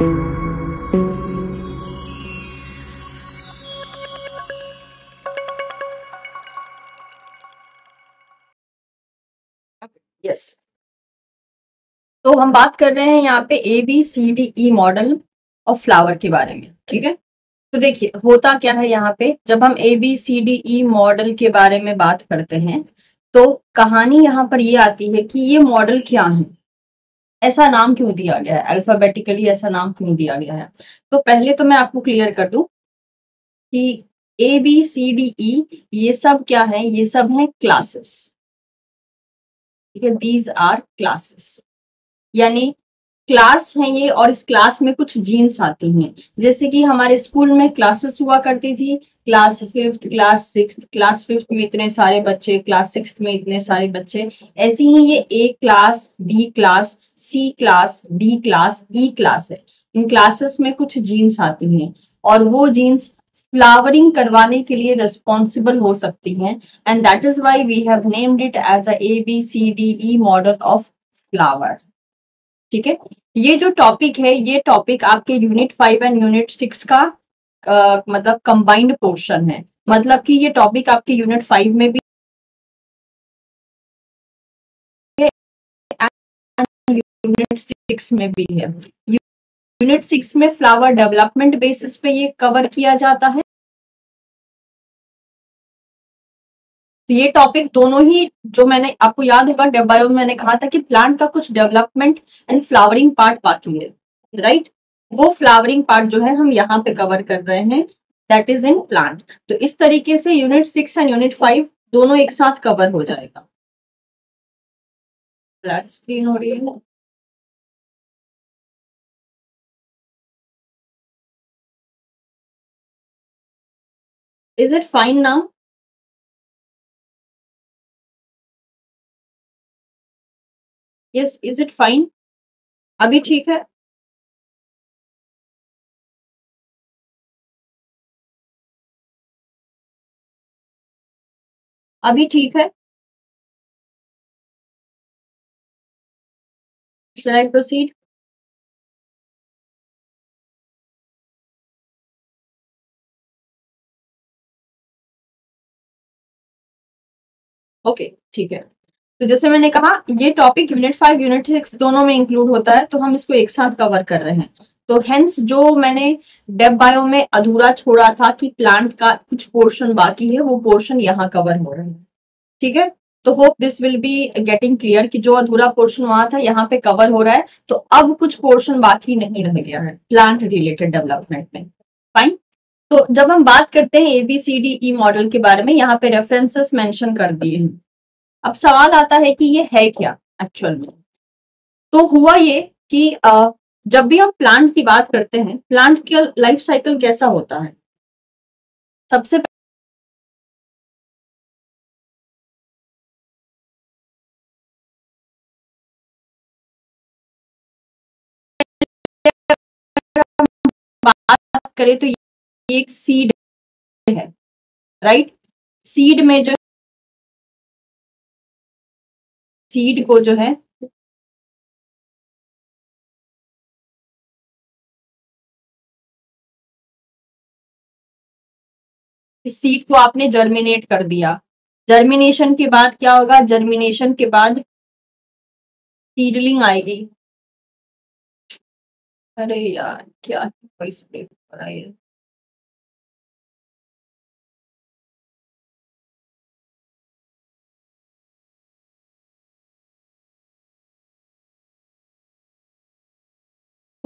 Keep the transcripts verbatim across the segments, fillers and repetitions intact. Yes, तो हम बात कर रहे हैं यहाँ पे A B C D E model और फ्लावर के बारे में, ठीक है। तो देखिए होता क्या है यहाँ पे, जब हम A B C D E model के बारे में बात करते हैं तो कहानी यहाँ पर ये आती है कि ये मॉडल क्या है, ऐसा नाम क्यों दिया गया है, अल्फाबेटिकली ऐसा नाम क्यों दिया गया है। तो पहले तो मैं आपको क्लियर कर दूं कि ए बी सी डी ई ये सब क्या है, ये सब है क्लासेस, ठीक है, दीज आर क्लासेस, यानी क्लास है ये, और इस क्लास में कुछ जीन्स आती हैं। जैसे कि हमारे स्कूल में क्लासेस हुआ करती थी, class fifth, class sixth, class fifth में इतने सारे बच्चे, क्लास सिक्स्थ में इतने सारे बच्चे, ऐसी ही ये A class, B class, C class, D class, E class है। इन क्लासेस में कुछ जीन्स आती हैं और वो जीन्स फ्लावरिंग करवाने के लिए रिस्पॉन्सिबल हो सकती हैं, and that is why we have named it as a A B C D E model of flower, ठीक है। ये जो टॉपिक है ये टॉपिक आपके unit five and unit six का आ, मतलब कंबाइंड पोर्शन है, मतलब कि ये टॉपिक आपके यूनिट फाइव में भी है एंड यूनिट सिक्स में भी है। यूनिट सिक्स में फ्लावर डेवलपमेंट बेसिस पे ये कवर किया जाता है। तो ये टॉपिक दोनों ही, जो मैंने आपको याद होगा डेव बायो में मैंने कहा था कि प्लांट का कुछ डेवलपमेंट एंड फ्लावरिंग पार्ट बाकी है, राइट, वो फ्लावरिंग पार्ट जो है हम यहाँ पे कवर कर रहे हैं, दैट इज इन प्लांट। तो इस तरीके से unit six and unit five दोनों एक साथ कवर हो जाएगा। ब्लैक स्क्रीन हो रही है, is it fine now? Yes, is it fine? अभी ठीक है? अभी ठीक है? शैल आई प्रोसीड? ओके, ठीक है। तो जैसे मैंने कहा ये topic unit five unit six दोनों में इंक्लूड होता है, तो हम इसको एक साथ कवर कर रहे हैं। तो हेंस जो मैंने डेव बायो में अधूरा छोड़ा था कि प्लांट का कुछ पोर्शन बाकी है, वो पोर्शन यहाँ कवर हो रहा है, ठीक है। तो hope this will be getting clear कि जो अधूरा पोर्शन वहां था यहाँ पे कवर हो रहा है, तो अब कुछ पोर्शन बाकी नहीं रह गया है प्लांट रिलेटेड डेवलपमेंट में, फाइन। तो जब हम बात करते हैं एबीसीडीई मॉडल के बारे में, यहाँ पे रेफरेंसेस मेंशन कर दिए हैं। अब सवाल आता है कि ये है क्या एक्चुअल में। तो हुआ ये कि जब भी हम प्लांट की बात करते हैं, प्लांट का लाइफ साइकिल कैसा होता है, सबसे बात करें तो ये एक सीड है, राइट। सीड में जो सीड को जो है इस सीड को आपने जर्मिनेट कर दिया। जर्मिनेशन के बाद क्या होगा, जर्मिनेशन के बाद सीडलिंग आएगी। अरे यार क्या वॉइस ब्रेक हो रहा है,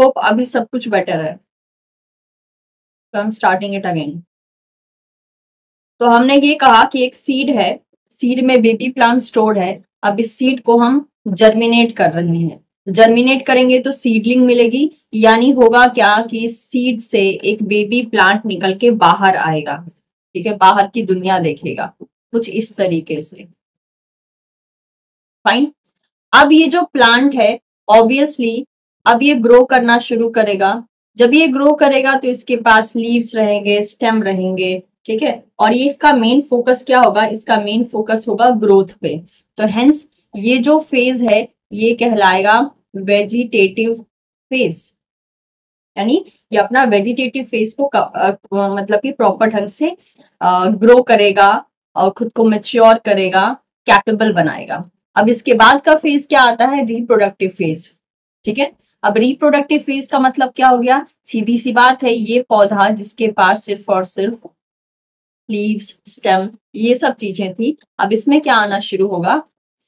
होप अभी सब कुछ बेटर है। तो हम स्टार्टिंग इट अगेन। तो हमने ये कहा कि एक सीड है, सीड में बेबी प्लांट स्टोर है। अब इस सीड को हम जर्मिनेट कर रहे हैं, जर्मिनेट करेंगे तो सीडलिंग मिलेगी, यानी होगा क्या कि इस सीड से एक बेबी प्लांट निकल के बाहर आएगा, ठीक है, बाहर की दुनिया देखेगा, कुछ इस तरीके से, फाइन। अब ये जो प्लांट है ऑब्वियसली अब ये ग्रो करना शुरू करेगा। जब ये ग्रो करेगा तो इसके पास लीव्स रहेंगे, स्टेम रहेंगे, ठीक है, और ये इसका मेन फोकस क्या होगा, इसका मेन फोकस होगा ग्रोथ पे। तो हेंस ये जो फेज है ये कहलाएगा वेजिटेटिव फेज, यानी ये अपना वेजिटेटिव फेज को मतलब कि प्रॉपर ढंग से ग्रो करेगा और खुद को मैच्योर करेगा, कैपेबल बनाएगा। अब इसके बाद का फेज क्या आता है? Reproductive phase. ठीक है, अब रिप्रोडक्टिव फेज का मतलब क्या हो गया? सीधी सी बात है, ये पौधा जिसके पास सिर्फ और सिर्फ लीव्स, स्टेम, ये सब चीजें थी, अब इसमें क्या आना शुरू होगा?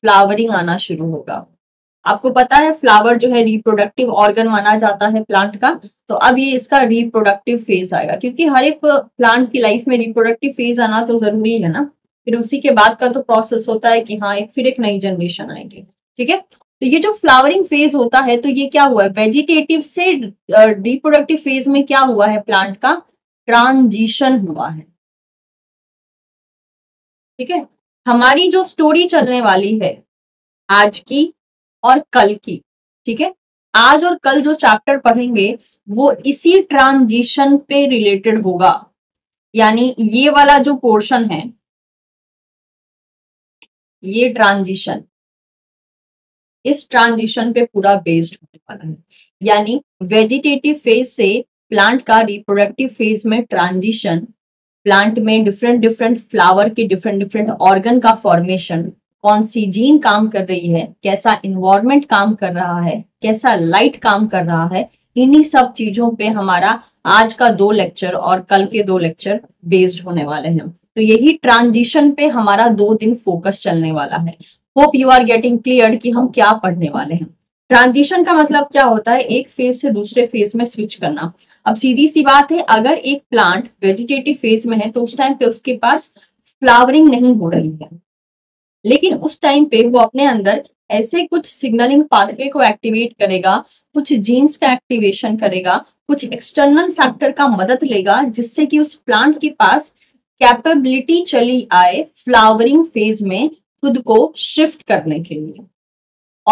फ्लावरिंग आना शुरू होगा। आपको पता है फ्लावर जो है रिप्रोडक्टिव ऑर्गन माना जाता है प्लांट का, तो अब ये इसका रिप्रोडक्टिव फेज आएगा, क्योंकि हर एक प्लांट की लाइफ में रिप्रोडक्टिव फेज आना तो जरूरी है ना। फिर उसी के बाद का तो प्रोसेस होता है कि हाँ एक फिर एक नई जनरेशन आएगी। ठीक है, तो ये जो फ्लावरिंग फेज होता है, तो ये क्या हुआ है? वेजिटेटिव से रिप्रोडक्टिव फेज में क्या हुआ है? प्लांट का ट्रांजिशन हुआ है। ठीक है, हमारी जो स्टोरी चलने वाली है आज की और कल की, ठीक है, आज और कल जो चैप्टर पढ़ेंगे वो इसी ट्रांजिशन पे रिलेटेड होगा। यानी ये वाला जो पोर्शन है ये ट्रांजिशन, इस ट्रांजिशन पे पूरा बेस्ड होने वाला है। यानी वेजिटेटिव फेज से प्लांट का रिप्रोडक्टिव फेज में ट्रांजिशन, प्लांट में डिफरेंट डिफरेंट फ्लावर के डिफरेंट डिफरेंट ऑर्गन का फॉर्मेशन, कौन सी जीन काम कर रही है, कैसा इन्वायरमेंट काम कर रहा है, कैसा लाइट काम कर रहा है, इन्हीं सब चीजों पे हमारा आज का दो लेक्चर और कल के दो लेक्चर बेस्ड होने वाले हैं। तो यही ट्रांजिशन पे हमारा दो दिन फोकस चलने वाला है। Hope you are getting clear कि हम क्या पढ़ने वाले हैं। ट्रांजिशन का मतलब क्या होता है? एक फेज से दूसरे फेज में स्विच करना। अब सीधी सी बात है, अगर एक प्लांट वेजिटेटिव फेज में है तो उस टाइम पे उसके पास फ्लावरिंग नहीं हो रही है, लेकिन उस टाइम पे वो अपने अंदर ऐसे कुछ सिग्नलिंग पाथवे को एक्टिवेट करेगा, कुछ जीन्स का एक्टिवेशन करेगा, कुछ एक्सटर्नल फैक्टर का मदद लेगा, जिससे कि उस प्लांट के पास कैपेबिलिटी चली आए फ्लावरिंग फेज में खुद को शिफ्ट करने के लिए।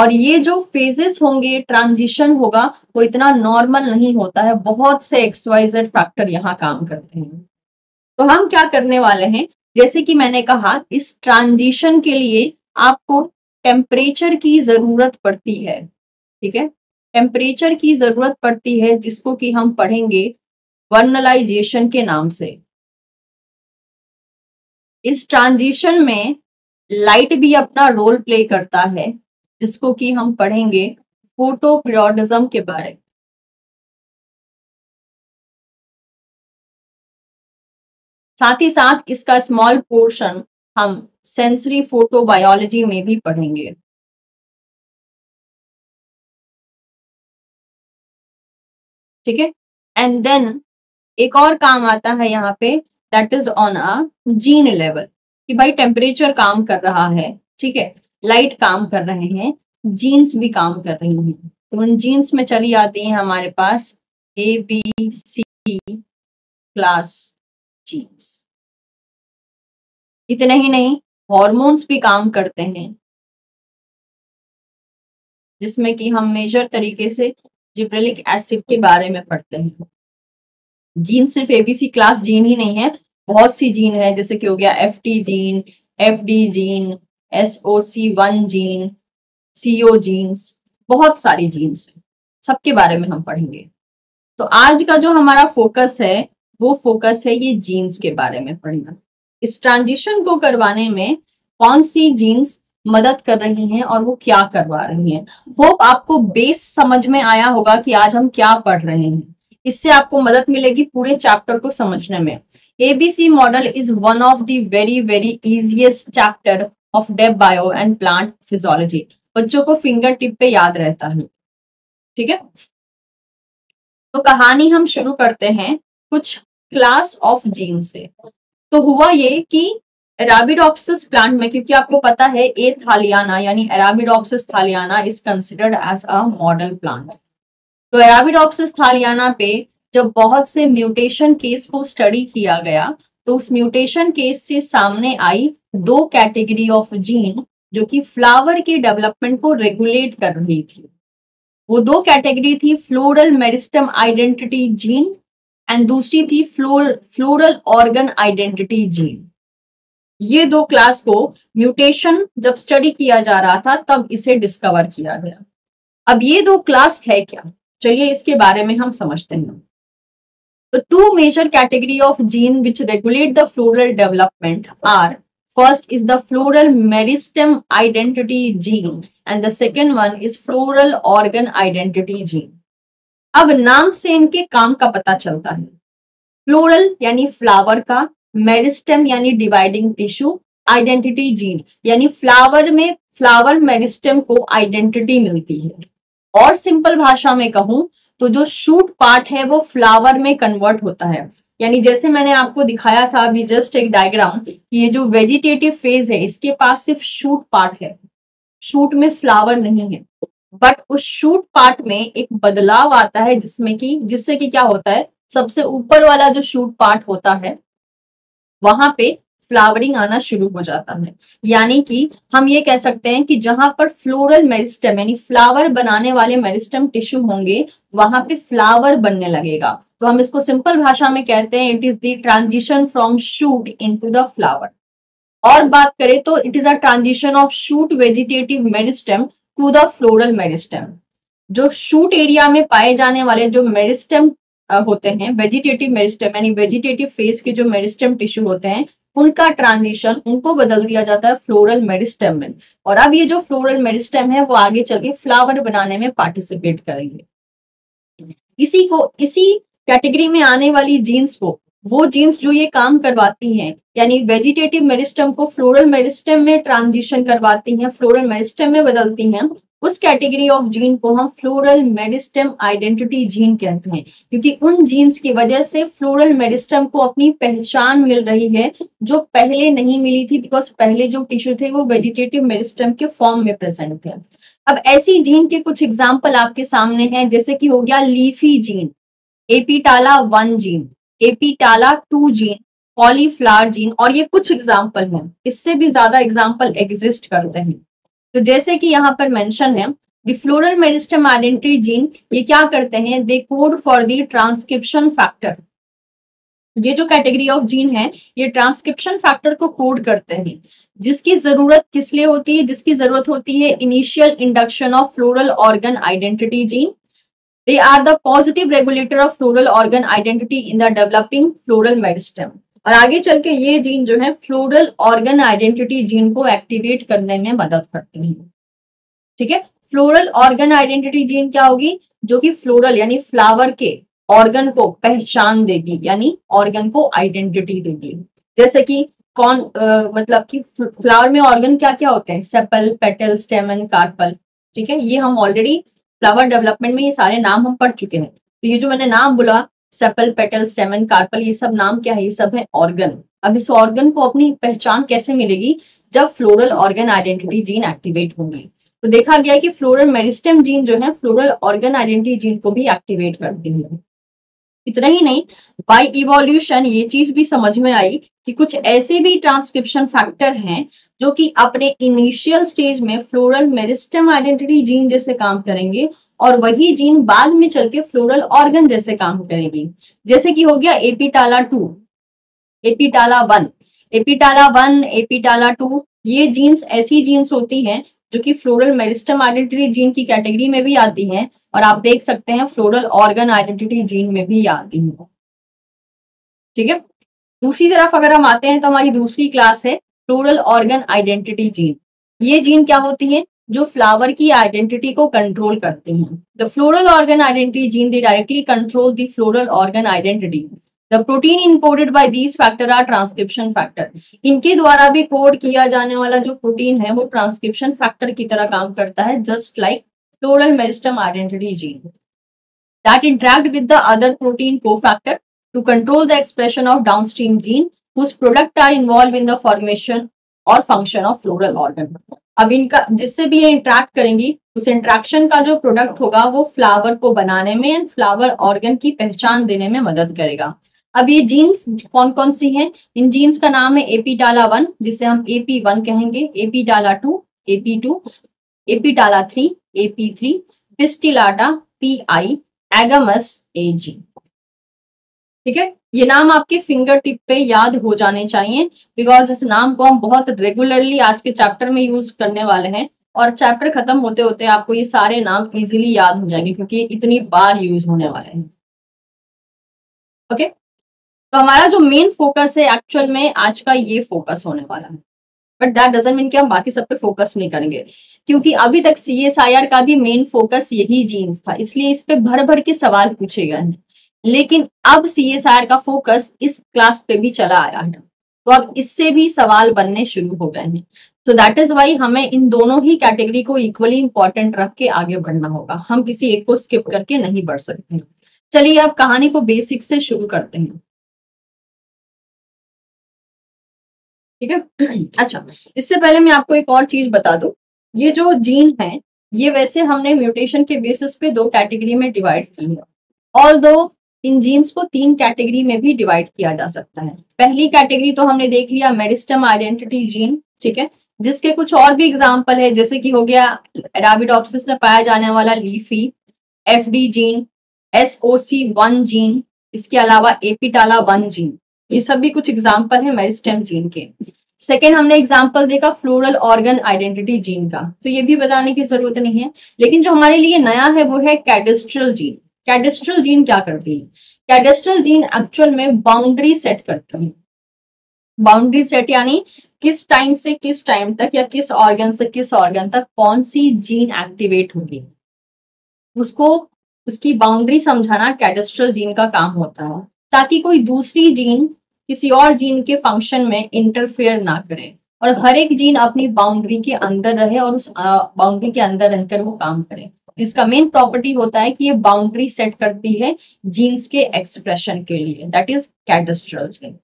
और ये जो फेजेस होंगे, ट्रांजिशन होगा, वो इतना नॉर्मल नहीं होता है, बहुत से एक्स वाई जेड फैक्टर यहाँ काम करते हैं। तो हम क्या करने वाले हैं, जैसे कि मैंने कहा, इस ट्रांजिशन के लिए आपको टेम्परेचर की जरूरत पड़ती है। ठीक है, टेम्परेचर की जरूरत पड़ती है, जिसको कि हम पढ़ेंगे वर्नलाइजेशन के नाम से। इस ट्रांजिशन में लाइट भी अपना रोल प्ले करता है, जिसको कि हम पढ़ेंगे फोटोपीरियोडिज्म के बारे में। साथ ही साथ इसका स्मॉल पोर्शन हम सेंसरी फोटोबायोलॉजी में भी पढ़ेंगे। ठीक है, एंड देन एक और काम आता है यहाँ पे, that is on a gene level, कि भाई टेम्परेचर काम कर रहा है, ठीक है, लाइट काम कर रहे हैं, जीन्स भी काम कर रही हैं, तो उन जीन्स में चली आती है हमारे पास A B C class genes. इतने ही नहीं, हॉर्मोन्स भी काम करते हैं, जिसमें कि हम मेजर तरीके से जिब्रेलिक एसिड के बारे में पढ़ते हैं। जीन सिर्फ एबीसी क्लास जीन ही नहीं है, बहुत सी जीन है, जैसे कि हो गया F T gene, F D gene, S O C one gene, CO genes, बहुत सारी जीन्स, सबके बारे में हम पढ़ेंगे। तो आज का जो हमारा फोकस है वो फोकस है ये जीन्स के बारे में पढ़ना। इस ट्रांजिशन को करवाने में कौन सी जीन्स मदद कर रही हैं और वो क्या करवा रही हैं। होप आपको बेस समझ में आया होगा कि आज हम क्या पढ़ रहे हैं। इससे आपको मदद मिलेगी पूरे चैप्टर को समझने में। ABC model is one of the very very easiest chapter of dev bio and plant physiology. बच्चों को फिंगर टिप पे याद रहता है। ठीक है, तो कहानी हम शुरू करते हैं कुछ क्लास ऑफ जीन से। तो हुआ ये कि एराबिडोप्सिस प्लांट में, क्योंकि आपको पता है ए थालियाना यानी Arabidopsis thaliana is considered as a model plant, तो एराबिडोप्सिस थालियाना पे जब बहुत से म्यूटेशन केस को स्टडी किया गया, तो उस म्यूटेशन केस से सामने आई दो कैटेगरी ऑफ जीन जो कि फ्लावर के डेवलपमेंट को रेगुलेट कर रही थी। वो दो कैटेगरी थी, floral meristem identity gene and दूसरी थी फ्लोरल ऑर्गन आइडेंटिटी जीन। ये दो क्लास को म्यूटेशन जब स्टडी किया जा रहा था तब इसे डिस्कवर किया गया। अब ये दो क्लास है क्या, चलिए इसके बारे में हम समझते हैं। The two major category of gene which regulate the floral development are, first is the floral meristem identity gene and the second one is floral organ identity gene. अब नाम से इनके काम का पता चलता है। फ्लोरल यानी फ्लावर का, मेरिस्टेम यानी डिवाइडिंग टिश्यू, आइडेंटिटी जीन यानी फ्लावर में फ्लावर मेरिस्टेम को आइडेंटिटी मिलती है। और सिंपल भाषा में कहूं तो जो शूट पार्ट है वो फ्लावर में कन्वर्ट होता है। यानी जैसे मैंने आपको दिखाया था अभी जस्ट एक डायग्राम, ये जो वेजिटेटिव फेज है इसके पास सिर्फ शूट पार्ट है, शूट में फ्लावर नहीं है। बट उस शूट पार्ट में एक बदलाव आता है जिसमें कि जिससे कि क्या होता है, सबसे ऊपर वाला जो शूट पार्ट होता है वहां पे फ्लावरिंग आना शुरू हो जाता है। यानी कि हम ये कह सकते हैं कि जहां पर फ्लोरल मेरिस्टम यानी फ्लावर बनाने वाले मेरिस्टम टिश्यू होंगे वहां पे फ्लावर बनने लगेगा। तो हम इसको सिंपल भाषा में कहते हैं it is the transition from shoot into the flower. और बात करें तो it is a transition of shoot vegetative meristem to the floral meristem. जो शूट एरिया में पाए जाने वाले जो मेरिस्टेम होते हैं, वेजिटेटिव मेरिस्टेम यानी वेजिटेटिव फेज के जो मेरिस्टेम टिश्यू होते हैं उनका ट्रांजिशन, उनको बदल दिया जाता है फ्लोरल मेरिस्टेम में। और अब ये जो फ्लोरल मेरिस्टेम है वो आगे चल के फ्लावर बनाने में पार्टिसिपेट करेंगे। इसी को इसी कैटेगरी में आने वाली जीन्स को, वो जीन्स जो ये काम करवाती हैं यानी वेजिटेटिव मेरिस्टम को फ्लोरल मेरिस्टम में ट्रांजिशन करवाती हैं, फ्लोरल मेरिस्टम में बदलती हैं, उस कैटेगरी ऑफ जीन को हम फ्लोरल मेरिस्टम आइडेंटिटी जीन कहते हैं। क्योंकि उन जीन्स की वजह से फ्लोरल मेरिस्टम को अपनी पहचान मिल रही है जो पहले नहीं मिली थी, बिकॉज पहले जो टिश्यू थे वो वेजिटेटिव मेरिस्टम के फॉर्म में प्रेजेंट थे। अब ऐसी जीन के कुछ एग्जाम्पल आपके सामने हैं, जैसे कि हो गया leafy gene, apetala one gene, apetala two gene, cauliflower gene, और ये कुछ एग्जाम्पल हैं। इससे भी ज्यादा एग्जाम्पल एग्जिस्ट करते हैं। तो जैसे कि यहाँ पर मेंशन है the floral meristem identity gene, ये क्या करते हैं, they code for the transcription factor. ये जो कैटेगरी ऑफ जीन है ये ट्रांसक्रिप्शन फैक्टर को कोड करते हैं, जिसकी जरूरत किस लिए होती है, जिसकी जरूरत होती है initial induction of floral organ identity gene. They are the positive regulator of floral organ identity in the developing floral meristem। और आगे चल के ये जीन जो है फ्लोरल ऑर्गन आइडेंटिटी जीन को एक्टिवेट करने में मदद करते हैं। ठीक है, फ्लोरल ऑर्गन आइडेंटिटी जीन क्या होगी, जो कि फ्लोरल यानी फ्लावर के ऑर्गन को पहचान देगी यानी ऑर्गन को आइडेंटिटी देगी। जैसे कि कौन आ, मतलब कि फ्लावर में ऑर्गन क्या क्या होते हैं, सेपल, पेटल, स्टेमन, कार्पल। ठीक है, ये हम ऑलरेडी फ्लावर डेवलपमेंट में ये सारे नाम हम पढ़ चुके हैं। तो ये जो मैंने नाम बोला सेपल, पेटल, स्टेमन, कार्पल, ये सब नाम क्या है, ये सब है ऑर्गन। अब इस ऑर्गन को अपनी पहचान कैसे मिलेगी, जब floral organ identity gene activate होंगे। तो देखा गया कि फ्लोरल मेरिस्टेम जीन जो है फ्लोरल ऑर्गन आइडेंटिटी जीन को भी एक्टिवेट करती है। इतना ही नहीं, बाय इवोल्यूशन ये चीज भी समझ में आई कि कुछ ऐसे भी ट्रांसक्रिप्शन फैक्टर हैं जो कि अपने इनिशियल स्टेज में फ्लोरल मेरिस्टेम आइडेंटिटी जीन जैसे काम करेंगे और वही जीन बाद में चल के फ्लोरल ऑर्गन जैसे काम करेगी। जैसे कि हो गया apetala two, apetala one, apetala one, apetala two, ये जीन्स ऐसी जीन्स होती हैं जो कि फ्लोरल मेरिस्टम आइडेंटिटी जीन की कैटेगरी में भी आती हैं और आप देख सकते हैं फ्लोरल ऑर्गन आइडेंटिटी जीन में भी आती हैं। ठीक है, दूसरी तरफ अगर हम आते हैं तो हमारी दूसरी क्लास है फ्लोरल ऑर्गन आइडेंटिटी जीन। ये जीन क्या होती है, जो फ्लावर की आइडेंटिटी को कंट्रोल करते हैं। The floral organ identity gene they directly control the floral organ identity. The protein encoded by these factor are transcription factor. इनके द्वारा भी कोड किया जाने वाला जो प्रोटीन है वो ट्रांसक्रिप्शन फैक्टर की तरह काम करता है, just like floral meristem identity gene that interact with the other protein cofactor to control the expression of downstream gene whose product are involve in the formation और फंक्शन ऑफ फ्लोरल ऑर्गन। अब इनका जिससे भी ये interact करेंगी उस interaction का जो प्रोडक्ट होगा वो फ्लावर को बनाने में एंड फ्लावर ऑर्गन की पहचान देने में मदद करेगा। अब ये जीन्स कौन कौन सी हैं, इन जीन्स का नाम है एपीटाला वन जिसे हम एपी वन कहेंगे, apetala two, AP two, apetala three, AP three, pistillata P I, agamous A G. ठीक है, ये नाम आपके फिंगर टिप पे याद हो जाने चाहिए बिकॉज इस नाम को हम बहुत रेगुलरली आज के चैप्टर में यूज करने वाले हैं। और चैप्टर खत्म होते होते आपको ये सारे नाम इजीली याद हो जाएंगे क्योंकि इतनी बार यूज होने वाले हैं। ओके, तो हमारा जो मेन फोकस है एक्चुअल में आज का ये फोकस होने वाला है, बट दैट डजंट मीन कि हम बाकी सब पे फोकस नहीं करेंगे क्योंकि अभी तक सी एस आई आर का भी मेन फोकस यही जीन्स था, इसलिए इस पे भर भर के सवाल पूछे गए हैं। लेकिन अब सी एस आई आर का फोकस इस क्लास पे भी चला आया है तो अब इससे भी सवाल बनने शुरू हो गए हैं। तो दैट इज वाई हमें इन दोनों ही कैटेगरी को इक्वली इंपॉर्टेंट रख के आगे बढ़ना होगा, हम किसी एक को स्किप करके नहीं बढ़ सकते। चलिए अब कहानी को बेसिक से शुरू करते हैं, ठीक है। अच्छा, इससे पहले मैं आपको एक और चीज बता दूं, ये जो जीन है ये वैसे हमने म्यूटेशन के बेसिस पे दो कैटेगरी में डिवाइड की है, ऑल दो इन जीन्स को तीन कैटेगरी में भी डिवाइड किया जा सकता है। पहली कैटेगरी तो हमने देख लिया मेरिस्टम आइडेंटिटी जीन, ठीक है, जिसके कुछ और भी एग्जाम्पल है जैसे कि हो गया एराबिडोप्सिस में पाया जाने वाला leafy, F D gene, S O C one gene, इसके अलावा एपिटाला वन जीन, ये सब भी कुछ एग्जाम्पल है मेरिस्टेम जीन के। सेकेंड हमने एग्जाम्पल देखा फ्लोरल ऑर्गन आइडेंटिटी जीन का, तो ये भी बताने की जरूरत नहीं है। लेकिन जो हमारे लिए नया है वो है कैडेस्ट्रल जीन। कैडेस्ट्रल जीन क्या करती है? कैडेस्ट्रल जीन एक्चुअल में बाउंड्री सेट करती है। बाउंड्री सेट यानी किस टाइम से किस टाइम तक या किस ऑर्गन से किस ऑर्गन तक कौन सी जीन एक्टिवेट होगी, उसको उसकी बाउंड्री समझाना कैडेस्ट्रल जीन का काम होता है ताकि कोई दूसरी जीन किसी और जीन के फंक्शन में इंटरफेयर ना करे और हर एक जीन अपनी बाउंड्री के अंदर रहे और उस बाउंड्री के अंदर रहकर वो काम करे। इसका मेन प्रॉपर्टी होता है कि ये बाउंड्री सेट करती है जीन्स के एक्सप्रेशन के लिए, दैट इज कैडेस्ट्रल जीन,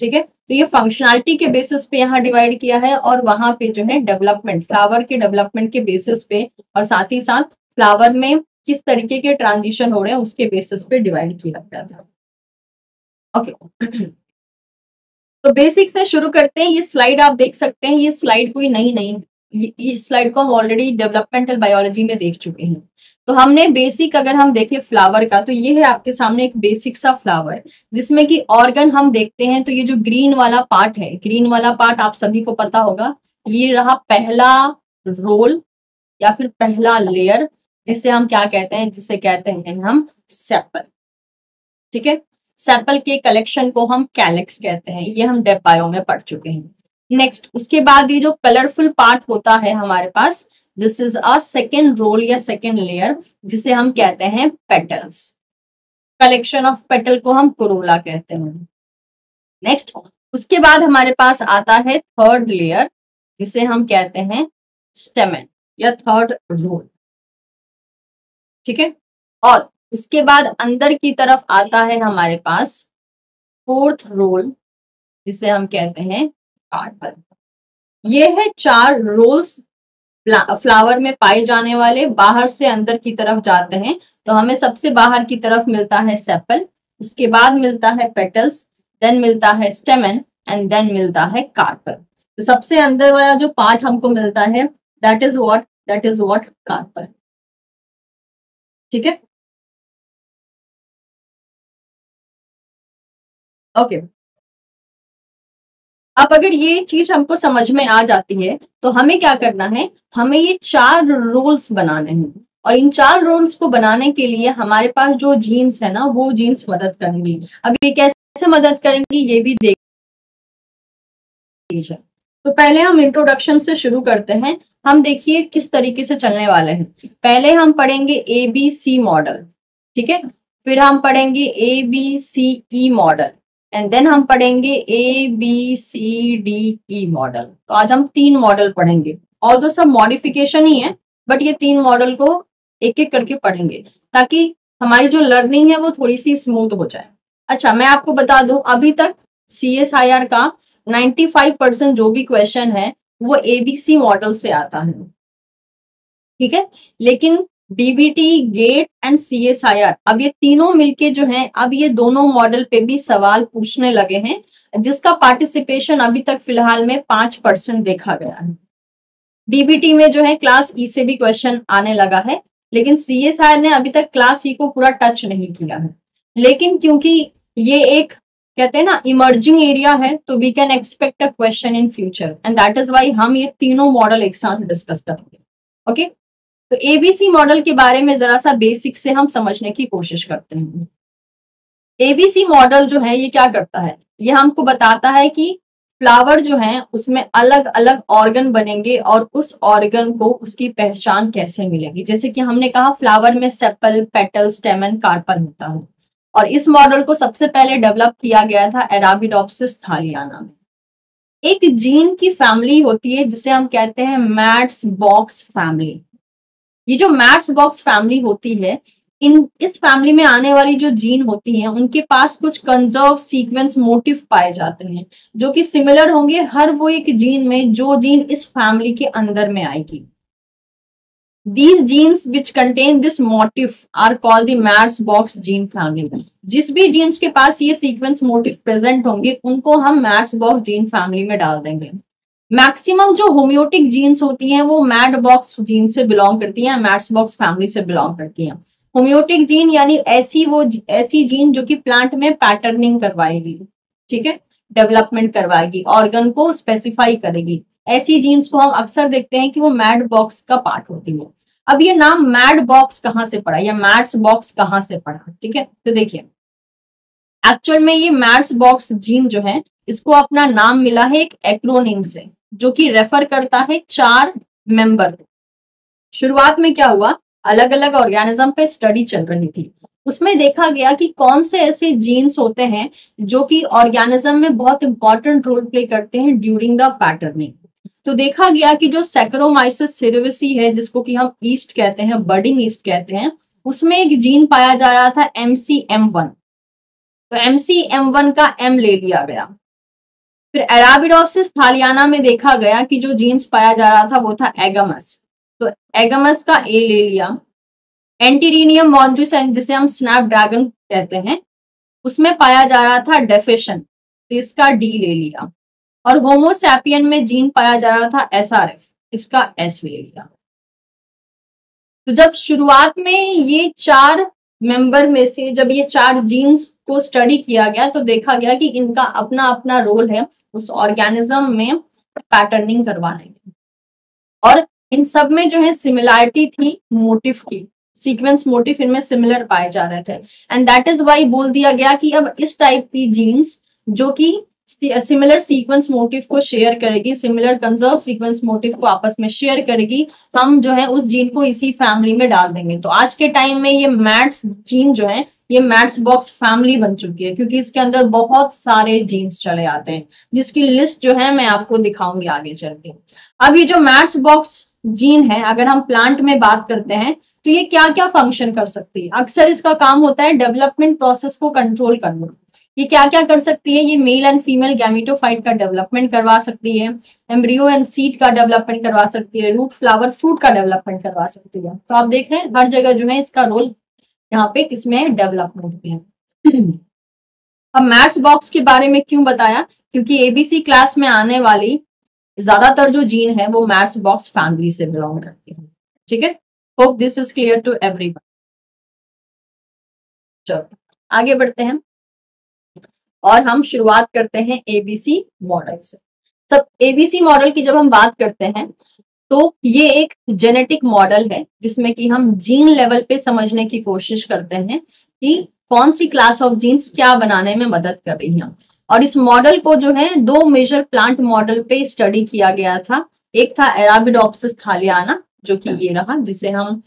ठीक है। तो ये फंक्शनैलिटी के बेसिस पे यहाँ डिवाइड किया है और वहां पे जो है डेवलपमेंट, फ्लावर के डेवलपमेंट के बेसिस पे और साथ ही साथ फ्लावर में किस तरीके के ट्रांजिशन हो रहे हैं उसके बेसिस पे डिवाइड किया गया था। ओके, तो बेसिक से शुरू करते हैं। ये स्लाइड आप देख सकते हैं, ये स्लाइड कोई नई नहीं है, इस स्लाइड को हम ऑलरेडी डेवलपमेंटल बायोलॉजी में देख चुके हैं। तो हमने बेसिक अगर हम देखें फ्लावर का तो ये है आपके सामने एक बेसिक सा फ्लावर जिसमें कि ऑर्गन हम देखते हैं। तो ये जो ग्रीन वाला पार्ट है, ग्रीन वाला पार्ट आप सभी को पता होगा, ये रहा पहला रोल या फिर पहला लेयर जिसे हम क्या कहते हैं, जिसे कहते हैं हम सेपल, ठीक है। सेपल के कलेक्शन को हम कैलेक्स कहते हैं, ये हम डेप बायो में पढ़ चुके हैं। नेक्स्ट, उसके बाद ये जो कलरफुल पार्ट होता है हमारे पास, this is a second whorl या सेकेंड लेयर जिसे हम कहते हैं पेटल्स। कलेक्शन ऑफ पेटल को हम कोरोला कहते हैं। नेक्स्ट, उसके बाद हमारे पास आता है थर्ड लेयर जिसे हम कहते हैं स्टेमन या थर्ड रोल, ठीक है। और उसके बाद अंदर की तरफ आता है हमारे पास फोर्थ रोल जिसे हम कहते हैं कार्पल। ये है चार रोल्स फ्लावर में पाए जाने वाले। बाहर से अंदर की तरफ जाते हैं तो हमें सबसे बाहर की तरफ मिलता है सेपल, उसके बाद मिलता है पेटल्स, देन मिलता है स्टेमन एंड देन मिलता है कार्पल। तो सबसे अंदर वाला जो पार्ट हमको मिलता है that is what that is what carpel, ठीक है। ओके, अब अगर ये चीज हमको समझ में आ जाती है तो हमें क्या करना है, हमें ये चार रोल्स बनाने हैं और इन चार रोल्स को बनाने के लिए हमारे पास जो जीन्स है ना वो जीन्स मदद करेंगी। अब ये कैसे मदद करेंगी ये भी देख लीजिए। तो पहले हम इंट्रोडक्शन से शुरू करते हैं, हम देखिए किस तरीके से चलने वाले हैं। पहले हम पढ़ेंगे ए बी सी मॉडल, ठीक है, फिर हम पढ़ेंगे A B C E model and then हम पढ़ेंगे A B C D E model. तो आज हम तीन मॉडल पढ़ेंगे, ऑल दो सब मॉडिफिकेशन ही है बट ये तीन मॉडल को एक एक करके पढ़ेंगे ताकि हमारी जो लर्निंग है वो थोड़ी सी स्मूथ हो जाए। अच्छा, मैं आपको बता दूं अभी तक सी एस आई आर का पचानवे परसेंट जो भी क्वेश्चन है वो ए बी सी मॉडल से आता है, ठीक है। लेकिन D B T, GATE and C S I R, अब ये तीनों मिलके जो हैं, अब ये दोनों मॉडल पे भी सवाल पूछने लगे हैं जिसका पार्टिसिपेशन अभी तक फिलहाल में पांच परसेंट देखा गया है। डी बी टी में जो है क्लास ई से भी क्वेश्चन आने लगा है लेकिन सी एस आई आर ने अभी तक क्लास ई को पूरा टच नहीं किया है। लेकिन क्योंकि ये एक कहते हैं ना इमर्जिंग एरिया है तो we can expect a question in future and that is why हम ये तीनों मॉडल एक साथ डिस्कस करेंगे। ओके, तो एबीसी मॉडल के बारे में जरा सा बेसिक से हम समझने की कोशिश करते हैं। एबीसी मॉडल जो है ये क्या करता है, ये हमको बताता है कि फ्लावर जो है उसमें अलग अलग ऑर्गन बनेंगे और उस ऑर्गन को उसकी पहचान कैसे मिलेगी। जैसे कि हमने कहा फ्लावर में सेपल, पेटल, स्टेमन, कार्पल होता है और इस मॉडल को सबसे पहले डेवलप किया गया था एराबिडोप्सिस थालियाना में। एक जीन की फैमिली होती है जिसे हम कहते हैं मैड्स बॉक्स फैमिली। ये जो मैड्स बॉक्स फैमिली होती है, इन इस फैमिली में आने वाली जो जीन होती हैं उनके पास कुछ कंजर्व सीक्वेंस मोटिफ पाए जाते हैं जो कि सिमिलर होंगे हर वो एक जीन में जो जीन इस फैमिली के अंदर में आएगी। These genes which contain this motif are called the MADS box gene family. जिस भी genes के पास ये sequence motif present होंगे उनको हम मैड्स बॉक्स gene family में डाल देंगे। मैक्सिमम जो होम्योटिक जीन्स होती हैं वो मैड्स बॉक्स जीन से बिलोंग करती हैं, मैड्स बॉक्स फैमिली से बिलोंग करती हैं। होम्योटिक जीन यानी ऐसी वो ऐसी जीन जो कि प्लांट में पैटर्निंग करवाएगी, ठीक है, डेवलपमेंट करवाएगी, ऑर्गन को स्पेसिफाई करेगी। ऐसी जीन्स को हम अक्सर देखते हैं कि वो मैड्स बॉक्स का पार्ट होती है। अब ये नाम मैड्स बॉक्स कहाँ से पड़ा या मैड्स बॉक्स कहाँ से पड़ा, ठीक है, तो देखिए एक्चुअल में ये मैड्स बॉक्स जीन जो है इसको अपना नाम मिला है एक एक्रोनिम से जो कि रेफर करता है चार मेंबर को। शुरुआत में क्या हुआ, अलग अलग ऑर्गेनिज्म पे स्टडी चल रही थी, उसमें देखा गया कि कौन से ऐसे जीन्स होते हैं जो कि ऑर्गेनिज्म में बहुत इंपॉर्टेंट रोल प्ले करते हैं ड्यूरिंग द पैटर्निंग। तो देखा गया कि जो सैक्रोमाइसिस सिरविसी है जिसको कि हम ईस्ट कहते हैं, बडिंग ईस्ट कहते हैं, उसमें एक जीन पाया जा रहा था एम सी एम वन। तो एम सी एम वन का एम ले लिया गया। फिर एराबिडोप्सिस थालियाना में देखा गया कि जो जीन्स पाया जा रहा था वो था एगामस, तो एगामस का ए ले लिया। एंटीरिनियम मॉन्जूस जिसे हम स्नैपड्रैगन कहते हैं उसमें पाया जा रहा था डेफिशन, तो इसका डी ले लिया। और होमोसैपियन में जीन पाया जा रहा था एस आर एफ, इसका एस ले लिया। तो जब शुरुआत में ये चार मेंबर में से जब ये चार जीन्स को स्टडी किया गया तो देखा गया कि इनका अपना अपना रोल है उस ऑर्गेनिज्म में पैटर्निंग करवाने में, और इन सब में जो है सिमिलरिटी थी मोटिफ की, सीक्वेंस मोटिफ इनमें सिमिलर पाए जा रहे थे। एंड दैट इज वाई बोल दिया गया कि अब इस टाइप की जीन्स जो कि सिमिलर सीक्वेंस मोटिफ को शेयर करेगी, सिमिलर कंजर्व सीक्वेंस मोटिफ को आपस में शेयर करेगी, हम जो है उस जीन को इसी फैमिली में डाल देंगे। तो आज के टाइम में ये मैड्स जीन जो है ये मैड्स बॉक्स फैमिली बन चुकी है क्योंकि इसके अंदर बहुत सारे जीन्स चले आते हैं जिसकी लिस्ट जो है मैं आपको दिखाऊंगी आगे चल के। अब ये जो मैड्स बॉक्स जीन है अगर हम प्लांट में बात करते हैं तो ये क्या क्या फंक्शन कर सकती है, अक्सर इसका काम होता है डेवलपमेंट प्रोसेस को कंट्रोल करना। ये क्या क्या कर सकती है, ये मेल एंड फीमेल गैमेटोफाइट का डेवलपमेंट करवा सकती है, एम्ब्रियो एंड सीड का डेवलपमेंट करवा सकती है, रूट फ्लावर फ्रूट का डेवलपमेंट करवा सकती है। तो आप देख रहे हैं हर जगह जो है इसका रोल यहाँ पे किसमें डेवलपमेंट में है। अब मैड्स बॉक्स के बारे में क्यों बताया, क्योंकि एबीसी क्लास में आने वाली ज्यादातर जो जीन है वो मैड्स बॉक्स फैमिली से बिलोंग करती है, ठीक है। Hope this is clear to everyone. चलो आगे बढ़ते हैं और हम शुरुआत करते हैं एबीसी मॉडल से। सब एबीसी मॉडल की जब हम बात करते हैं तो ये एक जेनेटिक मॉडल है जिसमें कि हम जीन लेवल पे समझने की कोशिश करते हैं कि कौन सी क्लास ऑफ जीन्स क्या बनाने में मदद कर रही हैं। और इस मॉडल को जो है दो मेजर प्लांट मॉडल पे स्टडी किया गया था, एक था एराबिडोप्सिस थालियाना जो कि ये रहा जिसे हम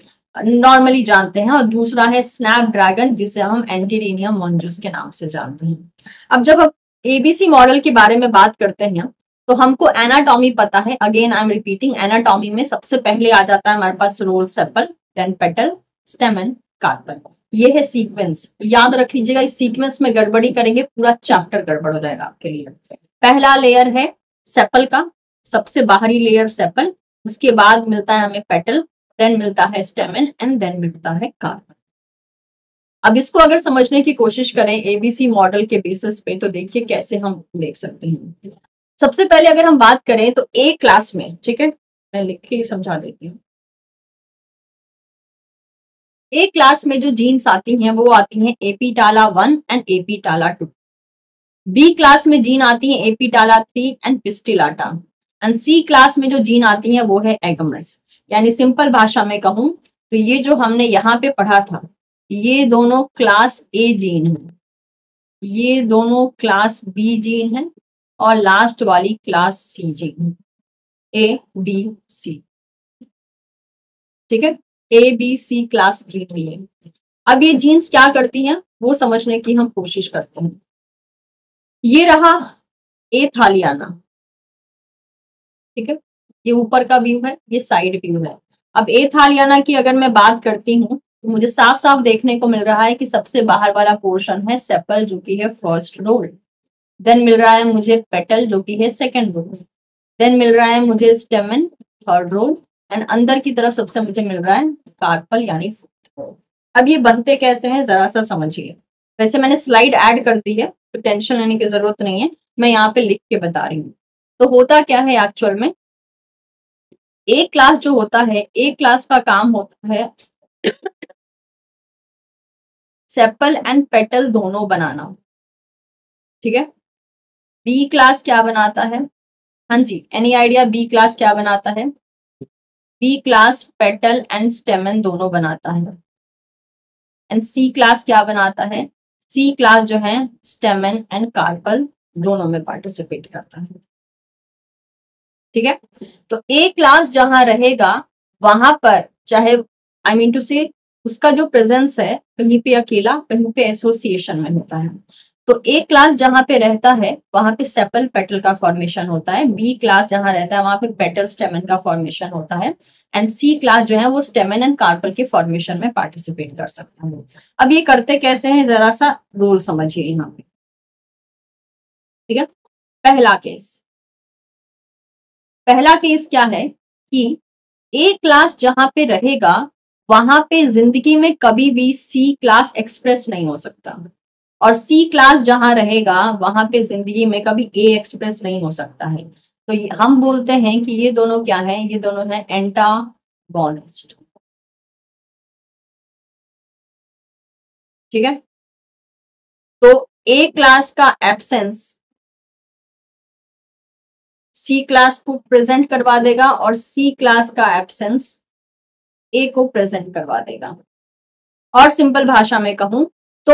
नॉर्मली जानते हैं, और दूसरा है स्नैपड्रैगन जिसे हम एंटीरिनियम मंजूस के नाम से जानते हैं। अब जब हम एबीसी मॉडल के बारे में बात करते हैं तो हमको एनाटॉमी पता है। Again I am repeating, anatomy में सबसे पहले आ जाता है हमारे पास whorl sepal, then petal, stamen, carpel. ये है सीक्वेंस, याद रख लीजिएगा। इस सीक्वेंस में गड़बड़ी करेंगे पूरा चैप्टर गड़बड़ हो जाएगा आपके लिए। पहला लेयर है सेपल का, सबसे बाहरी लेयर सेपल, उसके बाद मिलता है हमें पेटल, देन मिलता है स्टेमन एंड देन मिलता है कार्पल। अब इसको अगर समझने की कोशिश करें एबीसी मॉडल के बेसिस पे तो देखिए कैसे हम देख सकते हैं। सबसे पहले अगर हम बात करें तो ए क्लास में, ठीक है, मैं लिख के समझा देती हूँ। ए क्लास में जो जीन्स आती हैं वो आती हैं apetala one and apetala two. B class में जीन आती है apetala three and pistillata, and C class में जो जीन आती है वो है एगामस। यानी सिंपल भाषा में कहूं तो ये जो हमने यहाँ पे पढ़ा था ये दोनों क्लास ए जीन है, ये दोनों क्लास बी जीन है और लास्ट वाली क्लास सी जीन है। ए बी सी, ठीक है, A B C class gene है। अब ये जीन्स क्या करती हैं वो समझने की हम कोशिश करते हैं। ये रहा ए थालियाना, ठीक है, ये ऊपर का व्यू है, ये साइड व्यू है। अब ए थालियाना की अगर मैं बात करती हूँ तो मुझे साफ साफ देखने को मिल रहा है कि सबसे बाहर वाला पोर्शन है सेपल जो कि है फर्स्ट रोल, देन मिल रहा है मुझे पेटल जो कि है सेकेंड रोल, देन मिल रहा है मुझे स्टेमन थर्ड रोल एंड अंदर की तरफ सबसे मुझे मिल रहा है कार्पल यानी फोर्थ रोल। अब ये बनते कैसे हैं जरा सा समझिए। वैसे मैंने स्लाइड ऐड कर दी है तो टेंशन लेने की जरूरत नहीं है, मैं यहाँ पे लिख के बता रही हूँ। तो होता क्या है एक्चुअल में, एक क्लास जो होता है एक क्लास का काम होता है सेपल एंड पेटल दोनों बनाना, ठीक है। बी क्लास क्या बनाता है, हाँ जी एनी आइडिया, बी क्लास क्या बनाता है, B class petal and stamen दोनों बनाता है। एंड सी क्लास क्या बनाता है, सी क्लास जो है स्टेमन एंड कार्पल दोनों में पार्टिसिपेट करता है, ठीक है। तो ए क्लास जहां रहेगा वहां पर चाहे आई मीन टू से उसका जो प्रेजेंस है कहीं पे अकेला कहीं पे एसोसिएशन में होता है। तो ए क्लास जहां पे रहता है वहां पे सेपल पेटल का फॉर्मेशन होता है, बी क्लास जहां रहता है वहां पे पेटल स्टेमन का फॉर्मेशन होता है एंड सी क्लास जो है वो स्टेमन एंड कार्पल के फॉर्मेशन में पार्टिसिपेट कर सकता है। अब ये करते कैसे हैं जरा सा रोल समझिए यहाँ पे, ठीक है। पहला केस, पहला केस क्या है कि ए क्लास जहां पे रहेगा वहां पे जिंदगी में कभी भी सी क्लास एक्सप्रेस नहीं हो सकता और सी क्लास जहां रहेगा वहां पे जिंदगी में कभी ए एक्सप्रेस नहीं हो सकता है। तो हम बोलते हैं कि ये दोनों क्या है, ये दोनों है एंटागोनिस्ट, ठीक है। तो ए क्लास का एब्सेंस सी क्लास को प्रेजेंट करवा देगा और सी क्लास का एब्सेंस ए को प्रेजेंट करवा देगा। और सिंपल भाषा में कहूं तो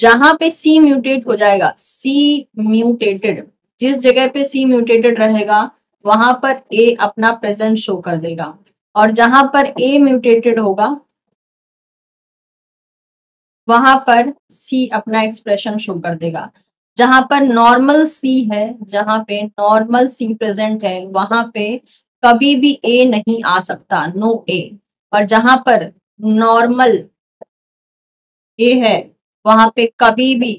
जहां पे सी म्यूटेट हो जाएगा, सी म्यूटेटेड, जिस जगह पे सी म्यूटेटेड रहेगा वहां पर ए अपना प्रेजेंस शो कर देगा और जहां पर ए म्यूटेटेड होगा वहां पर सी अपना एक्सप्रेशन शो कर देगा। जहां पर नॉर्मल सी है, जहां पे नॉर्मल सी प्रेजेंट है वहां पे कभी भी ए नहीं आ सकता, नो ए। और जहां पर नॉर्मल ए है वहां पे कभी भी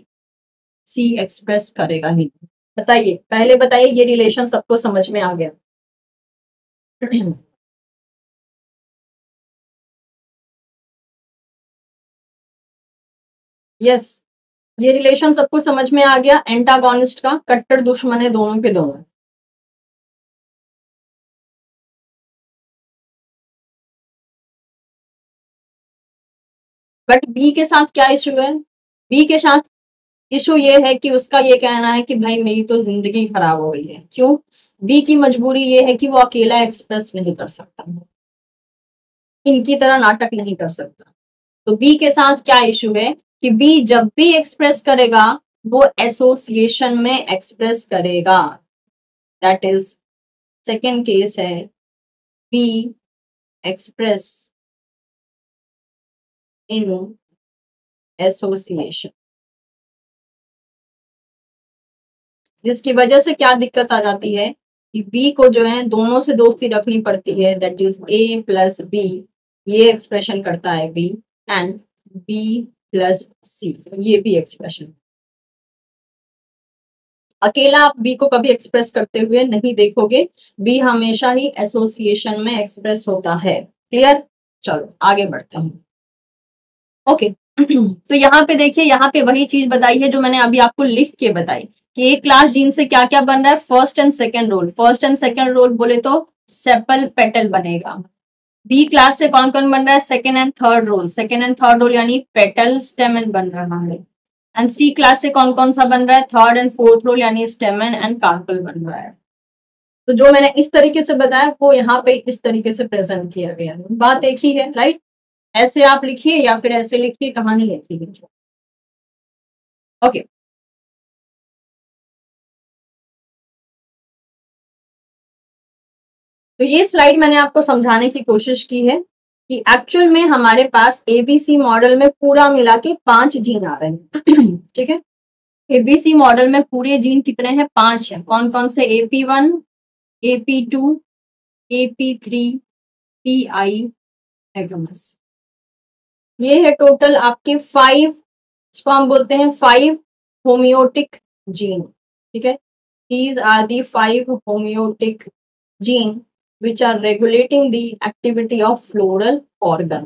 सी एक्सप्रेस करेगा ही नहीं। बताइए, पहले बताइए ये रिलेशन सबको समझ में आ गया? Yes yes. ये रिलेशन सबको समझ में आ गया, एंटागोनिस्ट का, कट्टर दुश्मन है दोनों के दोनों, बट बी के साथ क्या इश्यू है, बी के साथ इशू ये है कि उसका ये कहना है कि भाई मेरी तो जिंदगी खराब हो गई है। क्यों? बी की मजबूरी ये है कि वो अकेला एक्सप्रेस नहीं कर सकता, इनकी तरह नाटक नहीं कर सकता। तो बी के साथ क्या इशू है कि बी जब भी एक्सप्रेस करेगा वो एसोसिएशन में एक्सप्रेस करेगा। दैट इज सेकेंड केस है बी एक्सप्रेस इन एसोसिएशन, जिसकी वजह से क्या दिक्कत आ जाती है कि बी को जो है दोनों से दोस्ती रखनी पड़ती है। That is A plus B, ये एक्सप्रेशन करता है B, and B plus C, ये भी एक्सप्रेशन। अकेला आप बी को कभी एक्सप्रेस करते हुए नहीं देखोगे, बी हमेशा ही एसोसिएशन में एक्सप्रेस होता है। क्लियर? चलो आगे बढ़ते हैं। Okay okay. तो यहाँ पे देखिए, यहाँ पे वही चीज बताई है जो मैंने अभी आपको लिख के बताई कि एक क्लास जीन से क्या क्या बन रहा है। First and second whorl, first and second whorl बोले तो सेपल पेटल बनेगा। बी क्लास से कौन कौन बन रहा है, second and third whorl, second and third whorl यानी पेटल स्टेमन बन रहा है। एंड सी क्लास से कौन कौन सा बन रहा है, थर्ड एंड फोर्थ रोल यानी स्टेमन एंड कार्पल बन रहा है। तो जो मैंने इस तरीके से बताया वो यहाँ पे इस तरीके से प्रेजेंट किया गया है, बात एक ही है, राइट। ऐसे आप लिखिए या फिर ऐसे लिखिए, कहानी लिखी गई। ओके, तो ये स्लाइड मैंने आपको समझाने की कोशिश की है कि एक्चुअल में हमारे पास एबीसी मॉडल में पूरा मिला के पांच जीन आ रहे हैं, ठीक है। एबीसी मॉडल में पूरे जीन कितने हैं? पांच हैं। कौन कौन से? AP one, AP two, AP three, P I, agamous. ये है टोटल आपके फाइव, इसको हम बोलते हैं फाइव होमियोटिक जीन, ठीक है। These are the five homeotic gene which are regulating the activity of floral organ।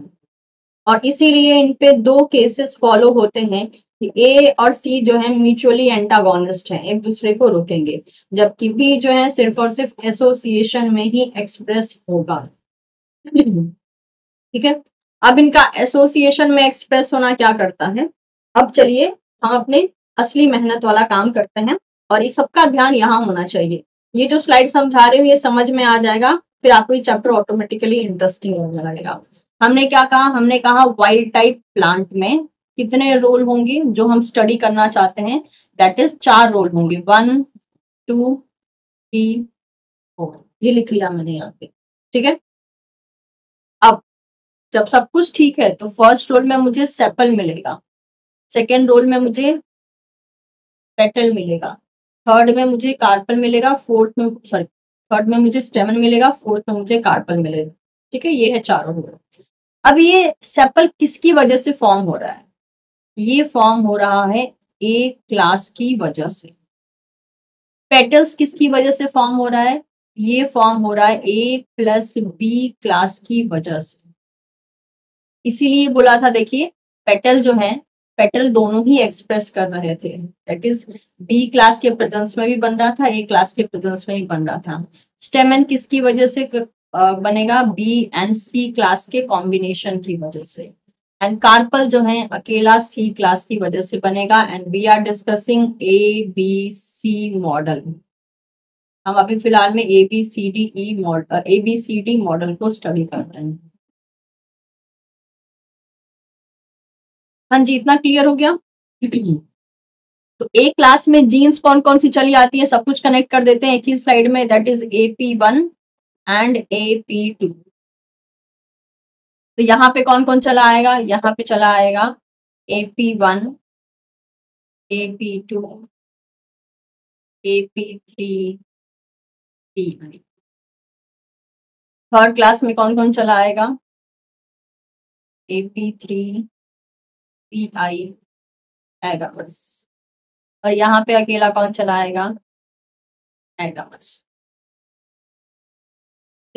और इसीलिए इनपे दो केसेस फॉलो होते हैं कि ए और सी जो है म्यूचुअली एंटागोनिस्ट हैं, एक दूसरे को रोकेंगे, जबकि बी जो है सिर्फ और सिर्फ एसोसिएशन में ही एक्सप्रेस होगा, ठीक है। अब इनका एसोसिएशन में एक्सप्रेस होना क्या करता है? अब चलिए हम अपने असली मेहनत वाला काम करते हैं और इस सबका ध्यान यहाँ होना चाहिए। ये जो स्लाइड समझा रही हूँ ये समझ में आ जाएगा, फिर आपको ये चैप्टर ऑटोमेटिकली इंटरेस्टिंग होने लगेगा। हमने क्या कहा? हमने कहा वाइल्ड टाइप प्लांट में कितने रोल होंगे जो हम स्टडी करना चाहते हैं, दैट इज चार रोल होंगे, वन टू थ्री फोर, ये लिख लिया मैंने यहाँ पे, ठीक है। अब जब सब कुछ ठीक है तो फर्स्ट रोल में मुझे सेपल मिलेगा, सेकेंड रोल में मुझे पेटल मिलेगा, थर्ड में मुझे कार्पल मिलेगा, फोर्थ में सॉरी थर्ड में मुझे स्टेमन मिलेगा, फोर्थ में मुझे कार्पल मिलेगा, ठीक है। ये है चारों रोल। अब ये सेपल किसकी वजह से फॉर्म हो रहा है? ये फॉर्म हो रहा है ए क्लास की वजह से। पेटल्स किसकी वजह से फॉर्म हो रहा है? ये फॉर्म हो रहा है ए प्लस बी क्लास की वजह से। इसीलिए बोला था, देखिए पेटल जो है, पेटल दोनों ही एक्सप्रेस कर रहे थे, दैट इज बी क्लास के प्रेजेंस में भी बन रहा था, ए क्लास के प्रेजेंस में भी बन रहा था। स्टेमन किसकी वजह से बनेगा? बी एंड सी क्लास के कॉम्बिनेशन की वजह से। एंड कार्पल जो है अकेला सी क्लास की वजह से बनेगा। And we are discussing A B C model, हम अभी फिलहाल में A B C D E model A B C D model को स्टडी कर रहे हैं। हाँ जी, इतना क्लियर हो गया। तो ए क्लास में जीन्स कौन कौन सी चली आती है, सब कुछ कनेक्ट कर देते हैं एक ही स्लाइड में, that is A P one and A P two. तो यहाँ पे कौन कौन चला आएगा? यहाँ पे चला आएगा A P one, A P two, A P three, P I. Third class में कौन कौन चला आएगा? A P three, P I, agamous. और यहाँ पे अकेला कौन चलाएगा? एगामस।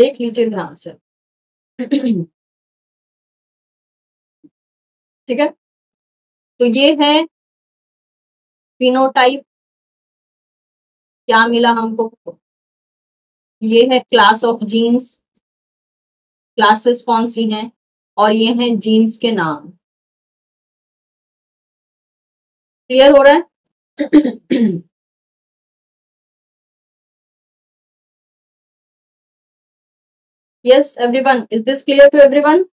देख लीजिए ध्यान से, ठीक है। तो ये है फिनोटाइप, क्या मिला हमको? ये है क्लास ऑफ जीन्स, क्लासेस कौन सी हैं, और ये हैं जीन्स के नाम। क्लियर हो रहा है? Yes everyone, is this clear to everyone?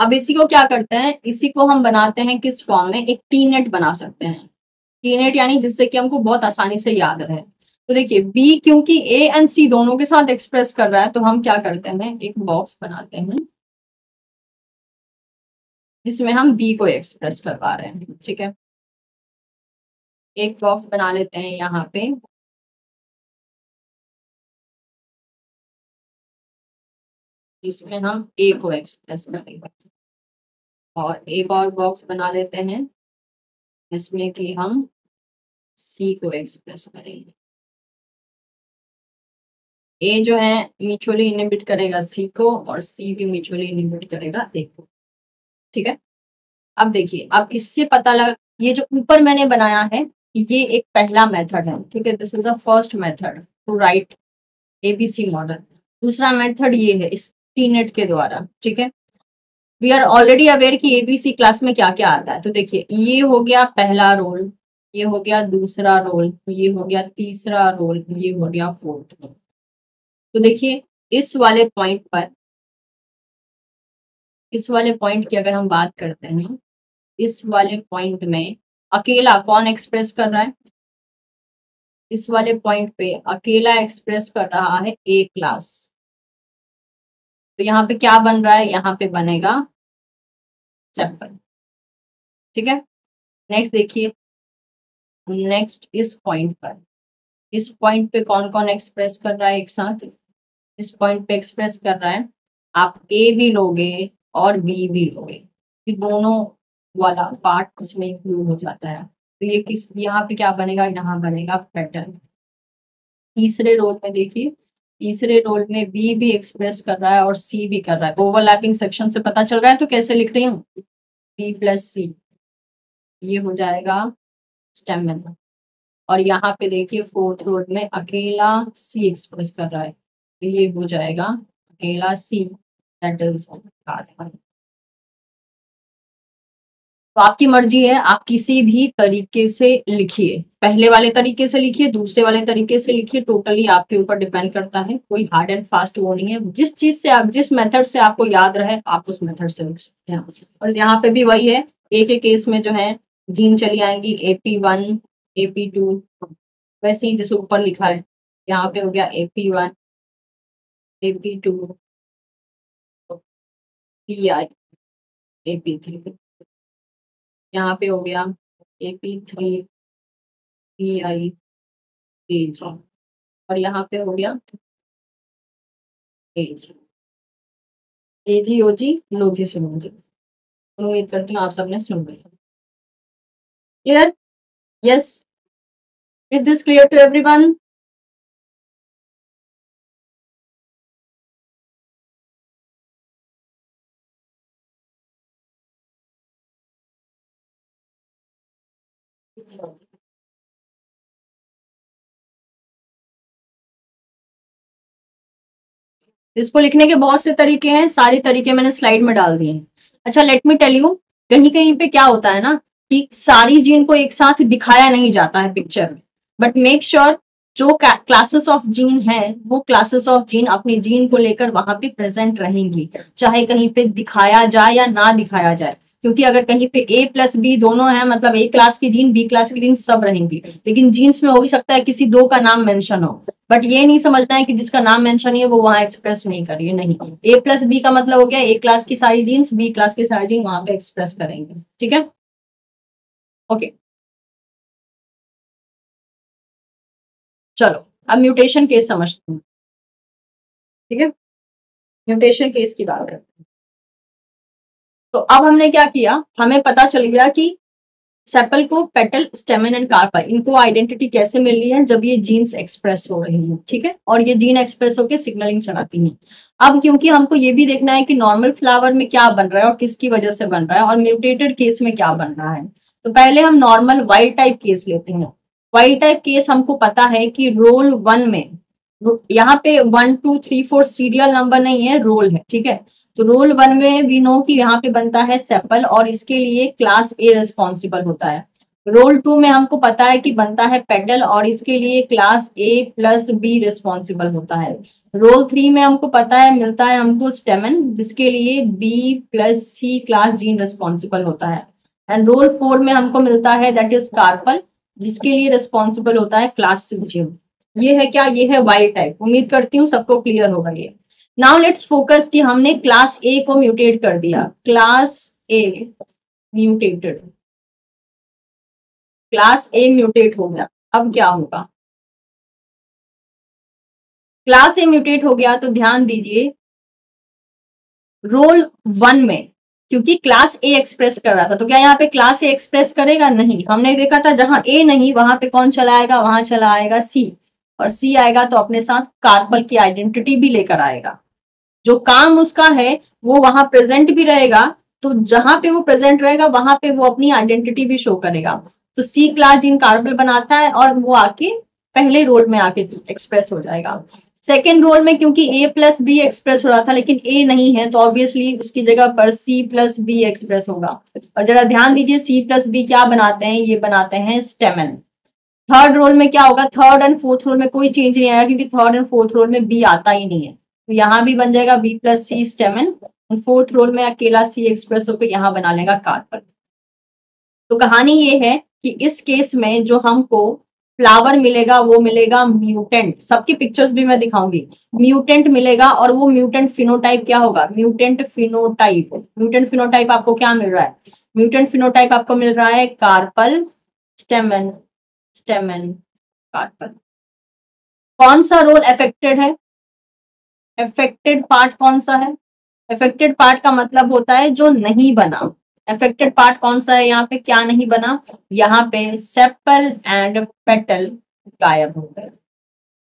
अब इसी को क्या करते हैं? इसी को हम बनाते हैं किस फॉर्म में? एक टी नेट बना सकते हैं, टीनेट यानी जिससे कि हमको बहुत आसानी से याद रहे। तो देखिए बी क्योंकि ए एंड सी दोनों के साथ एक्सप्रेस कर रहा है, तो हम क्या करते हैं? एक बॉक्स बनाते हैं जिसमें हम बी को एक्सप्रेस करवा रहे हैं, ठीक है। एक बॉक्स बना लेते हैं यहाँ पे, जिसमें हम ए को एक्सप्रेस करेंगे, और एक और बॉक्स बना लेते हैं इसमें कि हम सी को एक्सप्रेस करेंगे। ए जो है म्यूचुअली इनहिबिट करेगा सी को, और सी भी म्यूचुअली इनहिबिट करेगा ए को, ठीक है। अब देखिए, अब इससे पता लगा, ये जो ऊपर मैंने बनाया है ये एक पहला मेथड है, ठीक है। This is a first method to write ABC model. दूसरा मेथड ये है इस टीनेट के द्वारा, ठीक है। वी आर ऑलरेडी अवेयर कि एबीसी क्लास में क्या क्या आता है। तो देखिए ये हो गया पहला रोल, ये हो गया दूसरा रोल, ये हो गया तीसरा रोल, ये हो गया फोर्थ रोल। तो देखिए इस वाले पॉइंट पर, इस वाले पॉइंट की अगर हम बात करते हैं, इस वाले पॉइंट में अकेला कौन एक्सप्रेस कर रहा है? इस वाले पॉइंट पे अकेला एक्सप्रेस कर रहा है ए क्लास। तो यहाँ पे क्या बन रहा है? यहाँ पे बनेगा सेपल, ठीक है। नेक्स्ट देखिए, नेक्स्ट इस पॉइंट पर, इस पॉइंट पे कौन कौन एक्सप्रेस कर रहा है एक साथ? इस पॉइंट पे एक्सप्रेस कर रहा है, आप ए भी लोगे और बी भी लोगे, ये दोनों वाला पार्ट उसमें इंक्लूड हो जाता है। तो ये किस, यहाँ पे क्या बनेगा? यहाँ बनेगा पेटल। तीसरे रोल में देखिए, तीसरे रोल में बी भी एक्सप्रेस कर रहा है और सी भी कर रहा है। ओवरलैपिंग सेक्शन से पता चल रहा है, तो कैसे लिख रही हूँ? बी प्लस सी, ये हो जाएगा स्टेमन। और यहाँ पे देखिए फोर्थ रोल में अकेला सी एक्सप्रेस कर रहा है, ये हो जाएगा अकेला सी, दैट इज कार्बन। तो आपकी मर्जी है, आप किसी भी तरीके से लिखिए, पहले वाले तरीके से लिखिए, दूसरे वाले तरीके से लिखिए, टोटली आपके ऊपर डिपेंड करता है। कोई हार्ड एंड फास्ट वो नहीं है, जिस चीज से आप, जिस मेथड से आपको याद रहे आप उस मेथड से लिख सकते हैं। और यहाँ पे भी वही है, ए के केस में जो है जीन चली आएंगी एपी वन एपी टू, वैसे ही जैसे ऊपर लिखा है, यहाँ पे हो गया AP one AP two P I AP three, यहाँ पे हो गया एपी थ्री पी आई एज, और यहाँ पे हो गया एज एजी ओजी लोधी सुनोजी। उम्मीद करती हूँ आप सबने सुन लिया। Clear? Yes, is this clear to everyone? इसको लिखने के बहुत से तरीके हैं, सारे तरीके मैंने स्लाइड में डाल दिए हैं। अच्छा, लेट मी टेल यू, कहीं कहीं पे क्या होता है ना कि सारी जीन को एक साथ दिखाया नहीं जाता है पिक्चर में, बट मेक श्योर जो क्लासेस ऑफ जीन है वो क्लासेस ऑफ जीन अपने जीन को लेकर वहां पे प्रेजेंट रहेंगी, चाहे कहीं पे दिखाया जाए या ना दिखाया जाए। क्योंकि अगर कहीं पे ए प्लस बी दोनों है, मतलब ए क्लास की जीन बी क्लास की जीन सब रहेंगी, लेकिन जीन्स में हो ही सकता है किसी दो का नाम मेंशन हो, बट ये नहीं समझना है कि जिसका नाम मेंशन है वो वहां एक्सप्रेस नहीं करिए। नहीं, ए प्लस बी का मतलब हो गया ए क्लास की सारी जीन्स बी क्लास की सारी जीन वहां पे एक्सप्रेस करेंगे, ठीक है। ओके, चलो अब म्यूटेशन केस समझते हैं, ठीक है। म्यूटेशन केस की बात करते हैं। तो अब हमने क्या किया, हमें पता चल गया कि सेपल को पेटल, स्टेमन एंड कार्पा इनको आइडेंटिटी कैसे मिल रही है, जब ये जीन्स एक्सप्रेस हो रही हैं, ठीक है। और ये जीन एक्सप्रेस होकर सिग्नलिंग चलाती हैं। अब क्योंकि हमको ये भी देखना है कि नॉर्मल फ्लावर में क्या बन रहा है और किसकी वजह से बन रहा है, और म्यूटेटेड केस में क्या बन रहा है। तो पहले हम नॉर्मल वाइल्ड टाइप केस लेते हैं। वाइल्ड टाइप केस हमको पता है कि रोल वन में, यहाँ पे one two three four serial number नहीं है, रोल है, ठीक है। तो रोल वन में वी नो कि यहाँ पे बनता है सेपल, और इसके लिए क्लास ए रिस्पॉन्सिबल होता है। रोल टू में हमको पता है कि बनता है पेटल, और इसके लिए class A plus B responsible होता है। रोल थ्री में हमको पता है मिलता है हमको स्टेमन, जिसके लिए B plus C class gene responsible होता है। एंड रोल फोर में हमको मिलता है दैट इज कार्पल, जिसके लिए रिस्पॉन्सिबल होता है क्लास सी जीन। ये है क्या? ये है वाइल्ड टाइप। उम्मीद करती हूँ सबको क्लियर होगा ये। नाउ लेट्स फोकस कि हमने क्लास ए को म्यूटेट कर दिया, class A mutated, class A mutate हो गया। अब क्या होगा? क्लास ए म्यूटेट हो गया तो ध्यान दीजिए रोल वन में, क्योंकि क्लास ए एक्सप्रेस कर रहा था, तो क्या यहाँ पे क्लास ए एक्सप्रेस करेगा? नहीं, हमने देखा था जहां ए नहीं वहां पे कौन चला आएगा? वहां चला आएगा सी, और सी आएगा तो अपने साथ कार्पल की आइडेंटिटी भी लेकर आएगा। जो काम उसका है वो वहां प्रेजेंट भी रहेगा, तो जहां पे वो प्रेजेंट रहेगा वहां पे वो अपनी आइडेंटिटी भी शो करेगा। तो सी क्लास जीन कार्पल बनाता है और वो आके पहले रोल में आके एक्सप्रेस हो जाएगा। सेकेंड रोल में क्योंकि ए प्लस बी एक्सप्रेस हो रहा था लेकिन ए नहीं है तो ऑब्वियसली उसकी जगह पर सी प्लस बी एक्सप्रेस होगा। और जरा ध्यान दीजिए सी प्लस बी क्या बनाते हैं, ये बनाते हैं स्टेमन। थर्ड रोल में क्या होगा, थर्ड एंड फोर्थ रोल में कोई चेंज नहीं आएगा क्योंकि थर्ड एंड फोर्थ रोल में बी आता ही नहीं है तो यहाँ भी बन जाएगा B plus C stamen. Fourth role में अकेला सी एक्सप्रेस होकर यहाँ बना लेगा कार्बन। तो कहानी ये है कि इस केस में जो हमको फ्लावर मिलेगा वो मिलेगा म्यूटेंट, सबकी पिक्चर्स भी मैं दिखाऊंगी, म्यूटेंट मिलेगा और वो म्यूटेंट फिनोटाइप क्या होगा, म्यूटेंट फिनोटाइप। म्यूटेंट फिनोटाइप आपको क्या मिल रहा है, म्यूटेंट फिनोटाइप आपको मिल रहा है कार्पल स्टेमन स्टेमन कार्पल। कौन सा रोल अफेक्टेड है, अफेक्टेड पार्ट कौन सा है, अफेक्टेड पार्ट का मतलब होता है जो नहीं बना। अफेक्टेड पार्ट कौन सा है, यहाँ पे क्या नहीं बना, यहाँ पे सेपल एंड पेटल गायब हो गए,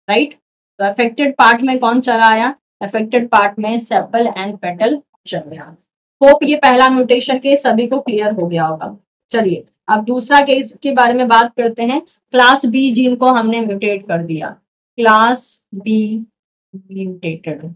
राइट। तो अफेक्टेड पार्ट में कौन चला आया, अफेक्टेड पार्ट में सेपल एंड पेटल चल गया। होप ये पहला म्यूटेशन केस सभी को क्लियर हो गया होगा। चलिए अब दूसरा केस के बारे में बात करते हैं। क्लास बी जीन को हमने म्यूटेट कर दिया, क्लास बी म्यूटेटेड,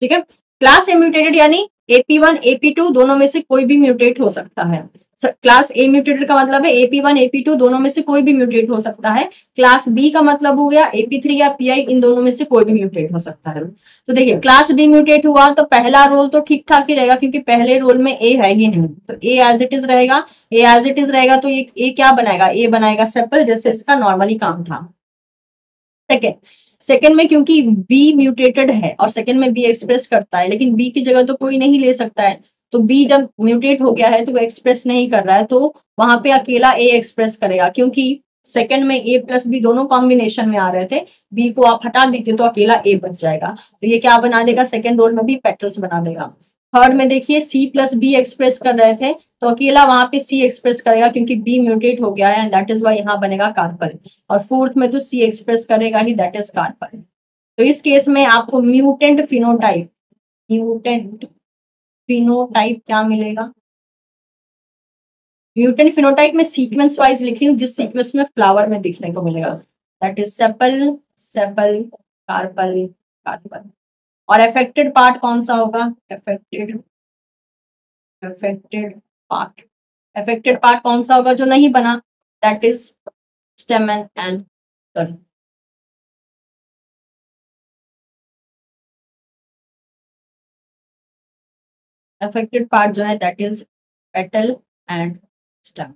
ठीक है। क्लास ए म्यूटेटेड यानी A P one, A P two दोनों में से कोई भी म्यूटेट हो सकता है। क्लास ए म्यूटेटेड का मतलब है A P one, A P two दोनों में से कोई भी म्यूटेट हो सकता है। क्लास बी का मतलब हो गया ए पी थ्री या पी आई, इन दोनों में से कोई भी म्यूटेट हो सकता है। तो देखिए क्लास बी म्यूटेट हुआ तो पहला रोल तो ठीक ठाक ही रहेगा क्योंकि पहले रोल में ए है ही नहीं तो ए एज इट इज रहेगा। ए एज इट इज रहेगा तो ये ए क्या बनाएगा, ए बनाएगा सेपल, जैसे इसका नॉर्मली काम था। सेकेंड सेकेंड में क्योंकि बी म्यूटेटेड है और सेकेंड में बी एक्सप्रेस करता है लेकिन बी की जगह तो कोई नहीं ले सकता है तो बी जब म्यूटेट हो गया है तो वो एक्सप्रेस नहीं कर रहा है तो वहां पे अकेला ए एक्सप्रेस करेगा क्योंकि सेकेंड में ए प्लस बी दोनों कॉम्बिनेशन में आ रहे थे। बी को आप हटा दीजिए तो अकेला ए बच जाएगा तो ये क्या बना देगा, सेकेंड रोल में भी पेटल्स बना देगा। थर्ड में देखिए सी प्लस बी एक्सप्रेस कर रहे थे तो अकेला वहां पे सी एक्सप्रेस करेगा क्योंकि बी म्यूटेट हो गया है एंड दैट इज वाई यहाँ बनेगा कार्पल। और फोर्थ में तो सी एक्सप्रेस करेगा ही, दैट इज कार्पल। तो इस केस में आपको म्यूटेंट फिनोटाइप म्यूटेंट फिनोटाइप क्या मिलेगा। म्यूटेंट फिनोटाइप में सीक्वेंस वाइज लिख रही हूँ जिस सीक्वेंस में फ्लावर में दिखने को मिलेगा, that is sepal sepal carpel carpel. और अफेक्टेड पार्ट कौन सा होगा, affected affected part affected part कौन सा होगा जो नहीं बना, दैट इज स्टेमन एंड कर्म। अफेक्टेड पार्ट जो है that is petal and stamen.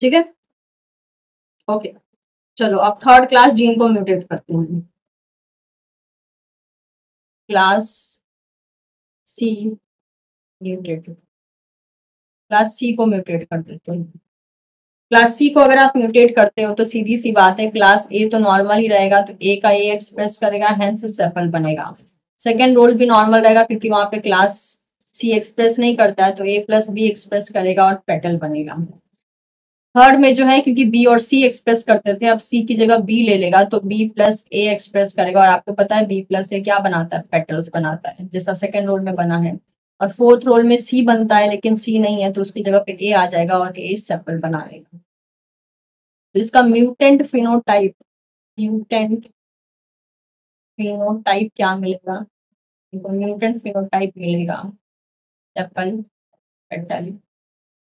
ठीक है, ओके। चलो अब थर्ड क्लास जीन को म्यूटेट करते हैं। Class C mutate class C को म्यूटेट कर देते हैं। क्लास सी को अगर आप म्यूटेट करते हो तो सीधी सी बात है क्लास ए तो नॉर्मल ही रहेगा तो ए का ए एक्सप्रेस करेगा, हेंस सेपल बनेगा। सेकेंड रोल भी नॉर्मल रहेगा क्योंकि वहां पे क्लास सी एक्सप्रेस नहीं करता है तो ए प्लस बी एक्सप्रेस करेगा और पेटल बनेगा। थर्ड में जो है क्योंकि बी और सी एक्सप्रेस करते थे अब सी की जगह बी ले लेगा तो बी प्लस ए एक्सप्रेस करेगा और आपको पता है बी प्लस ए क्या बनाता है, पेटल्स बनाता है जैसा सेकेंड रोल में बना है। और फोर्थ रोल में सी बनता है लेकिन सी नहीं है तो उसकी जगह पे ए आ जाएगा और ए सेपल बना लेगा। तो इसका म्यूटेंट फिनोटाइप म्यूटेंट फिनोटाइप क्या मिलेगा, म्यूटेंट फिनोटाइप मिलेगा सेपल पेटल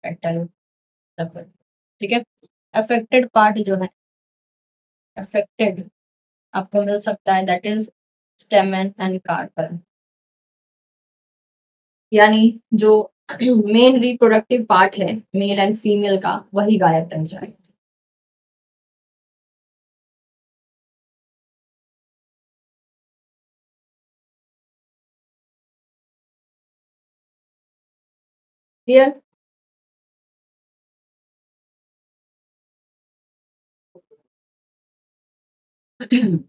पेटल सेपल, ठीक है। अफेक्टेड पार्ट जो है अफेक्टेड आपको मिल सकता है that is stamen and carpel. यानी जो मेन रिप्रोडक्टिव पार्ट है मेल एंड फीमेल का वही गायब रह जाएगा। क्लियर,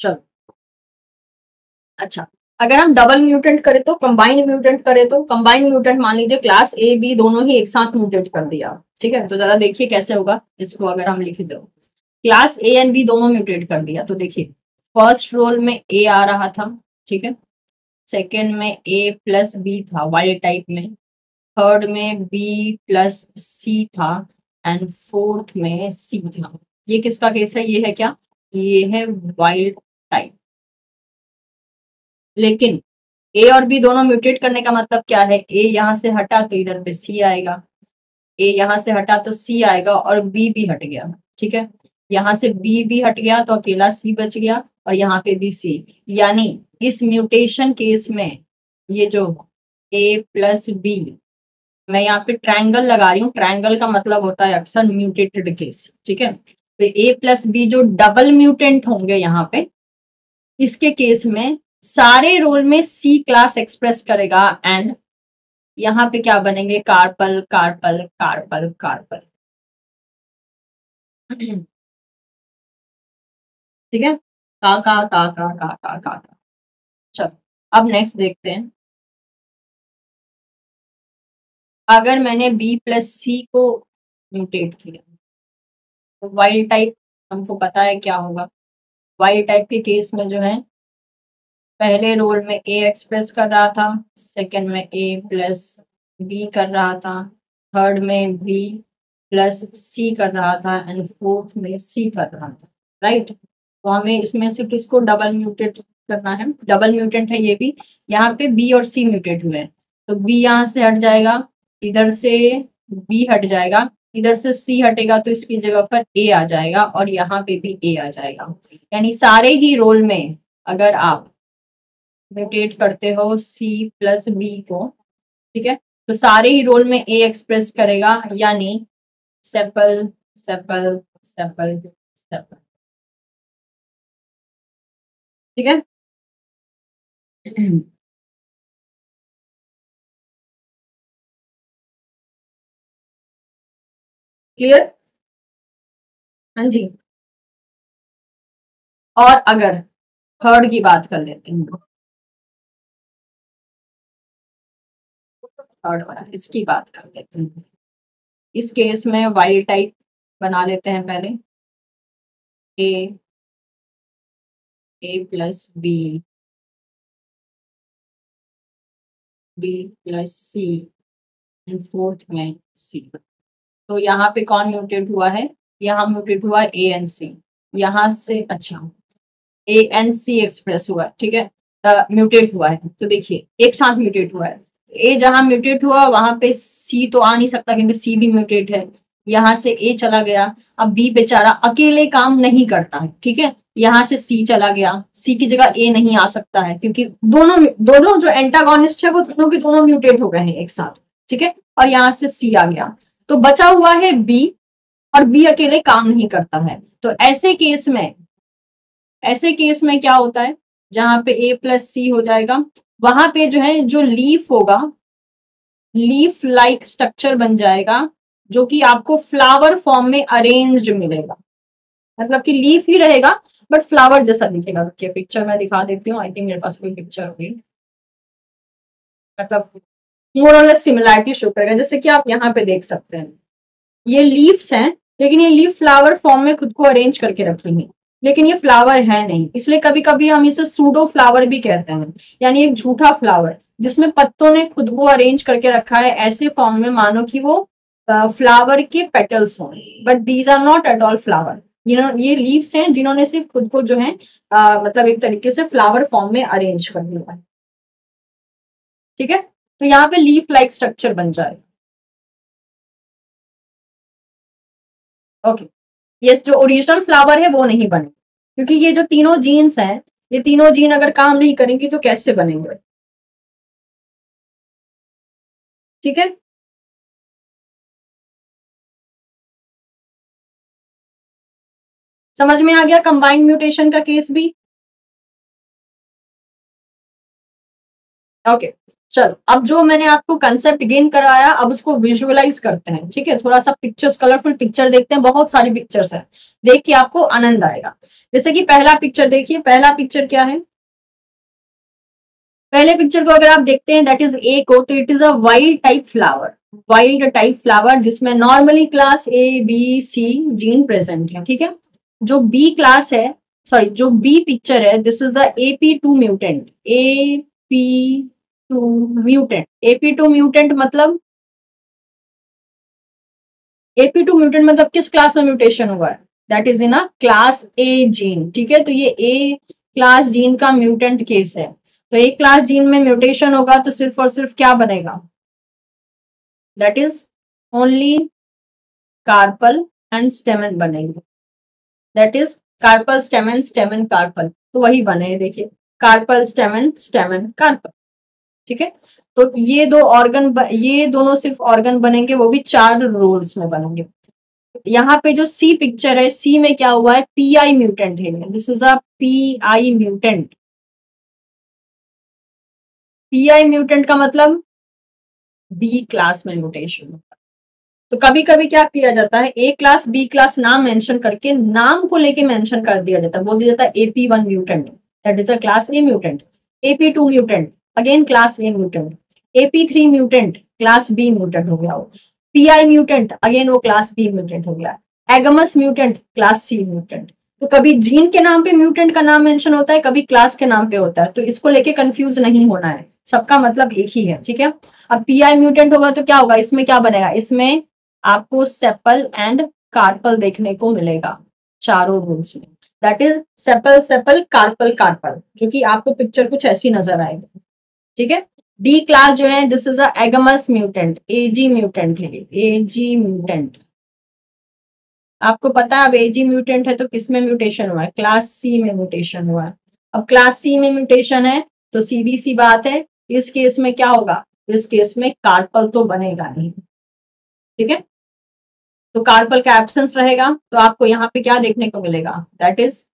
चलो अच्छा, अगर हम डबल म्यूटेंट करें तो कंबाइंड म्यूटेंट करें तो कंबाइंड म्यूटेंट मान लीजिए क्लास ए बी दोनों ही एक साथ म्यूटेट कर दिया, ठीक है। तो जरा देखिए कैसे होगा इसको, अगर हम लिख दो क्लास ए एंड बी दोनों म्यूटेट कर दिया तो देखिए फर्स्ट रोल में ए आ रहा था, ठीक है, सेकेंड में ए प्लस बी था वाइल्ड टाइप में, थर्ड में बी प्लस सी था एंड फोर्थ में सी था। ये किसका केस है? ये है क्या? ये है वाइल्ड टाइप। लेकिन ए और बी दोनों म्यूटेट करने का मतलब क्या है? ए यहाँ से हटा तो इधर पे सी आएगा, ए यहाँ से हटा तो सी आएगा और बी भी हट गया, ठीक है। यहाँ से बी भी हट गया तो अकेला सी बच गया और यहाँ पे भी सी, यानी इस म्यूटेशन केस में ये जो ए प्लस बी, मैं यहाँ पे ट्रायंगल लगा रही हूँ, ट्रायंगल का मतलब होता है अक्सर म्यूटेटेड केस, ठीक है। तो ए प्लस बी जो डबल म्यूटेंट होंगे यहाँ पे, इसके केस में सारे रोल में सी क्लास एक्सप्रेस करेगा एंड यहाँ पे क्या बनेंगे? कार्पल कार्पल कार्पल कार्पल, ठीक है, का का का का का का का का। चलो अब नेक्स्ट देखते हैं। अगर मैंने बी प्लस सी को म्यूटेट किया तो वाइल्ड टाइप हमको पता है क्या होगा। वाइल्ड टाइप के केस में जो है पहले रोल में ए एक्सप्रेस कर रहा था, सेकंड में ए प्लस बी कर रहा था, थर्ड में बी प्लस सी कर रहा था एंड फोर्थ में सी कर रहा था, राइट। तो हमें इसमें से किसको डबल म्यूटेट करना है? डबल म्यूटेंट है ये भी, यहाँ पे बी और सी म्यूटेट हुए हैं तो बी यहाँ से हट जाएगा, इधर से बी हट जाएगा, इधर से सी हटेगा तो इसकी जगह पर ए आ जाएगा और यहाँ पे भी ए आ जाएगा। यानी सारे ही रोल में अगर आप म्यूटेट करते हो सी प्लस बी को, ठीक है, तो सारे ही रोल में ए एक्सप्रेस करेगा, यानी सेपल सेपल सेपल सेपल, ठीक है। क्लियर? हाँ जी। और अगर थर्ड की बात कर लेते हैं, थर्ड वाला इसकी बात कर लेते हैं। इस केस में वाइल्ड टाइप बना लेते हैं पहले, A A plus B, B plus C and fourth में सी। तो यहाँ पे कौन म्यूटेट हुआ है? यहाँ म्यूटेट हुआ ए एंड सी, यहाँ से अच्छा ए एंड सी एक्सप्रेस हुआ, ठीक है, म्यूटेट हुआ है। तो देखिए एक साथ म्यूटेट हुआ है, ए जहाँ म्यूटेट हुआ वहां पे सी तो आ नहीं सकता क्योंकि सी भी म्यूटेट है, यहाँ से ए चला गया। अब बी बेचारा अकेले काम नहीं करता है, ठीक है, यहाँ से सी चला गया, सी की जगह ए नहीं आ सकता है क्योंकि दोनों दोनों जो एंटागोनिस्ट है वो दोनों के दोनों म्यूटेट हो गए हैं एक साथ, ठीक है, और यहाँ से सी आ गया तो बचा हुआ है बी और बी अकेले काम नहीं करता है। तो ऐसे केस में ऐसे केस में क्या होता है? जहां पे ए प्लस सी हो जाएगा वहां पे जो है जो लीफ होगा, लीफ लाइक स्ट्रक्चर बन जाएगा जो कि आपको फ्लावर फॉर्म में अरेंज्ड मिलेगा, मतलब कि लीफ ही रहेगा बट फ्लावर जैसा दिखेगा। रुकिए पिक्चर मैं दिखा देती हूँ, आई थिंक मेरे पास कोई पिक्चर होगी, मतलब मोर और लेस सिमिलरिटी शो करेगा, जैसे कि आप यहाँ पे देख सकते हैं। ये लीव्स हैं लेकिन ये लीफ फ्लावर फॉर्म में खुद को अरेंज करके रखी है, लेकिन ये फ्लावर है नहीं, इसलिए कभी कभी हम इसे सूडो फ्लावर भी कहते हैं, यानी एक झूठा फ्लावर जिसमें पत्तों ने खुद को अरेंज करके रखा है ऐसे फॉर्म में, मानो कि वो फ्लावर के पेटल्स हों, but these are not at all flower. ये लीव्स हैं जिन्होंने सिर्फ खुद को जो है आ, मतलब एक तरीके से फ्लावर फॉर्म में अरेंज कर लिया है, ठीक है। तो यहाँ पे लीफ लाइक स्ट्रक्चर बन जाएगा, ओके। ये जो ओरिजिनल फ्लावर है वो नहीं बनेगा क्योंकि ये जो तीनों जीन्स हैं, ये तीनों जीन अगर काम नहीं करेंगी तो कैसे बनेंगे, ठीक है। समझ में आ गया कंबाइंड म्यूटेशन का केस भी, ओके okay. चलो अब जो मैंने आपको कंसेप्ट गेन कराया अब उसको विजुअलाइज करते हैं, ठीक है। थोड़ा सा पिक्चर्स, कलरफुल पिक्चर देखते हैं, बहुत सारी पिक्चर्स हैं, देख के आपको आनंद आएगा। जैसे कि पहला पिक्चर देखिए, पहला पिक्चर क्या है, पहले पिक्चर को अगर आप देखते हैं दैट इज ए को, तो it is a wild type flower, wild type flower जिसमें normally class A B C gene present है, ठीक है। जो बी क्लास है, सॉरी जो बी पिक्चर है, this is a AP two mutant, A P two mutant, AP two mutant मतलब AP two mutant मतलब किस क्लास में म्यूटेशन हुआ है, that is in a class A gene, ठीक है। तो ये ए क्लास जीन का म्यूटेंट केस है, तो ए क्लास जीन में म्यूटेशन होगा तो सिर्फ और सिर्फ क्या बनेगा, that is only carpel and stamen बनेंगे, that is carpel stamen stamen carpel, तो वही बने देखिए, कार्पल स्टेमन स्टेमन कार्पल, ठीक है। तो ये दो ऑर्गन, ये दोनों सिर्फ ऑर्गन बनेंगे, वो भी चार रोल्स में बनेंगे। यहाँ पे जो सी पिक्चर है, सी में क्या हुआ है, पी आई म्यूटेंट है, this is a P I mutant, P I mutant का मतलब बी क्लास में म्यूटेशन। तो कभी कभी क्या किया जाता है, ए क्लास बी क्लास नाम मेंशन करके, नाम को लेके मेंशन कर दिया जाता है, बोल दिया जाता है AP one mutant that is a class A mutant, AP two mutant again class A mutant, AP three mutant class B mutant हो गया, वो पी आई म्यूटेंट अगेन वो क्लास बी म्यूटेंट हो गया, agamous mutant class C mutant. तो कभी gene के नाम पे म्यूटेंट का नाम मेंशन होता है, कभी क्लास के नाम पे होता है, तो इसको लेके कंफ्यूज नहीं होना है, सबका मतलब एक ही है, ठीक है। अब पी आई म्यूटेंट होगा तो क्या होगा, इसमें क्या बनेगा, इसमें आपको सेपल एंड कार्पल देखने को मिलेगा चारों रूल्स में, that is sepal sepal carpel carpel, जो कि आपको पिक्चर कुछ ऐसी नजर आएगी, ठीक है। डी क्लास जो है this is a agamous mutant, AG mutant है, एजी म्यूटेंट आपको पता है, अब एजी म्यूटेंट है तो किसमें म्यूटेशन हुआ है, क्लास सी में म्यूटेशन हुआ है। अब क्लास सी में म्यूटेशन है तो सीधी सी बात है, इस केस में क्या होगा, इस केस में कार्पल तो बनेगा नहीं, ठीक है। तो कार्पल का एब्सेंस रहेगा, तो आपको यहाँ पे क्या देखने को मिलेगा, दैट इज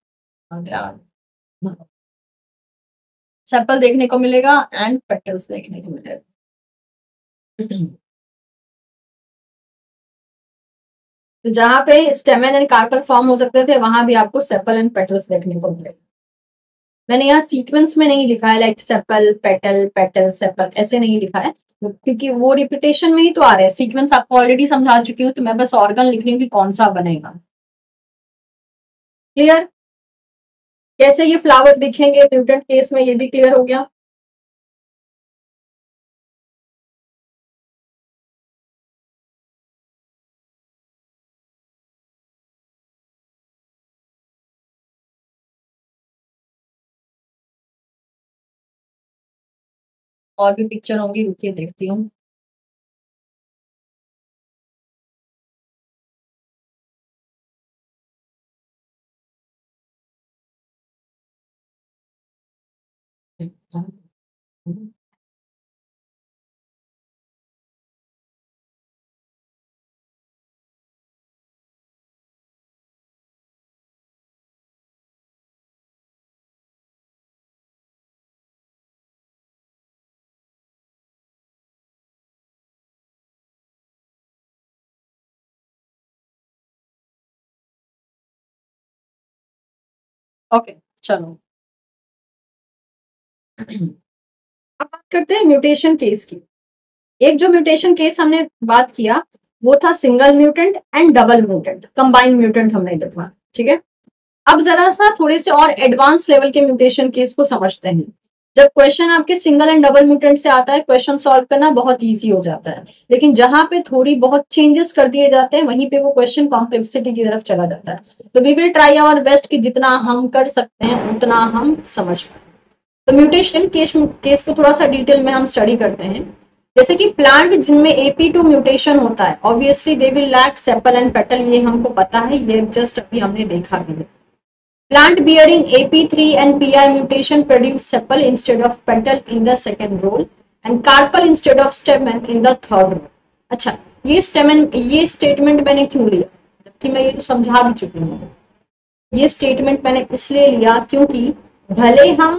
सेपल देखने को मिलेगा एंड पेटल्स देखने को मिलेगा। तो जहां पे स्टेमन एंड कार्पल फॉर्म हो सकते थे वहां भी आपको सेपल एंड पेटल्स देखने को मिलेगा। मैंने यहाँ सीक्वेंस में नहीं लिखा है like sepal petal petal sepal, ऐसे नहीं लिखा है क्योंकि वो रिपीटेशन में ही तो आ रहा है, सीक्वेंस आपको ऑलरेडी समझा चुकी हूँ, तो मैं बस ऑर्गन लिख रही हूँ कि कौन सा बनेगा। क्लियर, कैसे ये फ्लावर दिखेंगे म्यूटेंट केस में, ये भी क्लियर हो गया। और भी पिक्चर होंगी, रुकिए देखती हूँ। ओके okay, चलो अब बात करते हैं म्यूटेशन केस की। एक जो म्यूटेशन केस हमने बात किया वो था single mutant and double mutant, combined mutant हमने देखा, ठीक है। अब जरा सा थोड़े से और एडवांस लेवल के म्यूटेशन केस को समझते हैं। जब क्वेश्चन आपके सिंगल एंड डबल म्यूटेंट से आता है, क्वेश्चन सॉल्व करना बहुत इजी हो जाता है, लेकिन जहां पे थोड़ी बहुत चेंजेस कर दिए जाते हैं वहीं पे वो क्वेश्चन कॉम्प्लेक्सिटी की तरफ चला जाता है। तो we will try our best कि जितना हम कर सकते हैं उतना हम समझ पाए। तो म्यूटेशन केस केस को थोड़ा सा डिटेल में हम स्टडी करते हैं। जैसे कि प्लांट जिनमें एपी टू म्यूटेशन होता है, obviously they will lack sepal and petal, ये हमको पता है, ये जस्ट अभी हमने देखा भी है। Plant bearing A P three and P I mutation produce sepal instead of petal in the second role and carpel instead of stamen in the third role. अच्छा, ये stamen, ये स्टेटमेंट मैंने क्यों लिया, जबकि मैं ये तो समझा भी चुकी हूँ। ये स्टेटमेंट मैंने इसलिए लिया क्योंकि भले हम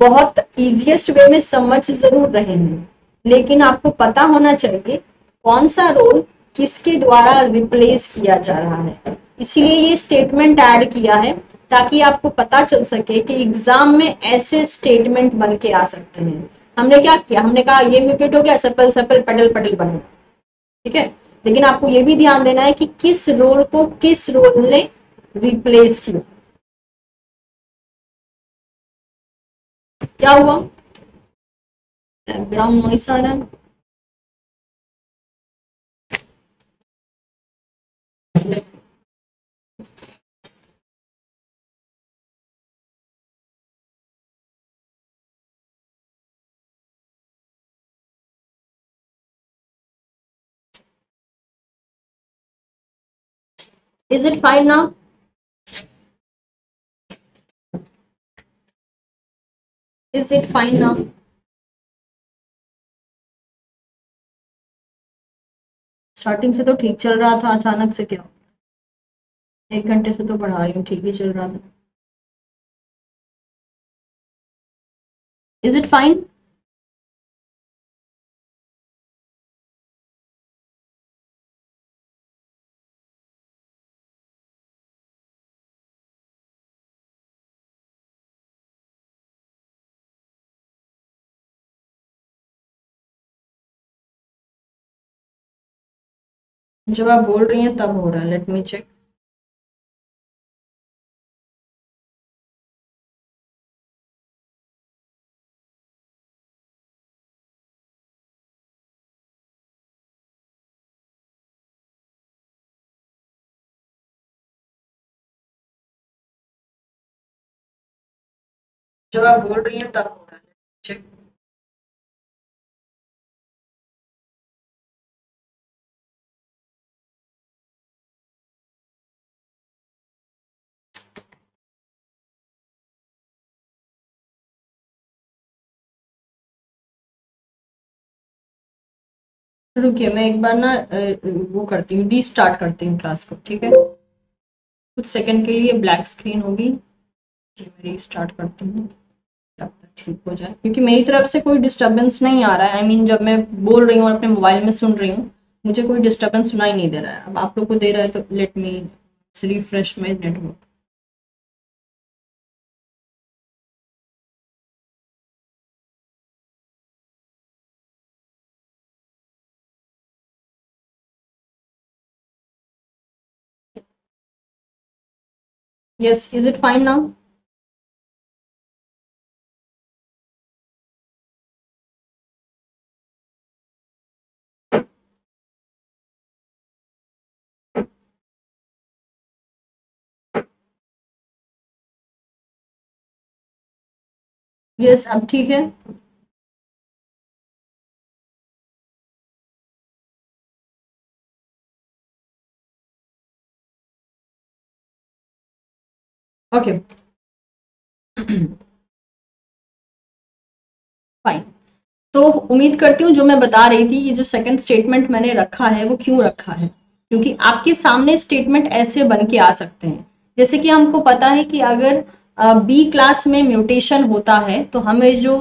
बहुत इजीएस्ट वे में समझ जरूर रहे हैं, लेकिन आपको पता होना चाहिए कौन सा रोल किसके द्वारा रिप्लेस किया जा रहा है। इसलिए ये स्टेटमेंट ऐड किया है ताकि आपको पता चल सके कि एग्जाम में ऐसे स्टेटमेंट बन के आ सकते हैं। हमने क्या किया, हमने कहा ये म्यूटेट हो गया, सेपल सेपल पेडल पेडल बने, ठीक है, लेकिन आपको ये भी ध्यान देना है कि किस रोल को किस रोल ने रिप्लेस किया। क्या हुआ, बैकग्राउंड नॉइस आ रहा है? Is it fine now? Is it fine now? Starting से तो ठीक चल रहा था, अचानक से क्या? एक घंटे से तो पढ़ा रही हूँ, ठीक ही चल रहा था। Is it fine? जब आप बोल रही हैं तब हो रहा है, लेट मी चेक। जब आप बोल रही हैं तब हो रहा है, लेट मी चेक। रुकिए, मैं एक बार ना वो करती हूँ, रीस्टार्ट करती हूँ क्लास को, ठीक है? कुछ सेकंड के लिए ब्लैक स्क्रीन होगी, रीस्टार्ट करती हूँ तब तक ठीक हो जाए, क्योंकि मेरी तरफ से कोई डिस्टर्बेंस नहीं आ रहा है। आई I मीन mean, जब मैं बोल रही हूँ और अपने मोबाइल में सुन रही हूँ, मुझे कोई डिस्टर्बेंस सुनाई नहीं दे रहा है। अब आप लोग को दे रहा है तो let me refresh my network. Yes, is it fine now? Yes, अब ठीक है। Okay fine. तो उम्मीद करती हूँ जो मैं बता रही थी, ये जो सेकंड स्टेटमेंट मैंने रखा है वो क्यों रखा है, क्योंकि आपके सामने स्टेटमेंट ऐसे बन के आ सकते हैं। जैसे कि हमको पता है कि अगर बी क्लास में म्यूटेशन होता है तो हमें जो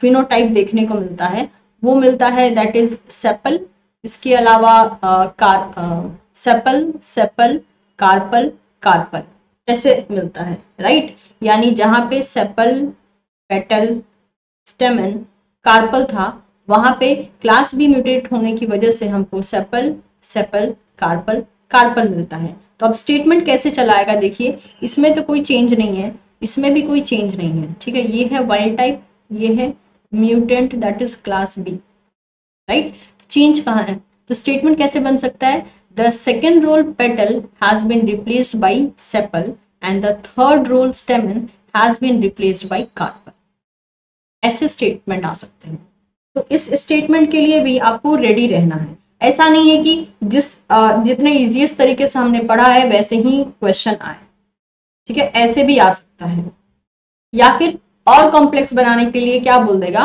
फिनोटाइप देखने को मिलता है वो मिलता है दैट इज सेपल, इसके अलावा आ, कार आ, सेपल सेपल कार्पल कार्पल ऐसे मिलता है, राइट। यानी जहां पे सेपल पेटल स्टेमन कार्पल था वहां पे क्लास बी म्यूटेट होने की वजह से हमको सेपल सेपल कार्पल कार्पल मिलता है। तो अब स्टेटमेंट कैसे चलाएगा, देखिए इसमें तो कोई चेंज नहीं है, इसमें भी कोई चेंज नहीं है, ठीक है। ये है वाइल्ड टाइप, ये है mutant that is class B, right. Change कहाँ है, तो स्टेटमेंट कैसे बन सकता है, the second role petal has been replaced by sepal and the third role stamen has been replaced by carpel। ऐसे स्टेटमेंट आ सकते हैं। तो इस स्टेटमेंट के लिए भी आपको रेडी रहना है। ऐसा नहीं है कि जिस जितने इजीएस्ट तरीके से हमने पढ़ा है वैसे ही क्वेश्चन आए, ठीक है, ऐसे भी आ सकता है। या फिर और कॉम्प्लेक्स बनाने के लिए क्या बोल देगा,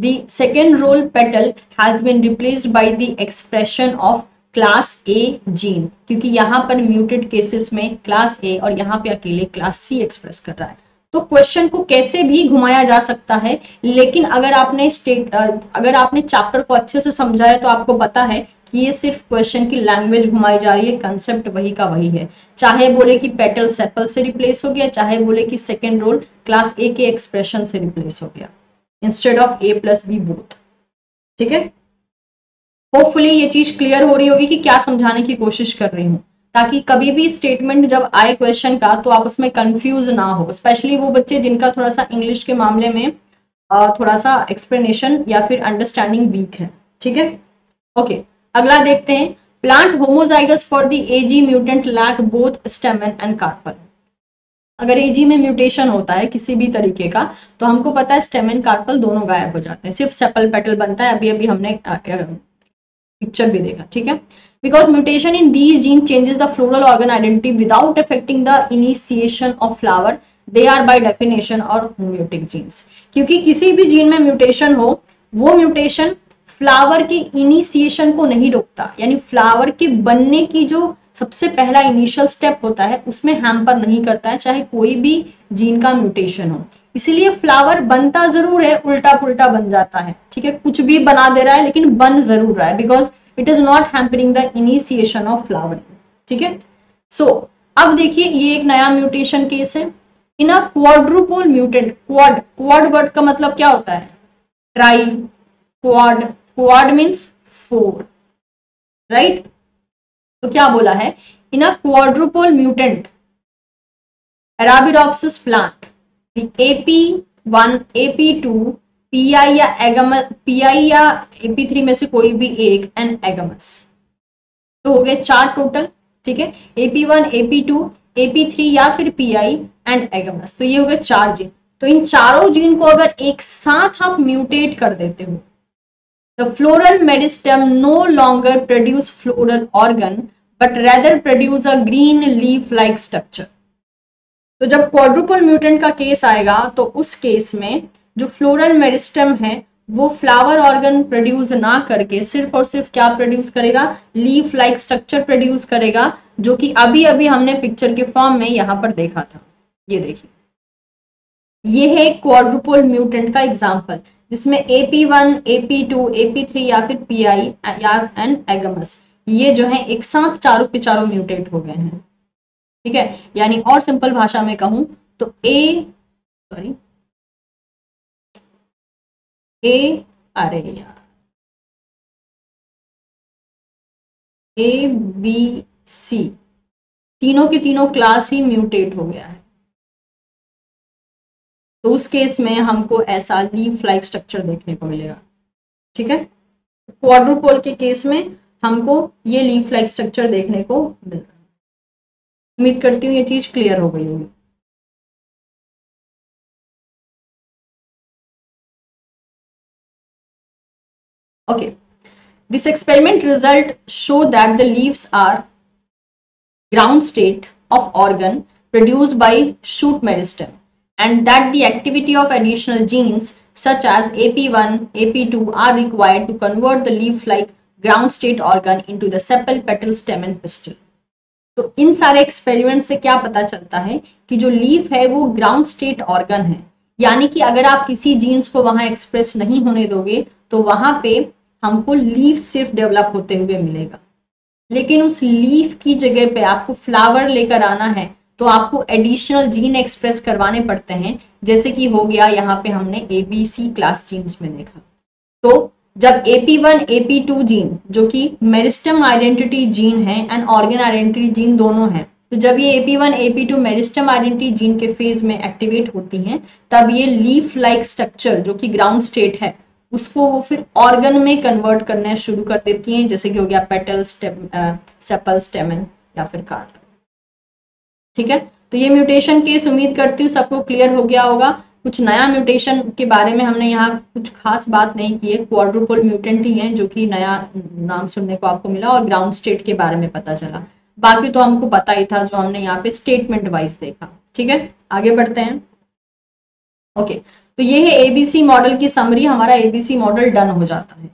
the second role petal has been replaced by the expression of class A gene, क्योंकि यहाँ पर म्यूटेड केसेस में क्लास ए और यहाँ पे अकेले क्लास सी एक्सप्रेस कर रहा है, तो क्वेश्चन को कैसे भी घुमाया जा सकता है, लेकिन अगर आपने स्टेट अगर आपने चैप्टर को अच्छे से समझा है तो आपको पता है कि ये सिर्फ क्वेश्चन की लैंग्वेज घुमाई जा रही है, कंसेप्ट वही का वही है। चाहे बोले कि पेटल सेपल से रिप्लेस हो गया, चाहे बोले कि सेकेंड रोल क्लास ए के एक्सप्रेशन से रिप्लेस हो गया instead of A plus B both. ठीक है, होपफुली ये चीज क्लियर हो रही होगी कि क्या समझाने की कोशिश कर रही हूँ, ताकि कभी भी स्टेटमेंट जब आए क्वेश्चन का तो आप उसमें कंफ्यूज ना हो, स्पेशली वो बच्चे जिनका थोड़ा सा इंग्लिश के मामले में थोड़ा सा एक्सप्लेनेशन या फिर अंडरस्टैंडिंग वीक है। ठीक है, ओके, अगला देखते हैं। Plant homozygous for the AG mutant lack both stamen and carpel. अगर एजी में म्यूटेशन होता है किसी भी तरीके का तो हमको पता है स्टेमन कार्पल दोनों गायब हो जाते हैं, सिर्फ सेपल पेटल बनता है। अभी अभी हमने पिक्चर भी देखा। ठीक है, because mutation in these genes changes the floral organ identity without affecting the initiation of flower, they are by definition or homotic genes। क्योंकि किसी भी जीन में म्यूटेशन हो, वो म्यूटेशन फ्लावर के इनिशिएशन को नहीं रोकता, यानी फ्लावर के बनने की जो सबसे पहला इनिशियल स्टेप होता है उसमें हैम्पर नहीं करता है, चाहे कोई भी जीन का म्यूटेशन हो। इसीलिए फ्लावर बनता जरूर है, उल्टा पुल्टा बन जाता है। ठीक है, कुछ भी बना दे रहा है लेकिन बन जरूर रहा है, because it is not hampering the initiation of flowering. ठीक है, सो अब देखिए ये एक नया म्यूटेशन केस है in a quadruple mutant. Quad quad word का मतलब क्या होता है? Try. Quad quad means four, right? तो क्या बोला है, in a quadruple mutant Arabidopsis plant A P one A P two PI या एगामस, पीआई या एपी थ्री में से कोई भी एक, एंड एगामस, तो हो गए चार टोटल। ठीक है, AP one AP two AP three या फिर पीआई एंड एगामस, तो ये हो गए चार जीन। तो इन चारों जीन को अगर एक साथ आप म्यूटेट कर देते हो, the floral meristem no longer produce floral organ but rather produce a green leaf like structure. तो जब क्वाड्रुपल म्यूटेंट का केस आएगा तो उस केस में जो फ्लोरल मेरिस्टम है वो फ्लावर ऑर्गन प्रोड्यूस ना करके सिर्फ और सिर्फ क्या प्रोड्यूस करेगा, लीफ लाइक स्ट्रक्चर प्रोड्यूस करेगा, जो कि अभी अभी हमने पिक्चर के फॉर्म में यहाँ पर देखा था। ये देखिए, ये है क्वाड्रुपल म्यूटेंट का एग्जाम्पल जिसमें A P one, A P two, A P three या फिर पी आई या एंड एगामस, ये जो है एक साथ चारों के चारों म्यूटेट हो गए हैं। ठीक है, यानी और सिंपल भाषा में कहूं तो ए सॉरी ए अरे यार ए बी सी तीनों की तीनों क्लास ही म्यूटेट हो गया है, तो उस केस में हमको ऐसा लीफ लाइक स्ट्रक्चर देखने को मिलेगा। ठीक है, क्वाड्रुपोल के केस में हमको ये लीफ लाइक स्ट्रक्चर देखने को मिल रहा है। उम्मीद करती हूँ ये चीज क्लियर हो गई होगी। Okay, this experiment result show that the leaves are ground state of organ produced by shoot meristem and that the activity of additional genes such as A P one, A P two are required to convert the leaf-like ground state organ into the sepal, petal, stem and pistil. तो इन सारे experiment से क्या पता चलता है कि जो लीफ है वो ग्राउंड स्टेट ऑर्गन है, यानी कि अगर आप किसी जीन्स को वहां एक्सप्रेस नहीं होने दोगे तो वहां पे हमको लीफ सिर्फ डेवलप होते हुए मिलेगा, लेकिन उस लीफ की जगह पे आपको फ्लावर लेकर आना है तो आपको एडिशनल जीन एक्सप्रेस करवाने पड़ते हैं, जैसे कि हो गया यहाँ पे हमने A B C class genes में देखा। तो जब A P one A P two gene जो कि मेरिस्टम आइडेंटिटी जीन है एंड ऑर्गन आइडेंटिटी जीन दोनों हैं, तो जब ये A P one A P two meristem identity gene के फेज में एक्टिवेट होती हैं, तब ये लीफ लाइक स्ट्रक्चर जो कि ग्राउंड स्टेट है उसको वो फिर ऑर्गन में कन्वर्ट करना शुरू कर देती हैं, जैसे कि हो गया पेटल, स्टेम, सेपल, स्टेमन या फिर कार्प। ठीक है, तो ये म्यूटेशन केस उम्मीद करती हूँ सबको क्लियर हो गया होगा। कुछ नया म्यूटेशन के बारे में हमने यहाँ कुछ खास बात नहीं की है, क्वाड्रुपल म्यूटेंट ही है जो कि नया नाम सुनने को आपको मिला और ग्राउंड स्टेट के बारे में पता चला, बाकी तो हमको पता ही था जो हमने यहाँ पे स्टेटमेंट वाइज देखा। ठीक है, आगे बढ़ते हैं। ओके okay, तो ये है एबीसी मॉडल की समरी। हमारा एबीसी मॉडल डन हो जाता है।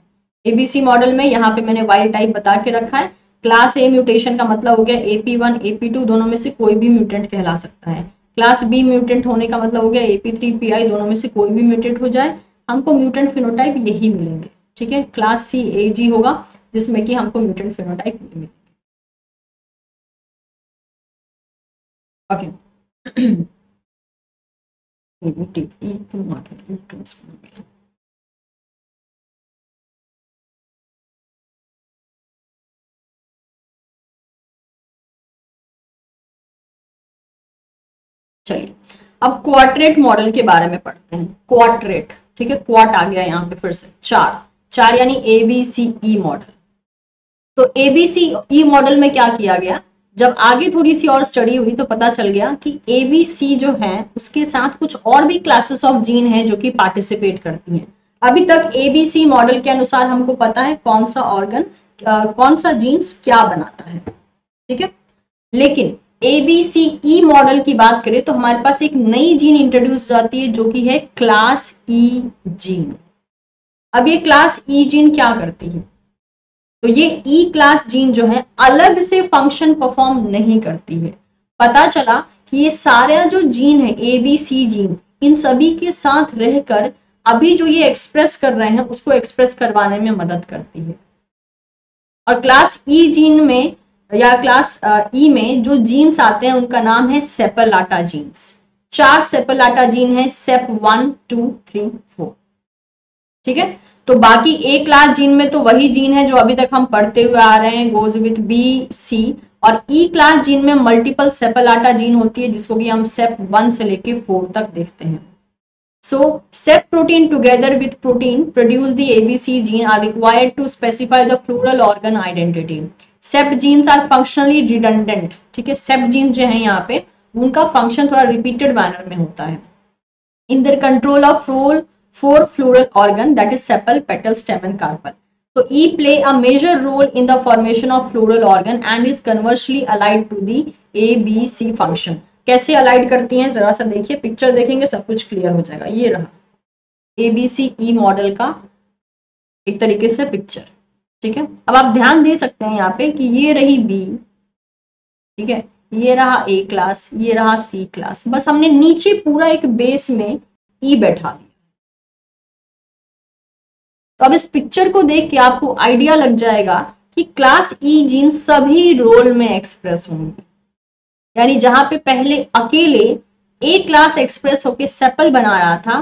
एबीसी मॉडल में यहाँ पे मैंने वाइल्ड टाइप बता के रखा है। क्लास ए म्यूटेशन का मतलब हो गया एपी वन एपी टू दोनों में से कोई भी म्यूटेंट कहला सकता है। क्लास बी म्यूटेंट होने का मतलब हो गया एपी थ्री पी आई दोनों में से कोई भी म्यूटेंट हो जाए हमको म्यूटेंट फिनोटाइप यही मिलेंगे। ठीक है, क्लास सी ए जी होगा जिसमें कि हमको म्यूटेंट फिनोटाइप मिलेंगे। ओके चलिए, अब क्वाड्रेट मॉडल के बारे में पढ़ते हैं। क्वाड्रेट, ठीक है, क्वाट आ गया यहाँ पे फिर से, चार चार यानी ए बी सी ई मॉडल। तो ए बी सी ई मॉडल में क्या किया गया, जब आगे थोड़ी सी और स्टडी हुई तो पता चल गया कि ए बी सी जो है उसके साथ कुछ और भी क्लासेस ऑफ जीन है जो कि पार्टिसिपेट करती हैं। अभी तक ए बी सी मॉडल के अनुसार हमको पता है कौन सा ऑर्गन कौन सा जीन्स क्या बनाता है, ठीक है। लेकिन ए बी सी ई मॉडल की बात करें तो हमारे पास एक नई जीन इंट्रोड्यूस हो जाती है जो कि है क्लास ई जीन। अब ये क्लास ई जीन क्या करती है, तो ये ई क्लास जीन जो है अलग से फंक्शन परफॉर्म नहीं करती है। पता चला कि ये सारा जो जीन है A B C gene in सभी के साथ रहकर अभी जो ये एक्सप्रेस कर रहे हैं उसको एक्सप्रेस करवाने में मदद करती है। और क्लास ई जीन में या क्लास ई में जो जीन्स आते हैं उनका नाम है सेपल्लाटा जीन्स। चार सेपल्लाटा जीन है, SEP one two three four, ठीक है। तो बाकी ए क्लास जीन में तो वही जीन है जो अभी तक हम पढ़ते हुए आ रहे हैं, गोज विथ बी सी। और ई क्लास जीन में मल्टीपल सेपल्लाटा जीन होती है जिसको कि हम सेप वन से लेके फोर तक देखते हैं। So, S E P protein together with protein produce the A B C gene are required to specify the plural organ identity. S E P genes are functionally redundant. ठीक है, S E P genes जो है यहाँ पे उनका function थोड़ा repeated manner में होता है। In their control of four four plural organ that is sepal, petal, stem and carpel. So E play a major role in the formation of plural organ and is conversely allied to the A B C function. कैसे allied करती हैं जरा सा देखिए, picture देखेंगे सब कुछ clear हो जाएगा। ये रहा ए बी सी ई मॉडल का एक तरीके से पिक्चर, ठीक है। अब आप ध्यान दे सकते हैं यहाँ पे कि ये रही बी, ठीक है, ये रहा ए क्लास, ये रहा सी क्लास, बस हमने नीचे पूरा एक बेस में ई बैठा दिया। तो अब इस पिक्चर को देख के आपको आइडिया लग जाएगा कि क्लास ई जीन सभी रोल में एक्सप्रेस होंगे। यानी जहां पे पहले अकेले ए क्लास एक्सप्रेस होके सेपल बना रहा था,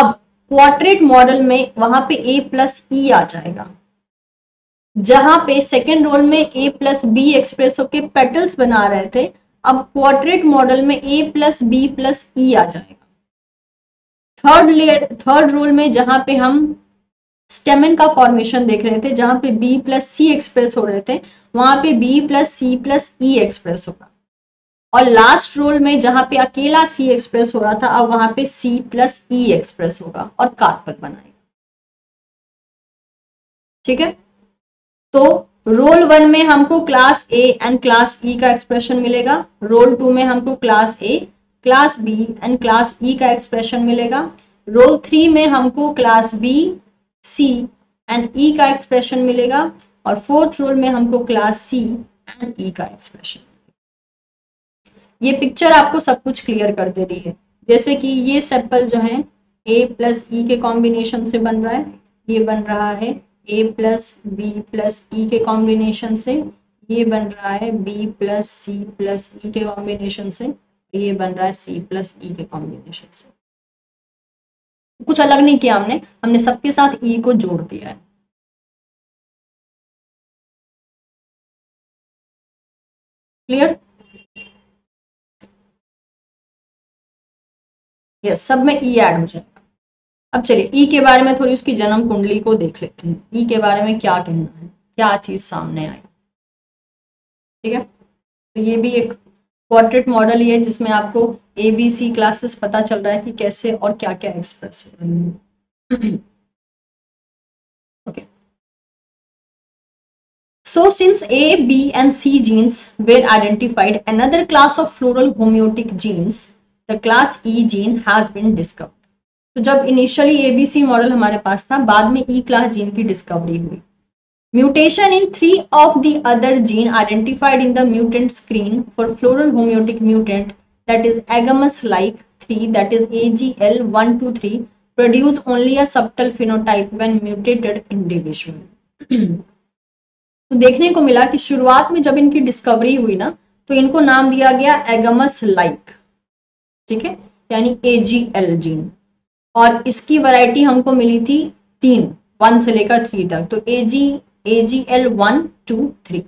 अब क्वाड्रेट मॉडल में वहां पे ए प्लस ई आ जाएगा। जहां पे सेकेंड रोल में ए प्लस बी एक्सप्रेस होके पेटल्स बना रहे थे, अब क्वाड्रेट मॉडल में A plus B plus E आ जाएगा। थर्ड लेयर थर्ड रोल में जहां पे हम स्टेमन का फॉर्मेशन देख रहे थे, जहां पे बी प्लस सी एक्सप्रेस हो रहे थे, वहां पे B plus C plus E express होगा। और लास्ट रोल में जहां पे अकेला सी एक्सप्रेस हो रहा था, अब वहां पे सी प्लस ई एक्सप्रेस होगा और कार्पल बनाएगा, ठीक है। तो रोल वन में हमको class A and class E का एक्सप्रेशन मिलेगा, रोल टू में हमको class A, class B and class E का एक्सप्रेशन मिलेगा, रोल थ्री में हमको class B C and E का एक्सप्रेशन मिलेगा, और फोर्थ रोल में हमको क्लास सी एंड ई का एक्सप्रेशन। ये पिक्चर आपको सब कुछ क्लियर कर दे रही है। जैसे कि ये सेपल जो है ए प्लस ई के कॉम्बिनेशन से बन रहा है, ये बन रहा है A plus B plus E के कॉम्बिनेशन से, ये बन रहा है B plus C plus E के कॉम्बिनेशन से, ये बन रहा है सी प्लस ई के कॉम्बिनेशन से। कुछ अलग नहीं किया हमने, हमने सबके साथ ई को जोड़ दिया है। क्लियर? यस yes, सब में ई ऐड हो जाएगा। अब चलिए ई के बारे में थोड़ी उसकी जन्म कुंडली को देख लेते हैं। ई के बारे में क्या कहना है, क्या चीज सामने आई, ठीक है। तो ये भी एक क्वाड्रेट मॉडल ही है जिसमें आपको ए बी सी क्लासेस पता चल रहा है कि कैसे और क्या क्या एक्सप्रेस हो रहे हैं। Okay, so since A, B and C genes were identified, another class of floral homeotic genes The class E gene has been discovered. तो जब initially A B C model हमारे पास था, बाद में E क्लास जीन की discovery हुई। Mutation in three of the other gene identified in the mutant screen for floral homeotic mutant that is agamous like three, that is A G L one two three, produce only a subtle phenotype when mutated individual. तो देखने को मिला कि शुरुआत में जब इनकी discovery हुई ना तो इनको नाम दिया गया एगमस लाइक, ठीक है, यानी A G L जीन, और इसकी वैरायटी हमको मिली थी तीन, वन से लेकर थ्री तक, तो A G A G L one two three.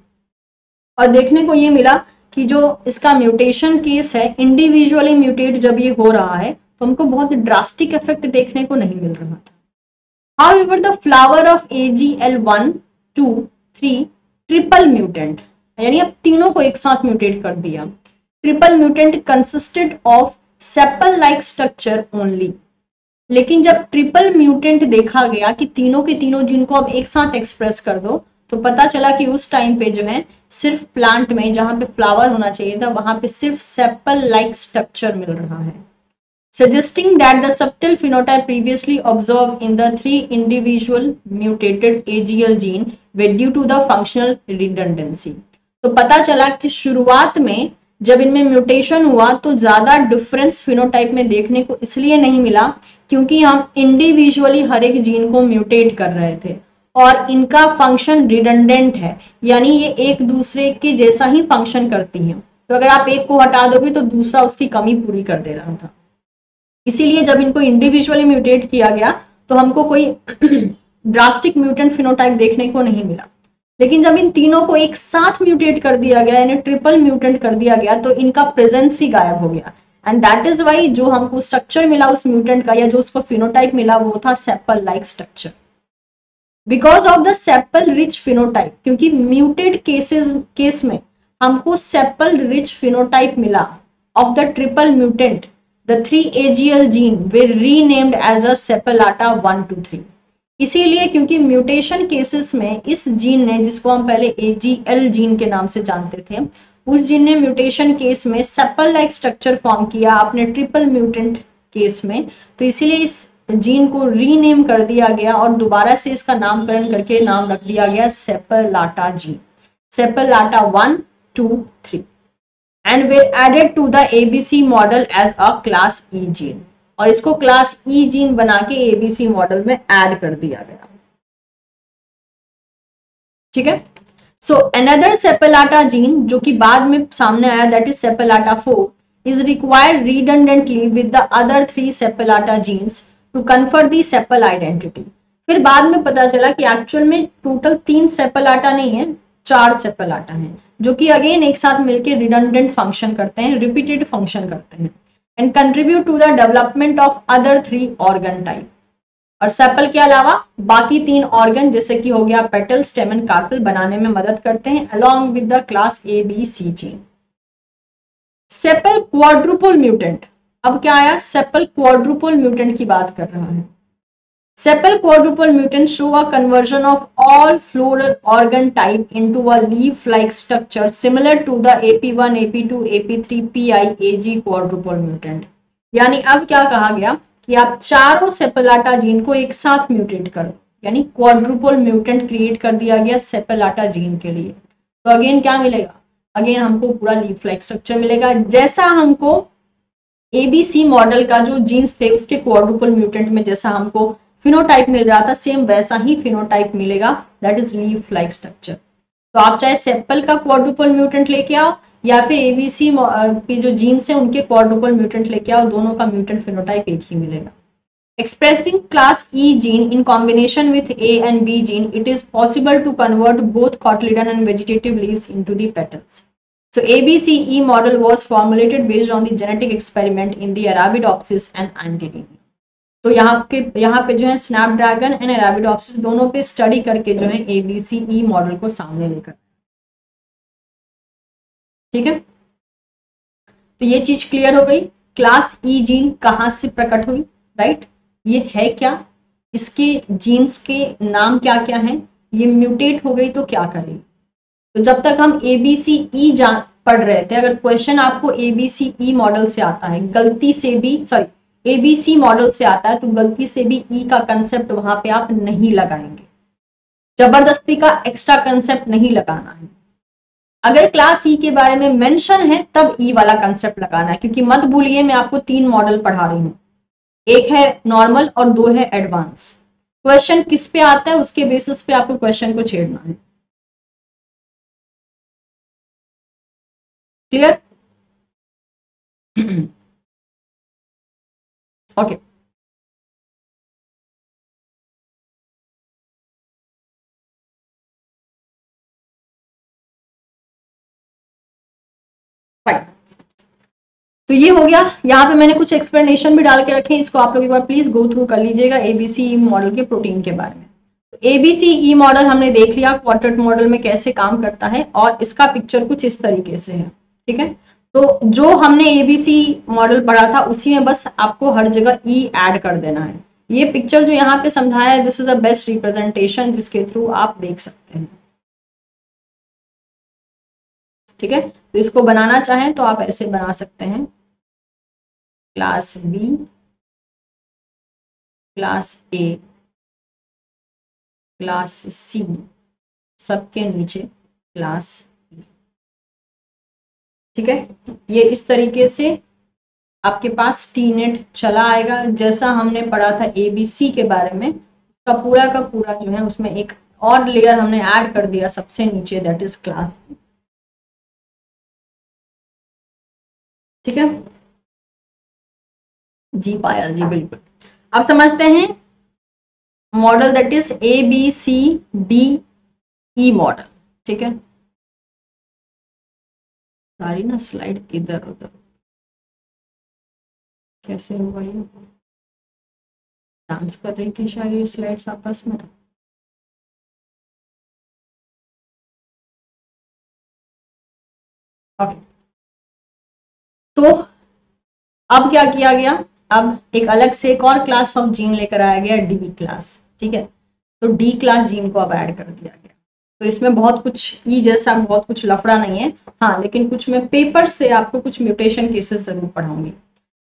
और देखने को ये मिला कि जो इसका म्यूटेशन केस है इंडिविजुअली म्यूटेट जब ये हो रहा है तो हमको बहुत ड्रास्टिक इफेक्ट देखने को नहीं मिल रहा था। However the flower of A G L one two three triple mutant, यानी अब तीनों को एक साथ म्यूटेट कर दिया, triple mutant consisted of sepal like structure only. लेकिन जब ट्रिपल म्यूटेंट देखा गया कि तीनों के तीनों जिनको अब एक साथ एक्सप्रेस कर दो, तो पता चला कि उस टाइम पे जो है सिर्फ प्लांट में जहां पे फ्लावर होना चाहिए था वहां पे सिर्फ सेपल लाइक स्ट्रक्चर मिल रहा है, suggesting that the subtle phenotype previously observe in the three individual mutated AGL gene were due to the functional redundancy. तो पता चला कि शुरुआत में जब इनमें म्यूटेशन हुआ तो ज्यादा डिफरेंस फिनोटाइप में देखने को इसलिए नहीं मिला क्योंकि हम इंडिविजुअली हर एक जीन को म्यूटेट कर रहे थे और इनका फंक्शन रिडंडेंट है, यानी ये एक दूसरे के जैसा ही फंक्शन करती हैं। तो अगर आप एक को हटा दोगे तो दूसरा उसकी कमी पूरी कर दे रहा था। इसीलिए जब इनको इंडिविजुअली म्यूटेट किया गया तो हमको कोई ड्रास्टिक म्यूटेंट फिनोटाइप देखने को नहीं मिला, लेकिन जब इन तीनों को एक साथ म्यूटेट कर दिया गया यानी ट्रिपल म्यूटेंट कर दिया गया तो इनका प्रेजेंस ही गायब हो गया। एंड दैट इज वाई जो हमको स्ट्रक्चर मिला उस म्यूटेंट का या जो उसको फिनोटाइप मिला वो था sepal like structure. Because of the sepal rich phenotype, क्योंकि म्यूटेड केसेस केस में हमको सेपल रिच फिनोटाइप मिला of the triple mutant, the three AGL gene were renamed as a sepallata one two three. इसीलिए क्योंकि mutation cases में इस gene ने, जिसको हम पहले एजीएल जीन के नाम से जानते थे, उस जीन ने म्यूटेशन केस में सेपल लाइक स्ट्रक्चर फॉर्म किया अपने ट्रिपल म्यूटेंट केस में, तो इसीलिए इस जीन को रीनेम कर दिया गया और दोबारा से इसका नामकरण करके नाम रख दिया गया sepallata gene, sepallata one two three, and way added to the ABC model as a class E gene, और इसको क्लास ई जीन बना के एबीसी मॉडल में ऐड कर दिया गया, ठीक है। सो अनदर सेपलाटा जीन जो कि बाद में सामने आया, that is sepallata four, is required redundantly with the other three sepallata genes to confer the sepal identity. फिर बाद में पता चला कि एक्चुअल में टोटल तीन सेपलाटा नहीं है, चार सेपलाटा हैं, जो कि अगेन एक साथ मिलकर रिडंडेंट फंक्शन करते हैं, रिपीटेड फंक्शन करते हैं, and contribute to the development of other three organ type. और सेपल के अलावा बाकी तीन ऑर्गन जैसे कि हो गया पेटल, स्टेम एंड कार्पल बनाने में मदद करते हैं along with the class A B C gene. Sepal quadruple mutant, अब क्या आया, सेपल क्वाड्रुपल म्यूटेंट की बात कर रहा है। Sepal quadruple mutant show a conversion of all floral organ type into a leaf like structure similar to the A P one A P two A P three P I A G quadruple mutant. यानी अब क्या कहा गया कि आप चारों sepallata gene को एक साथ म्यूटेट करो, यानी क्वाड्रुपल म्यूटेंट क्रिएट कर दिया गया सेपलाटा जीन के लिए। तो अगेन क्या मिलेगा, अगेन हमको पूरा लीफ लाइक स्ट्रक्चर मिलेगा जैसा हमको एबीसी मॉडल का जो जीन्स थे उसके क्वाड्रुपल म्यूटेंट में जैसा हमको फिनोटाइप मिल रहा था सेम वैसा ही फिनोटाइप मिलेगा, that is leaf like structure. तो आप चाहे सेपल का क्वाड्रुपल म्यूटेंट लेके आओ या फिर एबीसी के जो जीन्स हैं उनके क्वाड्रुपल म्यूटेंट लेके आओ, दोनों का म्यूटेंट फिनोटाइप एक ही मिलेगा। Expressing class E gene in combination with A and B gene, it is possible to convert both cotyledon and vegetative leaves into the petals. So A B C D E model was formulated based on the genetic experiment in the Arabidopsis and Antirrhinum। तो यहाँ के यहाँ पे जो है Snapdragon and Arabidopsis दोनों पे study करके जो है A B C D E model को सामने लेकर, ठीक है। तो ये चीज क्लियर हो गई, क्लास E जीन कहाँ से प्रकट हुई, राइट, ये है क्या, इसके जीन्स के नाम क्या क्या हैं, ये म्यूटेट हो गई तो क्या करेगी। तो जब तक हम A B C E जान पढ़ रहे थे, अगर क्वेश्चन आपको A B C E model से आता है, गलती से भी sorry A B C model से आता है, तो गलती से भी E का कंसेप्ट वहां पे आप नहीं लगाएंगे, जबरदस्ती का एक्स्ट्रा कंसेप्ट नहीं लगाना है। अगर क्लास ई के बारे में मेंशन है तब ई वाला कंसेप्ट लगाना है, क्योंकि मत भूलिए मैं आपको तीन मॉडल पढ़ा रही हूँ, एक है नॉर्मल और दो है एडवांस। क्वेश्चन किस पे आता है उसके बेसिस पे आपको क्वेश्चन को छेड़ना है। क्लियर? Okay okay. तो ये हो गया। यहाँ पे मैंने कुछ एक्सप्लेनेशन भी डाल के रखे हैं, इसको आप लोग एक बार प्लीज गो थ्रू कर लीजिएगा एबीसी मॉडल के प्रोटीन के बारे में। एबीसीई मॉडल हमने देख लिया क्वाड्रेट मॉडल में कैसे काम करता है और इसका पिक्चर कुछ इस तरीके से है, ठीक है। तो जो हमने एबीसी मॉडल पढ़ा था उसी में बस आपको हर जगह ई एड कर देना है। ये पिक्चर जो यहाँ पे समझाया है this is a best representation जिसके थ्रू आप देख सकते हैं, ठीक है। तो इसको बनाना चाहें तो आप ऐसे बना सकते हैं, class B class A class C सबके नीचे क्लास ई, ठीक है। ये इस तरीके से आपके पास टी नेट चला आएगा जैसा हमने पढ़ा था एबीसी के बारे में, उसका पूरा का पूरा जो है उसमें एक और लेयर हमने ऐड कर दिया सबसे नीचे दैट इज क्लास बी, ठीक है जी पायल जी बिल्कुल। अब समझते हैं model that is A B C D E model, ठीक है। सारी ना स्लाइड इधर उधर कैसे हुआ, ये डांस कर रही थी शायद ये स्लाइड्स आपस में। ओके तो अब क्या किया गया, अब एक अलग से एक और क्लास ऑफ जीन लेकर आया गया डी क्लास, ठीक है। तो डी क्लास जीन को अब ऐड कर दिया गया। तो इसमें बहुत कुछ ई जैसा बहुत कुछ लफड़ा नहीं है, हाँ लेकिन कुछ मैं पेपर से आपको कुछ म्यूटेशन केसेस जरूर पढ़ाऊंगी।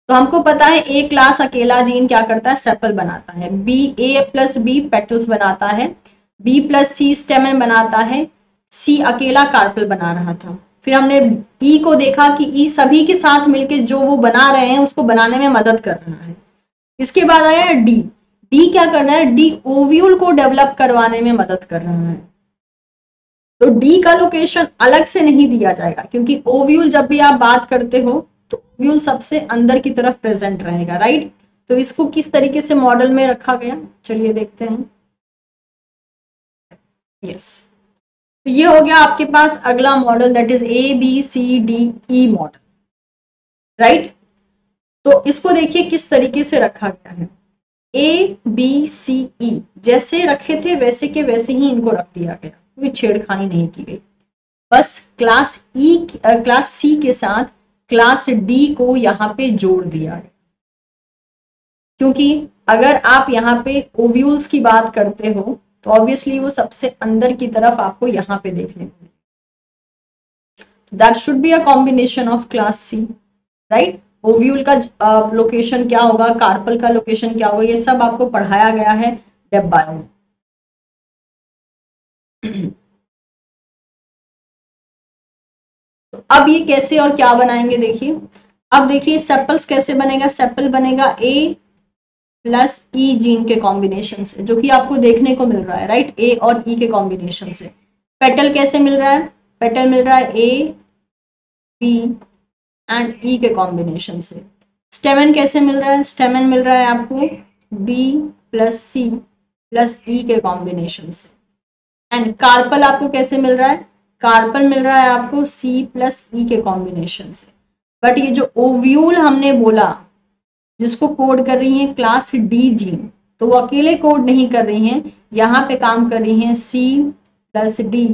तो हमको पता है ए क्लास अकेला जीन क्या करता है, सेपल बनाता है। B A plus B petals बनाता है, बी प्लस सी स्टेमन बनाता है, सी अकेला कार्पल बना रहा था। फिर हमने ई को देखा कि ई सभी के साथ मिलके जो वो बना रहे हैं उसको बनाने में मदद कर रहा है। इसके बाद आया डी, डी क्या कर रहा है, डी ओव्यूल को डेवलप करवाने में मदद कर रहा है। तो डी का लोकेशन अलग से नहीं दिया जाएगा क्योंकि ओव्यूल जब भी आप बात करते हो तो ओव्यूल सबसे अंदर की तरफ प्रेजेंट रहेगा, राइट। तो इसको किस तरीके से मॉडल में रखा गया चलिए देखते हैं। यस तो ये हो गया आपके पास अगला model that is A B C D E model, right. तो इसको देखिए किस तरीके से रखा गया है, ए बी सी ई जैसे रखे थे वैसे के वैसे ही इनको रख दिया गया, कोई छेड़खानी नहीं की गई। बस क्लास ई क्लास सी के साथ क्लास डी को यहाँ पे जोड़ दिया गया, क्योंकि अगर आप यहाँ पे ओव्यूल्स की बात करते हो तो ऑब्वियसली वो सबसे अंदर की तरफ आपको यहाँ पे देखने को मिले। That should be a combination of class C, right. Ovule का लोकेशन uh, क्या होगा, कार्पल का लोकेशन क्या होगा, ये सब आपको पढ़ाया गया है डेब बायो में। तो अब ये कैसे और क्या बनाएंगे देखिए। अब देखिए सेपल्स कैसे बनेगा, सेपल बनेगा ए प्लस ई जीन के कॉम्बिनेशन से जो कि आपको देखने को मिल रहा है, राइट। ए और ई के कॉम्बिनेशन से पेटल कैसे मिल रहा है, पेटल मिल रहा है ए बी एंड ई के कॉम्बिनेशन से। स्टेमन कैसे मिल रहा है, स्टेमन मिल रहा है आपको B plus C plus E के कॉम्बिनेशन से। एंड कार्पल आपको कैसे मिल रहा है, कार्पल मिल रहा है आपको सी प्लस ई के कॉम्बिनेशन से। बट ये जो ओव्यूल हमने बोला जिसको कोड कर रही हैं क्लास डी जीन, तो वो अकेले कोड नहीं कर रही हैं, यहाँ पे काम कर रही हैं C plus D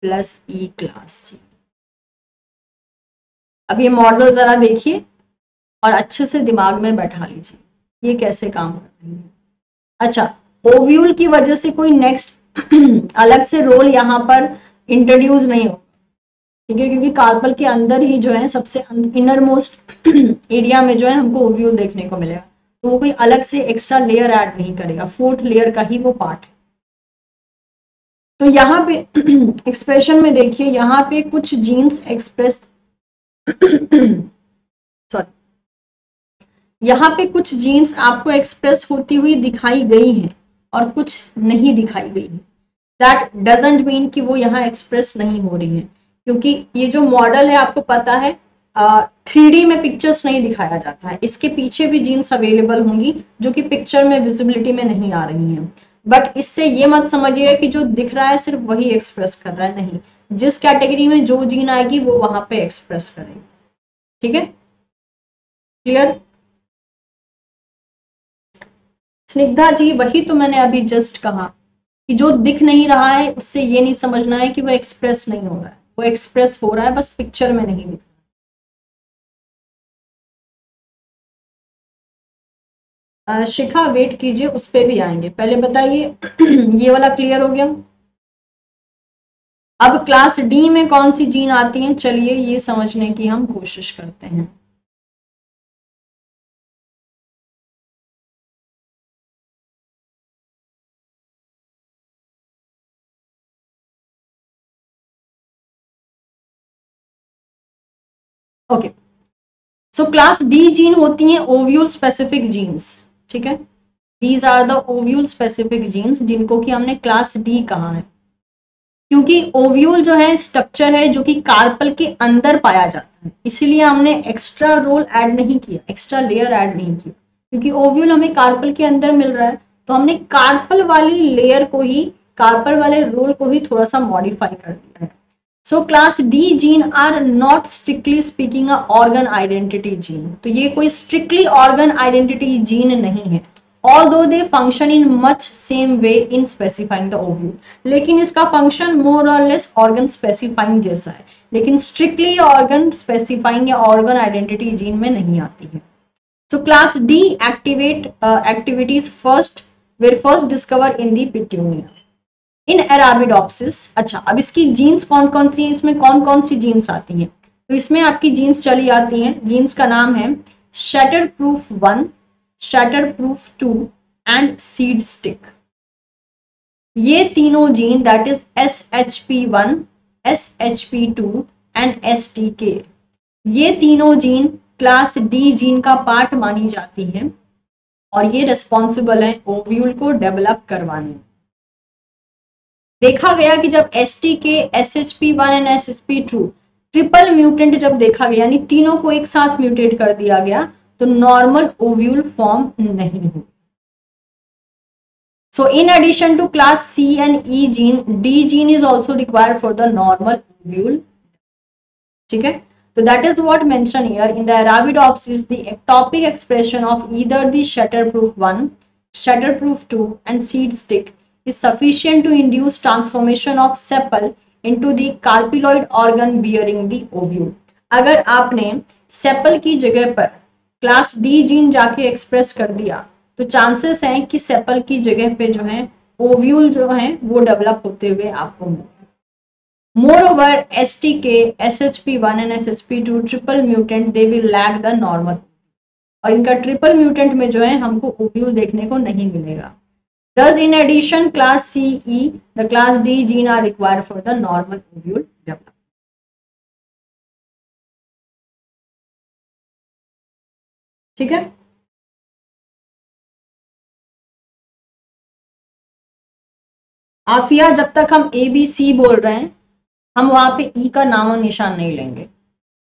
plus E class gene. अब ये मॉडल जरा देखिए और अच्छे से दिमाग में बैठा लीजिए ये कैसे काम कर रही है। अच्छा ओव्यूल की वजह से कोई नेक्स्ट अलग से रोल यहाँ पर इंट्रोड्यूस नहीं होगा, ठीक है, क्योंकि कार्पल के अंदर ही जो है सबसे इनर मोस्ट एरिया में जो है हमको ओव्यूल देखने को मिलेगा, तो वो कोई अलग से एक्स्ट्रा लेयर ऐड नहीं करेगा, फोर्थ लेयर का ही वो पार्ट है। तो यहाँ पे एक्सप्रेशन में देखिए, यहाँ पे कुछ जीन्स एक्सप्रेस सॉरी यहाँ पे कुछ जीन्स आपको एक्सप्रेस होती हुई दिखाई गई हैं और कुछ नहीं दिखाई गई है. दैट डजंट मीन कि वो यहाँ एक्सप्रेस नहीं हो रही है, क्योंकि ये जो मॉडल है आपको पता है थ्री डी में पिक्चर्स नहीं दिखाया जाता है. इसके पीछे भी जीन्स अवेलेबल होंगी जो कि पिक्चर में विजिबिलिटी में नहीं आ रही हैं. बट इससे ये मत समझिएगा कि जो दिख रहा है सिर्फ वही एक्सप्रेस कर रहा है, नहीं. जिस कैटेगरी में जो जीन आएगी वो वहां पे एक्सप्रेस करेगी. ठीक है, क्लियर स्निग्धा जी? वही तो मैंने अभी जस्ट कहा कि जो दिख नहीं रहा है उससे ये नहीं समझना है कि वो एक्सप्रेस नहीं हो रहा है. वो एक्सप्रेस हो रहा है, बस पिक्चर में नहीं दिख रहा. शिखा वेट कीजिए, उस पर भी आएंगे. पहले बताइए ये वाला क्लियर हो गया? अब क्लास डी में कौन सी जीन आती हैं, चलिए ये समझने की हम कोशिश करते हैं. Okay, so class D gene होती हैं ओव्यूल स्पेसिफिक जीन्स. ठीक है, these are the ovule specific genes, जिनको कि हमने क्लास डी कहा है, क्योंकि ओव्यूल जो है स्ट्रक्चर है जो कि कार्पल के अंदर पाया जाता है, इसीलिए हमने एक्स्ट्रा रोल ऐड नहीं किया, एक्स्ट्रा लेयर ऐड नहीं किया, क्योंकि ओव्यूल हमें कार्पल के अंदर मिल रहा है. तो हमने कार्पल वाली लेयर को ही, कार्पल वाले रोल को ही थोड़ा सा मॉडिफाई कर दिया है. So class D gene are not strictly speaking a organ identity gene. तो ये कोई स्ट्रिक्टली ऑर्गन आइडेंटिटी जीन नहीं है, although they function in much same way in specifying the ovule. लेकिन इसका फंक्शन मोर और लेस ऑर्गन स्पेसिफाइंग जैसा है, लेकिन स्ट्रिक्टली ऑर्गन स्पेसिफाइंग या ऑर्गन आइडेंटिटी जीन में नहीं आती है. So class D activate activities first were first discover in the petunia in Arabidopsis. अच्छा, अब इसकी जीन्स कौन कौन सी है, इसमें कौन कौन सी जीन्स आती हैं? तो इसमें आपकी जीन्स चली आती हैं. जीन्स का नाम है shatterproof one, shatterproof two and seedstick. ये तीनों जीन, that is S H P one, S H P two and S T K, ये तीनों जीन क्लास डी जीन का पार्ट मानी जाती है और ये रिस्पॉन्सिबल है ओव्यूल को डेवलप करवाने. देखा गया कि जब S T K, S H P one and S H P two triple mutant जब देखा गया, यानी तीनों को एक साथ म्यूटेट कर दिया गया, तो नॉर्मल ओव्यूल फॉर्म नहीं हुई. So in addition to class C and E gene, D gene is also required for the normal ovule. ठीक है, तो that is what mention here. In the Arabidopsis the ectopic expression of either the shatterproof one, shatterproof two and seedstick is sufficient to induce transformation of sepal into the carpiloid organ bearing the ovule. अगर आपने sepal की जगह पर class D gene जाके express कर दिया तो chances हैं कि सेपल की जगह पे जो है ओव्यूल जो है वो डेवलप होते हुए आपको मिले. More over S T K, S H P one and S H P two triple mutant they will lag the normal, और इनका ट्रिपल म्यूटेंट में जो है हमको ओव्यूल देखने को नहीं मिलेगा. Thus, in addition, class C E, the class D gene are required for the normal ovule development. ठीक है, आफिया जब तक हम A B C बोल रहे हैं हम वहां पे E का नामो निशान नहीं लेंगे,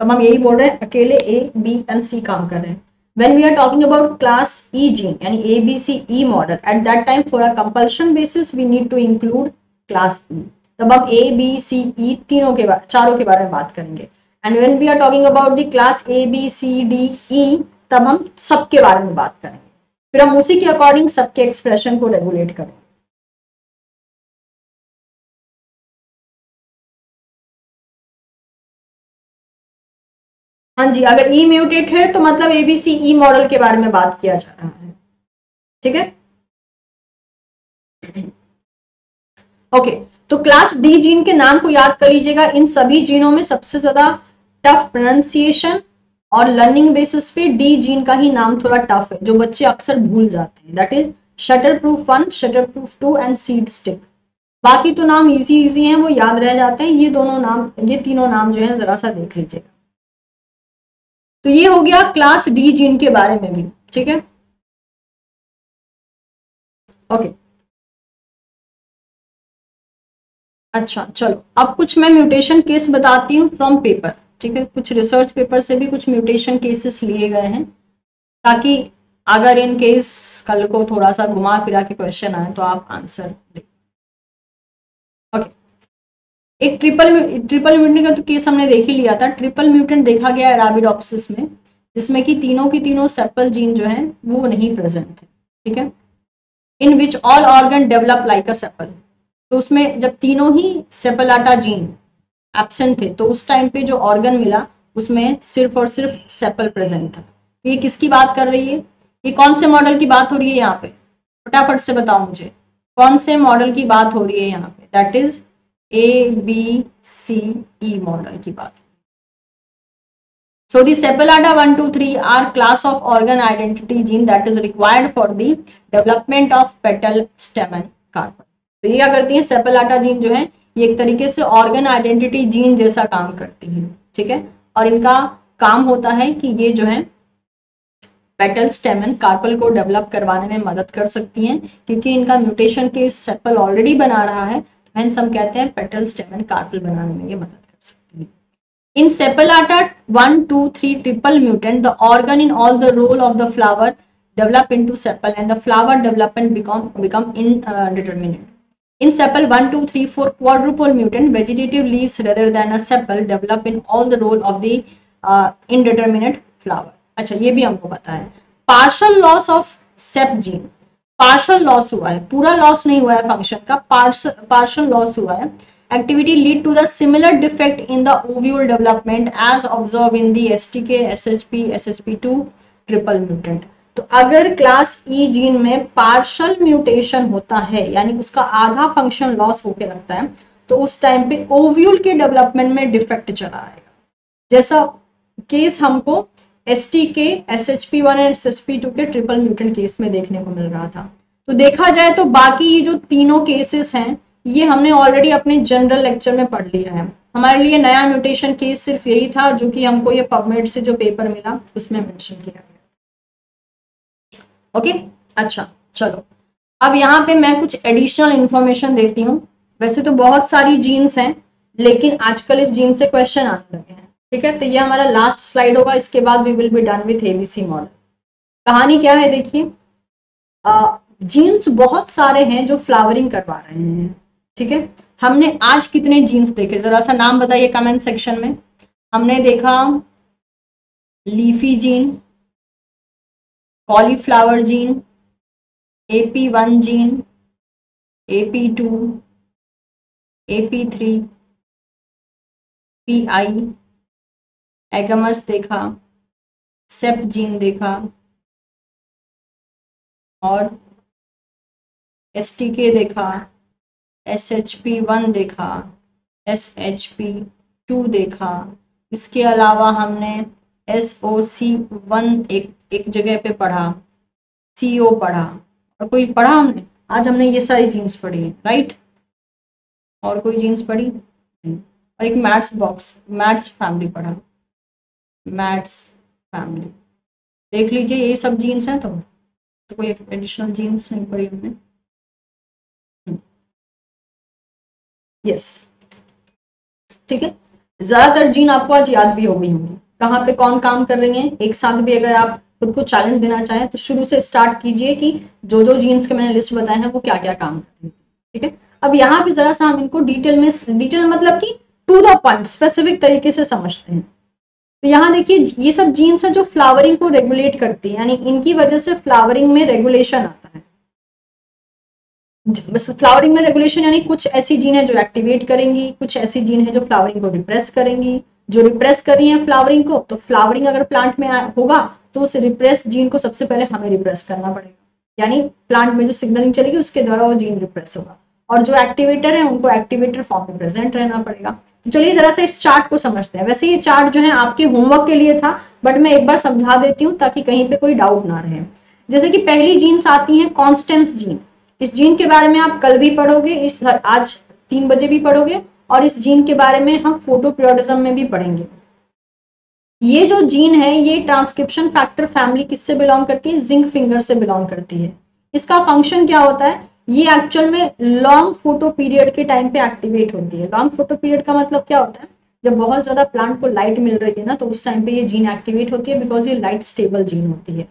तब हम यही बोल रहे हैं अकेले A B एंड C काम कर रहे हैं. When we are talking about class E gene, yani A B C D model, at that time for a compulsion basis we need to include class E. तब हम A B C E तीनों के बारे, चारों के बारे में बात करेंगे. And when we are talking about the class A B C D E, तब हम सब के बारे में बात करेंगे. फिर हम उसी के अकॉर्डिंग सबके एक्सप्रेशन को रेगुलेट करेंगे. हाँ जी, अगर ई म्यूटेट है तो मतलब एबीसी ई मॉडल के बारे में बात किया जा रहा है. ठीक है, ओके, तो क्लास डी जीन के नाम को याद कर लीजिएगा. इन सभी जीनों में सबसे ज्यादा टफ प्रोनाउंसिएशन और लर्निंग बेसिस पे डी जीन का ही नाम थोड़ा टफ है, जो बच्चे अक्सर भूल जाते हैं. That is shatterproof one, shatterproof two and seedstick. बाकी तो नाम इजी इजी हैं, वो याद रह जाते हैं। ये दोनों नाम, ये तीनों नाम जो है जरा सा देख लीजिएगा। तो ये हो गया क्लास डी जीन के बारे में भी, ठीक है। ओके अच्छा चलो, अब कुछ मैं म्यूटेशन केस बताती हूँ फ्रॉम पेपर, ठीक है। कुछ रिसर्च पेपर से भी कुछ म्यूटेशन केसेस लिए गए हैं, ताकि अगर इन केस कल को थोड़ा सा घुमा फिरा के क्वेश्चन आए तो आप आंसर दें। ओके, एक ट्रिपल ट्रिपल म्यूटेंट का तो केस हमने देख ही लिया था। ट्रिपल म्यूटेंट देखा गया अराबिडोप्सिस में, जिसमें कि तीनों की तीनों सेपल जीन जो है वो नहीं प्रेजेंट थे, ठीक है। In which all organ develop like a sepal, तो उसमें जब तीनों ही सेपलाटा जीन एब्सेंट थे, तो उस टाइम पे जो ऑर्गन मिला उसमें सिर्फ और सिर्फ सेपल प्रेजेंट था। तो ये किसकी बात कर रही है, ये कौन से मॉडल की बात हो रही है यहाँ पे, फटाफट से बताओ मुझे कौन से मॉडल की बात हो रही है यहाँ पे। That is A B C E model की बात। So the sepallata one two three are class of organ identity gene that is required for the development of petal stem and carpel. तो ये क्या करती है, सेपलाटा जीन जो है ये एक तरीके से ऑर्गन आइडेंटिटी जीन जैसा काम करती है, ठीक है। और इनका काम होता है कि ये जो है पेटल स्टेम एंड कार्पल को डेवलप करवाने में मदद कर सकती हैं, क्योंकि इनका म्यूटेशन केस सेपल ऑलरेडी बना रहा है, तो हेंस हम कहते हैं पेटल स्टेम एंड कार्पल बनाने में ये मदद कर सकती है। In sepallata one two three triple mutant the organ in all the whorl of the flower develop into sepal and the flower development become become indeterminate. In sepal one, two, three, four quadruple mutant vegetative leaves rather than a sepal develop in all the role of the uh, indeterminate flower. अच्छा ये भी हमको पता है। Partial loss of sep gene, partial loss हुआ है, पूरा loss नहीं हुआ है function का, partial partial loss हुआ है। Activity lead to the similar defect in the ovule development as observed in the S T K, S H P, S S P two triple mutant। तो अगर class E gene में partial mutation होता है, यानी उसका आधा function loss होकर रखता है, तो उस टाइम पे ओव्यूल के डेवलपमेंट में डिफेक्ट चला आएगा। जैसा केस हमको S T K S H P one and S H P two के ट्रिपल म्यूटेंट केस में देखने को मिल रहा था। तो देखा जाए तो बाकी ये जो तीनों केसेस हैं ये हमने ऑलरेडी अपने जनरल लेक्चर में पढ़ लिया है। हमारे लिए नया म्यूटेशन केस सिर्फ यही था जो कि हमको ये पबमेड से जो पेपर मिला उसमें मेंशन किया गया। Okay okay? अच्छा चलो, अब यहाँ पे मैं कुछ एडिशनल इंफॉर्मेशन देती हूँ। वैसे तो बहुत सारी जीन्स हैं, लेकिन आजकल इस जीन से क्वेश्चन आने लगे हैं, ठीक है। तो ये हमारा लास्ट स्लाइड होगा, इसके बाद we will be done with ABC model. कहानी क्या है देखिए, जीन्स बहुत सारे हैं जो फ्लावरिंग करवा रहे हैं, ठीक है। हमने आज कितने जीन्स देखे, जरा सा नाम बताइए कमेंट सेक्शन में। हमने देखा leafy gene, cauliflower gene, A P one gene, A P two, A P three, P I, agamous देखा, सेप जीन देखा, और एस टी के देखा, एस एच पी वन देखा, एस एच पी टू देखा। इसके अलावा हमने एस ओ सी वन एक एक जगह पे पढ़ा, सी ओ पढ़ा, और कोई पढ़ा हमने? आज हमने ये सारी जीन्स पढ़ी है, राइट। और कोई जीन्स पढ़ी, और एक मैट्स बॉक्स, मैट्स फैमिली पढ़ा, मैट्स फैमिली। देख लीजिए ये सब जीन्स हैं, तो, तो कोई एडिशनल जीन्स नहीं पढ़ी हमने। यस ठीक है, ज़्यादातर जीन आपको आज याद भी हो गई होंगी, कहाँ पे कौन काम कर रही हैं। एक साथ भी अगर आप खुद को चैलेंज देना चाहें तो शुरू से स्टार्ट कीजिए कि जो जो जीन्स के मैंने लिस्ट बताए हैं वो क्या क्या काम कर रही हैं, ठीक है। अब यहाँ पे जरा सा हम इनको डिटेल में, डिटेल मतलब कि टू द पॉइंट स्पेसिफिक तरीके से समझते हैं। तो यहाँ देखिए ये सब जीन्स हैं जो फ्लावरिंग को रेगुलेट करती है, यानी इनकी वजह से फ्लावरिंग में रेगुलेशन आता है। फ्लावरिंग में रेगुलेशन यानी कुछ ऐसी जीन है जो एक्टिवेट करेंगी, कुछ ऐसी जीन है जो फ्लावरिंग को रिप्रेस करेंगी। जो रिप्रेस कर रही है फ्लावरिंग को, तो फ्लावरिंग अगर प्लांट में होगा तो उस रिप्रेस जीन को सबसे पहले हमें रिप्रेस करना पड़ेगा, यानी प्लांट में जो सिग्नलिंग चलेगी उसके द्वारा वो जीन रिप्रेस होगा। और जो एक्टिवेटर है उनको एक्टिवेटर फॉर्म में प्रेजेंट रहना पड़ेगा। तो चलिए जरा सा इस चार्ट को समझते हैं। वैसे ये चार्ट जो है आपके होमवर्क के लिए था, बट मैं एक बार समझा देती हूँ ताकि कहीं पे कोई डाउट ना रहे। जैसे कि पहली जीन्स आती है कॉन्स्टेंस जीन, इस जीन के बारे में आप कल भी पढ़ोगे, इस आज तीन बजे भी पढ़ोगे, और इस जीन के बारे में हम फोटोपिरोटिज्म में भी पढ़ेंगे। ये जो जीन है ये ट्रांसक्रिप्शन फैक्टर फैमिली किससे बिलोंग करती है? जिंक फिंगर से बिलोंग करती है। इसका फंक्शन क्या होता है? ये एक्चुअल में लॉन्ग फोटो पीरियड के टाइम पे एक्टिवेट होती है। लॉन्ग फोटो पीरियड का मतलब क्या होता है? जब बहुत ज्यादा प्लांट को लाइट मिल रही है ना, तो उस टाइम पे ये जीन एक्टिवेट होती है, बिकॉज ये लाइट स्टेबल जीन होती है।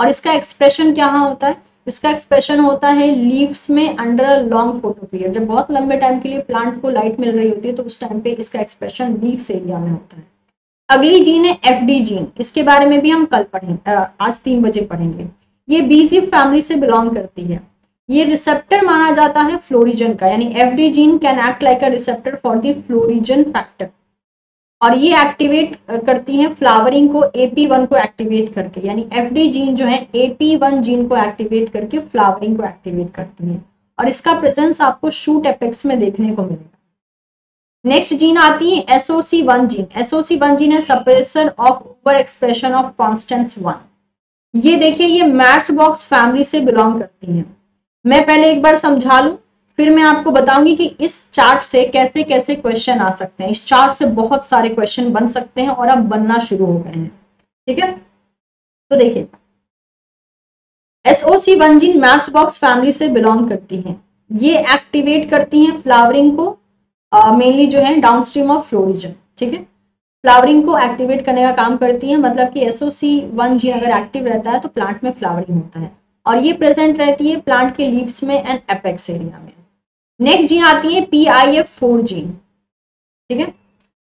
और इसका एक्सप्रेशन क्या होता है? इसका एक्सप्रेशन होता है लीव्स में अंडर लॉन्ग फोटो पीरियड। जब बहुत लंबे टाइम के लिए प्लांट को लाइट मिल रही होती है तो उस टाइम पे इसका एक्सप्रेशन लीव्स एरिया में होता है। अगली जीन है एफ डी जीन। इसके बारे में भी हम कल पढ़ेंगे, आज तीन बजे पढ़ेंगे। ये बीजी फैमिली से बिलोंग करती है। ये रिसेप्टर माना जाता है फ्लोरिजन का, यानी F D gene can act like a receptor for the florigen factor. और ये एक्टिवेट करती हैं फ्लावरिंग को ए पी वन को एक्टिवेट करके, यानी एफडी जीन जो है ए पी वन जीन को एक्टिवेट करके फ्लावरिंग को एक्टिवेट करती है। और इसका प्रेजेंस आपको शूट एपेक्स में देखने को मिलेगा। नेक्स्ट जीन आती है S O C one gene. S O C one gene है suppressor of over expression of constans one. ये देखिए ये मैड्स बॉक्स फैमिली से बिलोंग करती है। मैं पहले एक बार समझा लूँ, फिर मैं आपको बताऊंगी कि इस चार्ट से कैसे कैसे क्वेश्चन आ सकते हैं। इस चार्ट से बहुत सारे क्वेश्चन बन सकते हैं और अब बनना शुरू हो गए हैं, ठीक है। तो देखिए S O C one gene MADS box family से बिलोंग करती हैं। ये एक्टिवेट करती हैं फ्लावरिंग को, मेनली uh, जो है डाउनस्ट्रीम ऑफ फ्लोरिजन, ठीक है। फ्लावरिंग को एक्टिवेट करने का काम करती है, मतलब कि S O C one gene अगर एक्टिव रहता है तो प्लांट में फ्लावरिंग होता है। और ये प्रेजेंट रहती है प्लांट के लीव्स में एंड एपेक्स एरिया में। नेक्स्ट जीन आती है P I F four gene, ठीक है।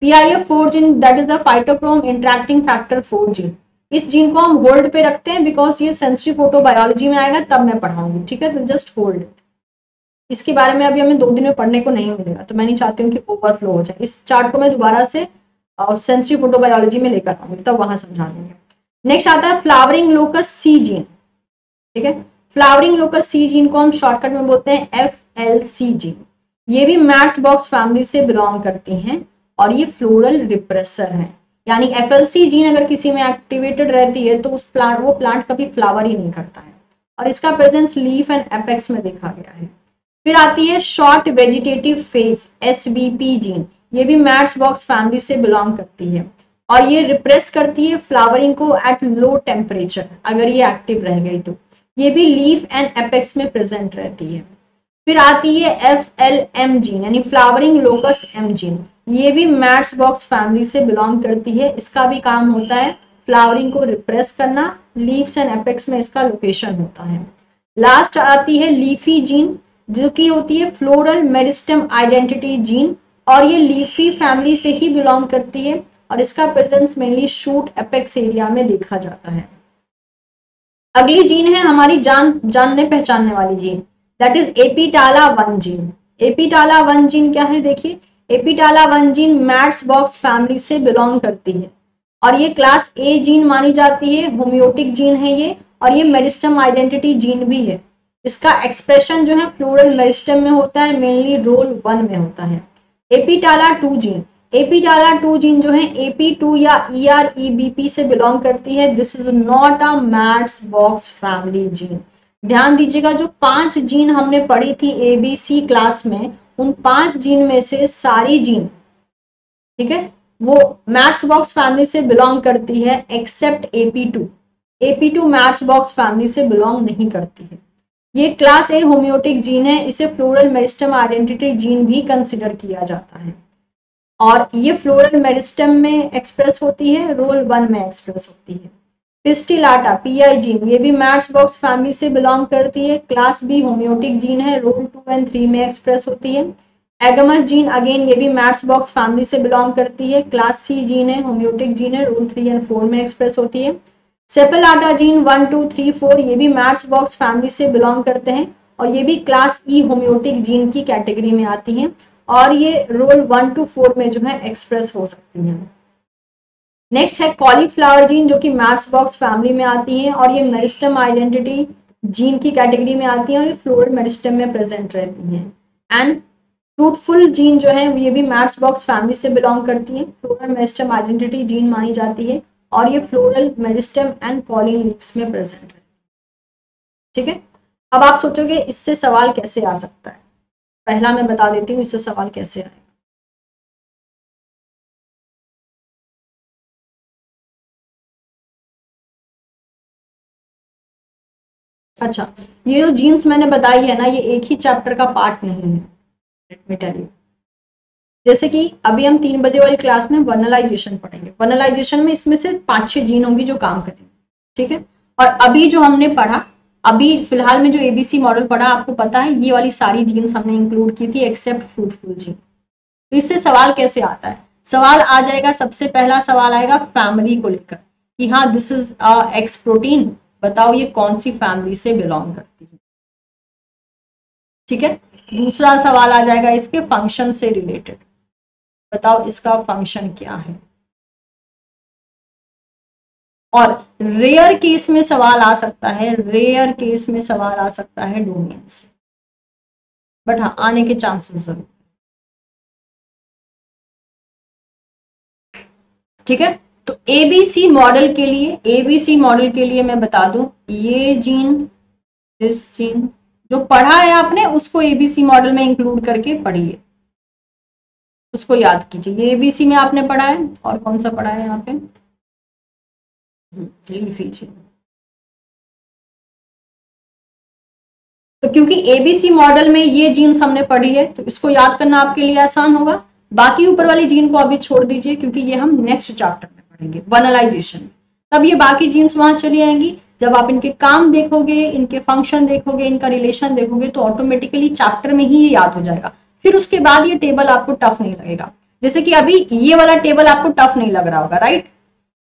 P I F four gene that is the phytochrome interacting factor four gene. इस जीन को हम होल्ड पे रखते हैं बिकॉज ये सेंसरी फोटोबायोलॉजी में आएगा, तब मैं पढ़ाऊंगी, ठीक है। तो जस्ट होल्ड इट। इसके बारे में अभी हमें दो दिन में पढ़ने को नहीं मिलेगा, तो मैं नहीं चाहती हूँ कि ओवरफ्लो हो जाए। इस चार्ट को मैं दोबारा से सेंसरी फोटोबायोलॉजी में लेकर आऊंगी, तब वहां समझा देंगे। नेक्स्ट आता है फ्लावरिंग लोकस सी जीन, ठीक है। फ्लावरिंग लोकस सी जीन को हम शॉर्टकट में बोलते हैं एफ एल सी जीन। ये भी मैड्स बॉक्स फैमिली से बिलोंग करती हैं और ये फ्लोरल रिप्रेसर है, यानी एफ एल सी जीन अगर किसी में एक्टिवेटेड रहती है तो उस प्लांट वो प्लांट कभी फ्लावर ही नहीं करता है। और इसका प्रेजेंस लीफ एंड एपेक्स में देखा गया है। फिर आती है short vegetative phase S V P gene. ये भी मैड्स बॉक्स फैमिली से बिलोंग करती है और ये रिप्रेस करती है फ्लावरिंग को एट लो टेम्परेचर, अगर ये एक्टिव रह गई तो। ये भी लीफ एंड एपेक्स में प्रेजेंट रहती है। फिर आती है एफ एल एम जीन, यानी फ्लावरिंग लोकस एम जीन। ये भी मैड्स बॉक्स फैमिली से बिलोंग करती है। इसका भी काम होता है फ्लावरिंग को रिप्रेस करना, लीव्स एंड एपेक्स में इसका लोकेशन होता है। लास्ट आती है लीफी जीन, जो कि होती है फ्लोरल मेरिस्टेम आइडेंटिटी जीन, और ये लीफी फैमिली से ही बिलोंग करती है और इसका presence mainly shoot apex area में देखा जाता है। अगली जीन है हमारी जान जानने पहचानने वाली gene, that is apetala one gene. Apetala one gene क्या है? देखिए apetala one gene MADS box family से बिलोंग करती है और ये क्लास ए जीन मानी जाती है। होम्योटिक जीन है ये और ये मेरिस्टम आइडेंटिटी जीन भी है। इसका एक्सप्रेशन जो है फ्लोरल मेरिस्टम में होता है, मेनली रोल वन में होता है। Apetala two gene, apetala two gene जो है ए पी टू या E R E B P से बिलोंग करती है। This is not a MADS box family gene. ध्यान दीजिएगा, जो पांच जीन हमने पढ़ी थी ए बी सी क्लास में, उन पांच जीन में से सारी जीन, ठीक है, वो मैड्स बॉक्स फैमिली से बिलोंग करती है except A P two. A P two MADS box family से बिलोंग नहीं करती है। ये क्लास ए होम्योटिक जीन है, इसे फ्लोरल मेरिस्टम आइडेंटिटी जीन भी कंसिडर किया जाता है और ये फ्लोरल मेरिस्टम में एक्सप्रेस होती है, रोल वन में एक्सप्रेस होती है। पिस्टिलाटा पी आई जीन, ये भी मैड्स बॉक्स फैमिली से बिलोंग करती है, क्लास बी होम्योटिक जीन है, रोल टू एंड थ्री में एक्सप्रेस होती है। एगमस जीन अगेन, ये भी मैड्स बॉक्स फैमिली से बिलोंग करती है, क्लास सी जीन है, होम्योटिक जीन है, रोल थ्री एंड फोर में एक्सप्रेस होती है। Sepallata gene one two three four, ये भी मैड्स बॉक्स फैमिली से बिलोंग करते हैं और ये भी क्लास ई होम्योटिक जीन की कैटेगरी में आती है और ये रोल वन टू फोर में जो है एक्सप्रेस हो सकती है। नेक्स्ट है कॉलीफ्लावर जीन, जो कि मैड्स बॉक्स फैमिली में आती है और ये मेरिस्टम आइडेंटिटी जीन की कैटेगरी में आती है और ये फ्लोरल मेरिस्टम में प्रेजेंट रहती हैं। एंड फ्रूटफुल जीन जो है ये भी मैड्स बॉक्स फैमिली से बिलोंग करती है, फ्लोरल मेरिस्टम आइडेंटिटी जीन मानी जाती है और ये floral meristem and cauline leaves में प्रेजेंट रहती है, ठीक है। अब आप सोचोगे इससे सवाल कैसे आ सकता है, पहला मैं बता देती हूँ इससे सवाल कैसे आएगा। अच्छा, ये जो जीन्स मैंने बताई है ना, ये एक ही चैप्टर का पार्ट नहीं है, लेट मी टेल यू। जैसे कि अभी हम तीन बजे वाली क्लास में वनलाइजेशन पढ़ेंगे, वनलाइजेशन में इसमें से पांच छह जीन होंगी जो काम करेंगे, ठीक है। और अभी जो हमने पढ़ा, अभी फिलहाल में जो एबीसी मॉडल पढ़ा, आपको पता है ये वाली सारी जीन्स हमने इंक्लूड की थी एक्सेप्ट फ्रूटफुल जीन। तो इससे सवाल कैसे आता है, सवाल आ जाएगा, सबसे पहला सवाल आएगा फैमिली को लेकर कि हाँ दिस इज एक्स प्रोटीन, बताओ ये कौन सी फैमिली से बिलोंग करती है, ठीक है। दूसरा सवाल आ जाएगा इसके फंक्शन से रिलेटेड, बताओ इसका फंक्शन क्या है। और रेयर केस में सवाल आ सकता है, रेयर केस में सवाल आ सकता है डोमेन से, बट हाँ आने के चांसेस जरूर, ठीक है। तो एबीसी मॉडल के लिए, एबीसी मॉडल के लिए मैं बता दूं, ये जीन, इस जीन जो पढ़ा है आपने उसको एबीसी मॉडल में इंक्लूड करके पढ़िए, उसको याद कीजिए। ये एबीसी में आपने पढ़ा है, और कौन सा पढ़ा है यहाँ पे, लीफी जीन। तो क्योंकि एबीसी मॉडल में ये जीन्स हमने पढ़ी है तो इसको याद करना आपके लिए आसान होगा। बाकी ऊपर वाली जीन को अभी छोड़ दीजिए क्योंकि ये हम नेक्स्ट चैप्टर में पढ़ेंगे वनलाइजेशन। तब ये बाकी जीन्स वहां चली आएंगी, जब आप इनके काम देखोगे, इनके फंक्शन देखोगे, इनका रिलेशन देखोगे, तो ऑटोमेटिकली चैप्टर में ही ये याद हो जाएगा। फिर उसके बाद ये टेबल आपको टफ नहीं लगेगा, जैसे कि अभी ये वाला टेबल आपको टफ नहीं लग रहा होगा, राइट।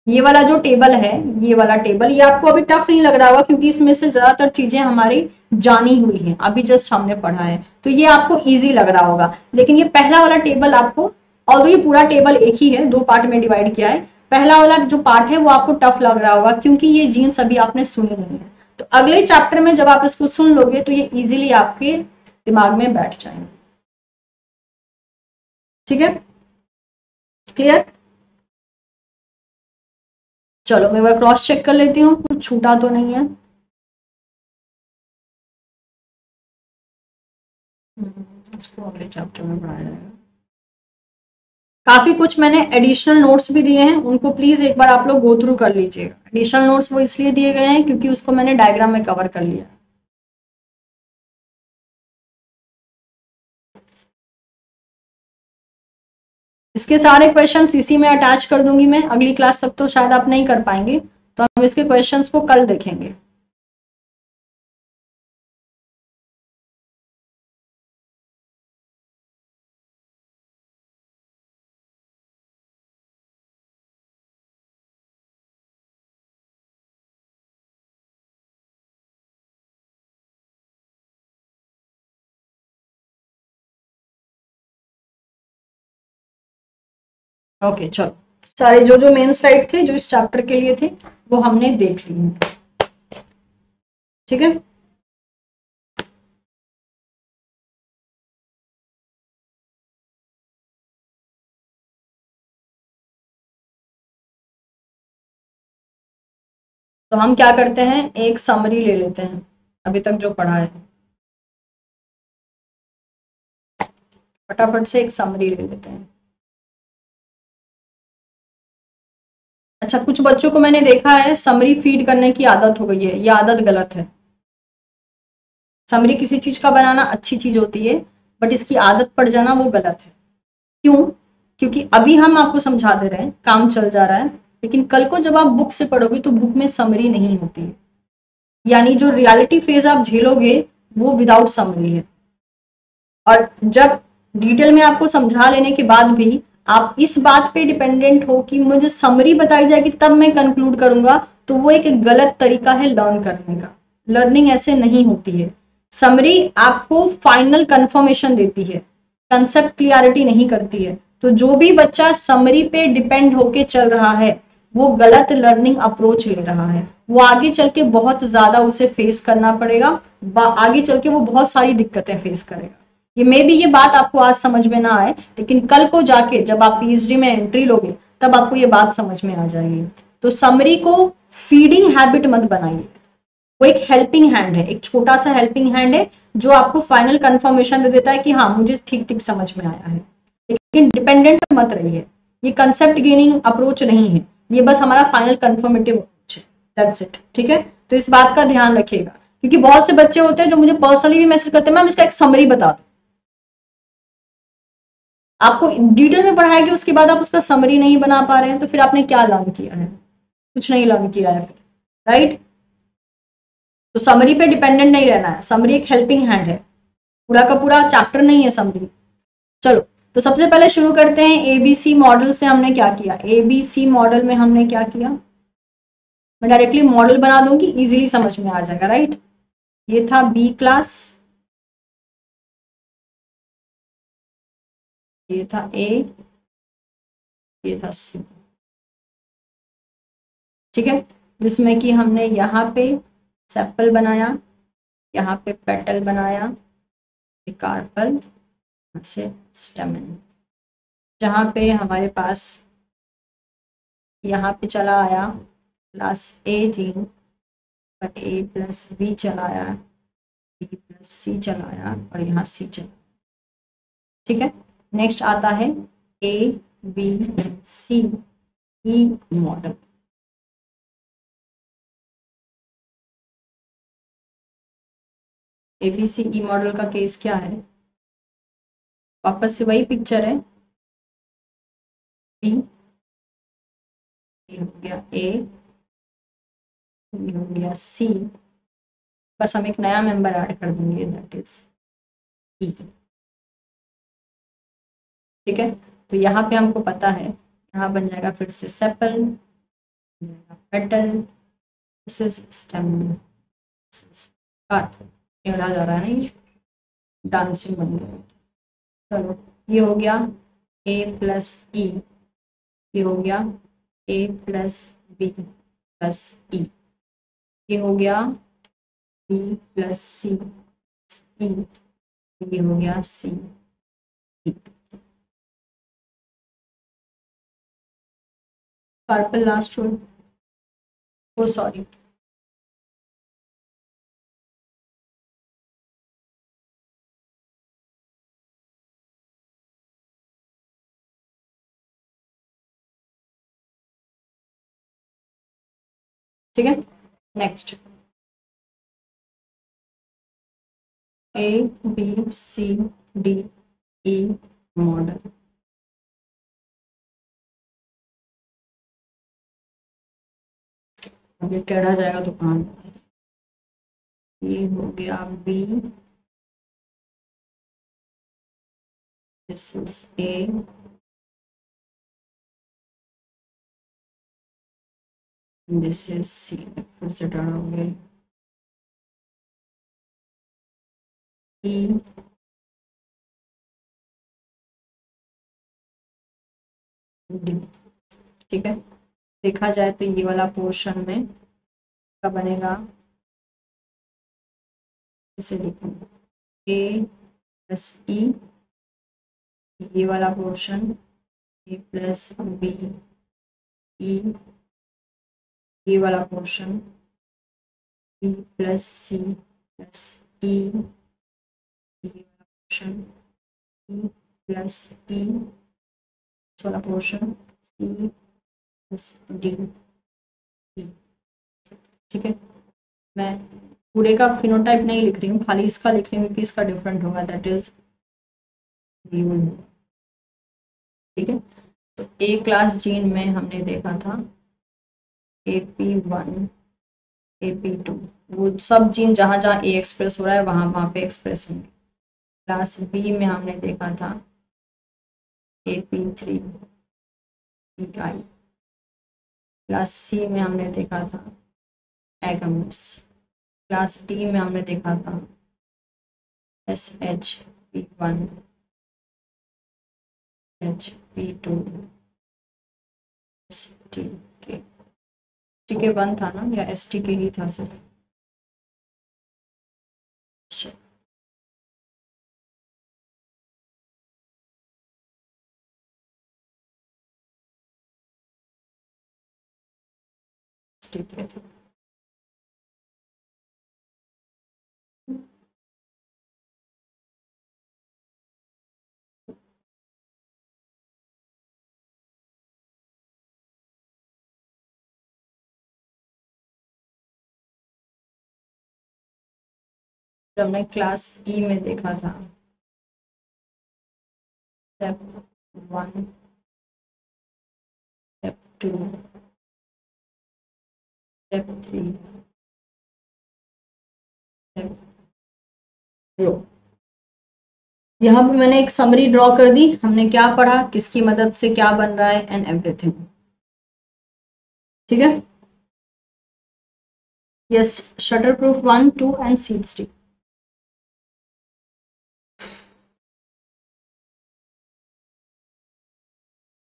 ये वाला जो टेबल है, ये वाला टेबल, ये आपको अभी टफ नहीं लग रहा होगा क्योंकि इसमें से ज्यादातर चीजें हमारी जानी हुई हैं, अभी जस्ट हमने पढ़ा है, तो ये आपको इजी लग रहा होगा। लेकिन ये पहला वाला टेबल आपको, और ये पूरा टेबल एक ही है, दो पार्ट में डिवाइड किया है, पहला वाला जो पार्ट है वो आपको टफ लग रहा होगा क्योंकि ये जीन्स अभी आपने सुनी नहीं है। तो अगले चैप्टर में जब आप इसको सुन लोगे तो ये इजीली आपके दिमाग में बैठ जाएंगे, ठीक है, क्लियर। चलो मैं वह क्रॉस चेक कर लेती हूँ, कुछ छूटा तो नहीं है। इसको अगले चैप्टर में पढ़ाया जाएगा। काफी कुछ मैंने एडिशनल नोट्स भी दिए हैं, उनको प्लीज एक बार आप लोग गो थ्रू कर लीजिएगा। एडिशनल नोट्स वो इसलिए दिए गए हैं क्योंकि उसको मैंने डायग्राम में कवर कर लिया। इसके सारे क्वेश्चंस इसी में अटैच कर दूंगी मैं, अगली क्लास तक तो शायद आप नहीं कर पाएंगे, तो हम इसके क्वेश्चंस को कल देखेंगे। ओके okay, चलो सारे जो जो मेन स्लाइड थे जो इस चैप्टर के लिए थे वो हमने देख लिए, ठीक है। तो हम क्या करते हैं, एक समरी ले लेते हैं अभी तक जो पढ़ा है, फटाफट से एक समरी ले लेते हैं। अच्छा, कुछ बच्चों को मैंने देखा है समरी फीड करने की आदत हो गई है, यह आदत गलत है। समरी किसी चीज का बनाना अच्छी चीज होती है, बट इसकी आदत पड़ जाना वो गलत है। क्यों? क्योंकि अभी हम आपको समझा दे रहे हैं, काम चल जा रहा है, लेकिन कल को जब आप बुक से पढ़ोगे तो बुक में समरी नहीं होती है, यानी जो रियलिटी फेज आप झेलोगे वो विदाउट समरी है। और जब डिटेल में आपको समझा लेने के बाद भी आप इस बात पे डिपेंडेंट हो कि मुझे समरी बताई जाएगी तब मैं कंक्लूड करूंगा, तो वो एक गलत तरीका है लर्न करने का। लर्निंग ऐसे नहीं होती है। समरी आपको फाइनल कंफर्मेशन देती है, कंसेप्ट क्लियरिटी नहीं करती है। तो जो भी बच्चा समरी पे डिपेंड होके चल रहा है वो गलत लर्निंग अप्रोच ले रहा है, वो आगे चल के बहुत ज्यादा उसे फेस करना पड़ेगा, आगे चल के वो बहुत सारी दिक्कतें फेस करेगा। ये मे भी ये बात आपको आज समझ में ना आए, लेकिन कल को जाके जब आप पीएचडी में एंट्री लोगे तब आपको ये बात समझ में आ जाएगी। तो समरी को फीडिंग हैबिट मत बनाइए, वो एक हेल्पिंग हैंड है, एक छोटा सा हेल्पिंग हैंड है जो आपको फाइनल कंफर्मेशन दे देता है कि हाँ मुझे ठीक ठीक समझ में आया है। लेकिन डिपेंडेंट मत रहिए, ये कंसेप्ट गेनिंग अप्रोच नहीं है, ये बस हमारा फाइनल कंफर्मेटिव अप्रोच है, दैट्स इट। ठीक है, तो इस बात का ध्यान रखिएगा, क्योंकि बहुत से बच्चे होते हैं जो मुझे पर्सनली भी मैसेज करते हैं, मैम इसका एक समरी बता दो। आपको डिटेल में पढ़ाया कि उसके बाद आप उसका समरी नहीं बना पा रहे हैं, तो फिर आपने क्या लर्न किया है? कुछ नहीं लर्न किया है फिर, राइट। तो समरी पे डिपेंडेंट नहीं रहना है, समरी एक हेल्पिंग हैंड है, पूरा का पूरा चैप्टर नहीं है समरी। चलो, तो सबसे पहले शुरू करते हैं एबीसी मॉडल से। हमने क्या किया? एबीसी मॉडल में हमने क्या किया? मैं डायरेक्टली मॉडल बना दूंगी, इजीली समझ में आ जाएगा, राइट। ये था बी क्लास, ये था ए, ये था सी, ठीक है, जिसमें कि हमने यहाँ पे सेपल बनाया, यहाँ पे पेटल बनाया, कार्पल से स्टेमन, जहाँ पे हमारे पास यहाँ पे चला आया plus A gene, but A plus B चलाया, बी प्लस सी चलाया और यहाँ सी चला, ठीक है। नेक्स्ट आता है A B C E model. A B C E model का केस क्या है? वापस से वही पिक्चर है, बी, ये हो गया ए, ये हो गया सी, बस हम एक नया मेंबर ऐड कर देंगे, दैट इज ई, ठीक है। तो यहाँ पे हमको पता है, यहाँ बन जाएगा फिर से sepal, petal, this is stem, this is carp, टेढ़ा जा रहा है ना, डांसिंग बन गया। चलो, ये हो गया ए प्लस ई, ये हो गया A plus B plus E, ये हो गया बी प्लस सी ई, ये हो गया सी ई। कार्पल लास्ट हो, ओ सॉरी, ठीक है। Next A B C D E model, अभी टेढ़ा जाएगा तो कहाँ, ये हो गया B, this is A, this is C, फिर से टेढ़ा हो गया, ई, डी, ठीक है। देखा जाए तो ये वाला पोर्शन में क्या बनेगा, इसे लिखेंगे ए प्लस ई, ये वाला portion A plus B E, ये वाला portion B plus C plus E, ये वाला पोर्शन ई प्लस ई, इस वाला पोर्शन सी डी, ठीक है। मैं पूरे का फिनोटाइप नहीं लिख रही हूँ, खाली इसका लिख रही हूँ कि इसका डिफरेंट होगा, दैट इज, ठीक है। तो ए क्लास जीन में हमने देखा था A P one A P two, वो सब जीन जहाँ जहाँ ए एक्सप्रेस हो रहा है वहाँ वहाँ पे एक्सप्रेस होंगे। क्लास बी में हमने देखा था A P three P I, class C में हमने देखा था एगामस, क्लास डी में हमने देखा था S H P one H P two S T K, T K one था ना, या एस टी के ही था सर, ठीक है। जो हमने क्लास ई में देखा था। Step one, step two, step three, step four. यहाँ पे मैंने एक समरी ड्रॉ कर दी, हमने क्या पढ़ा, किसकी मदद से क्या बन रहा है एंड एवरीथिंग। ठीक है, yes, shatterproof one, two and seed stick.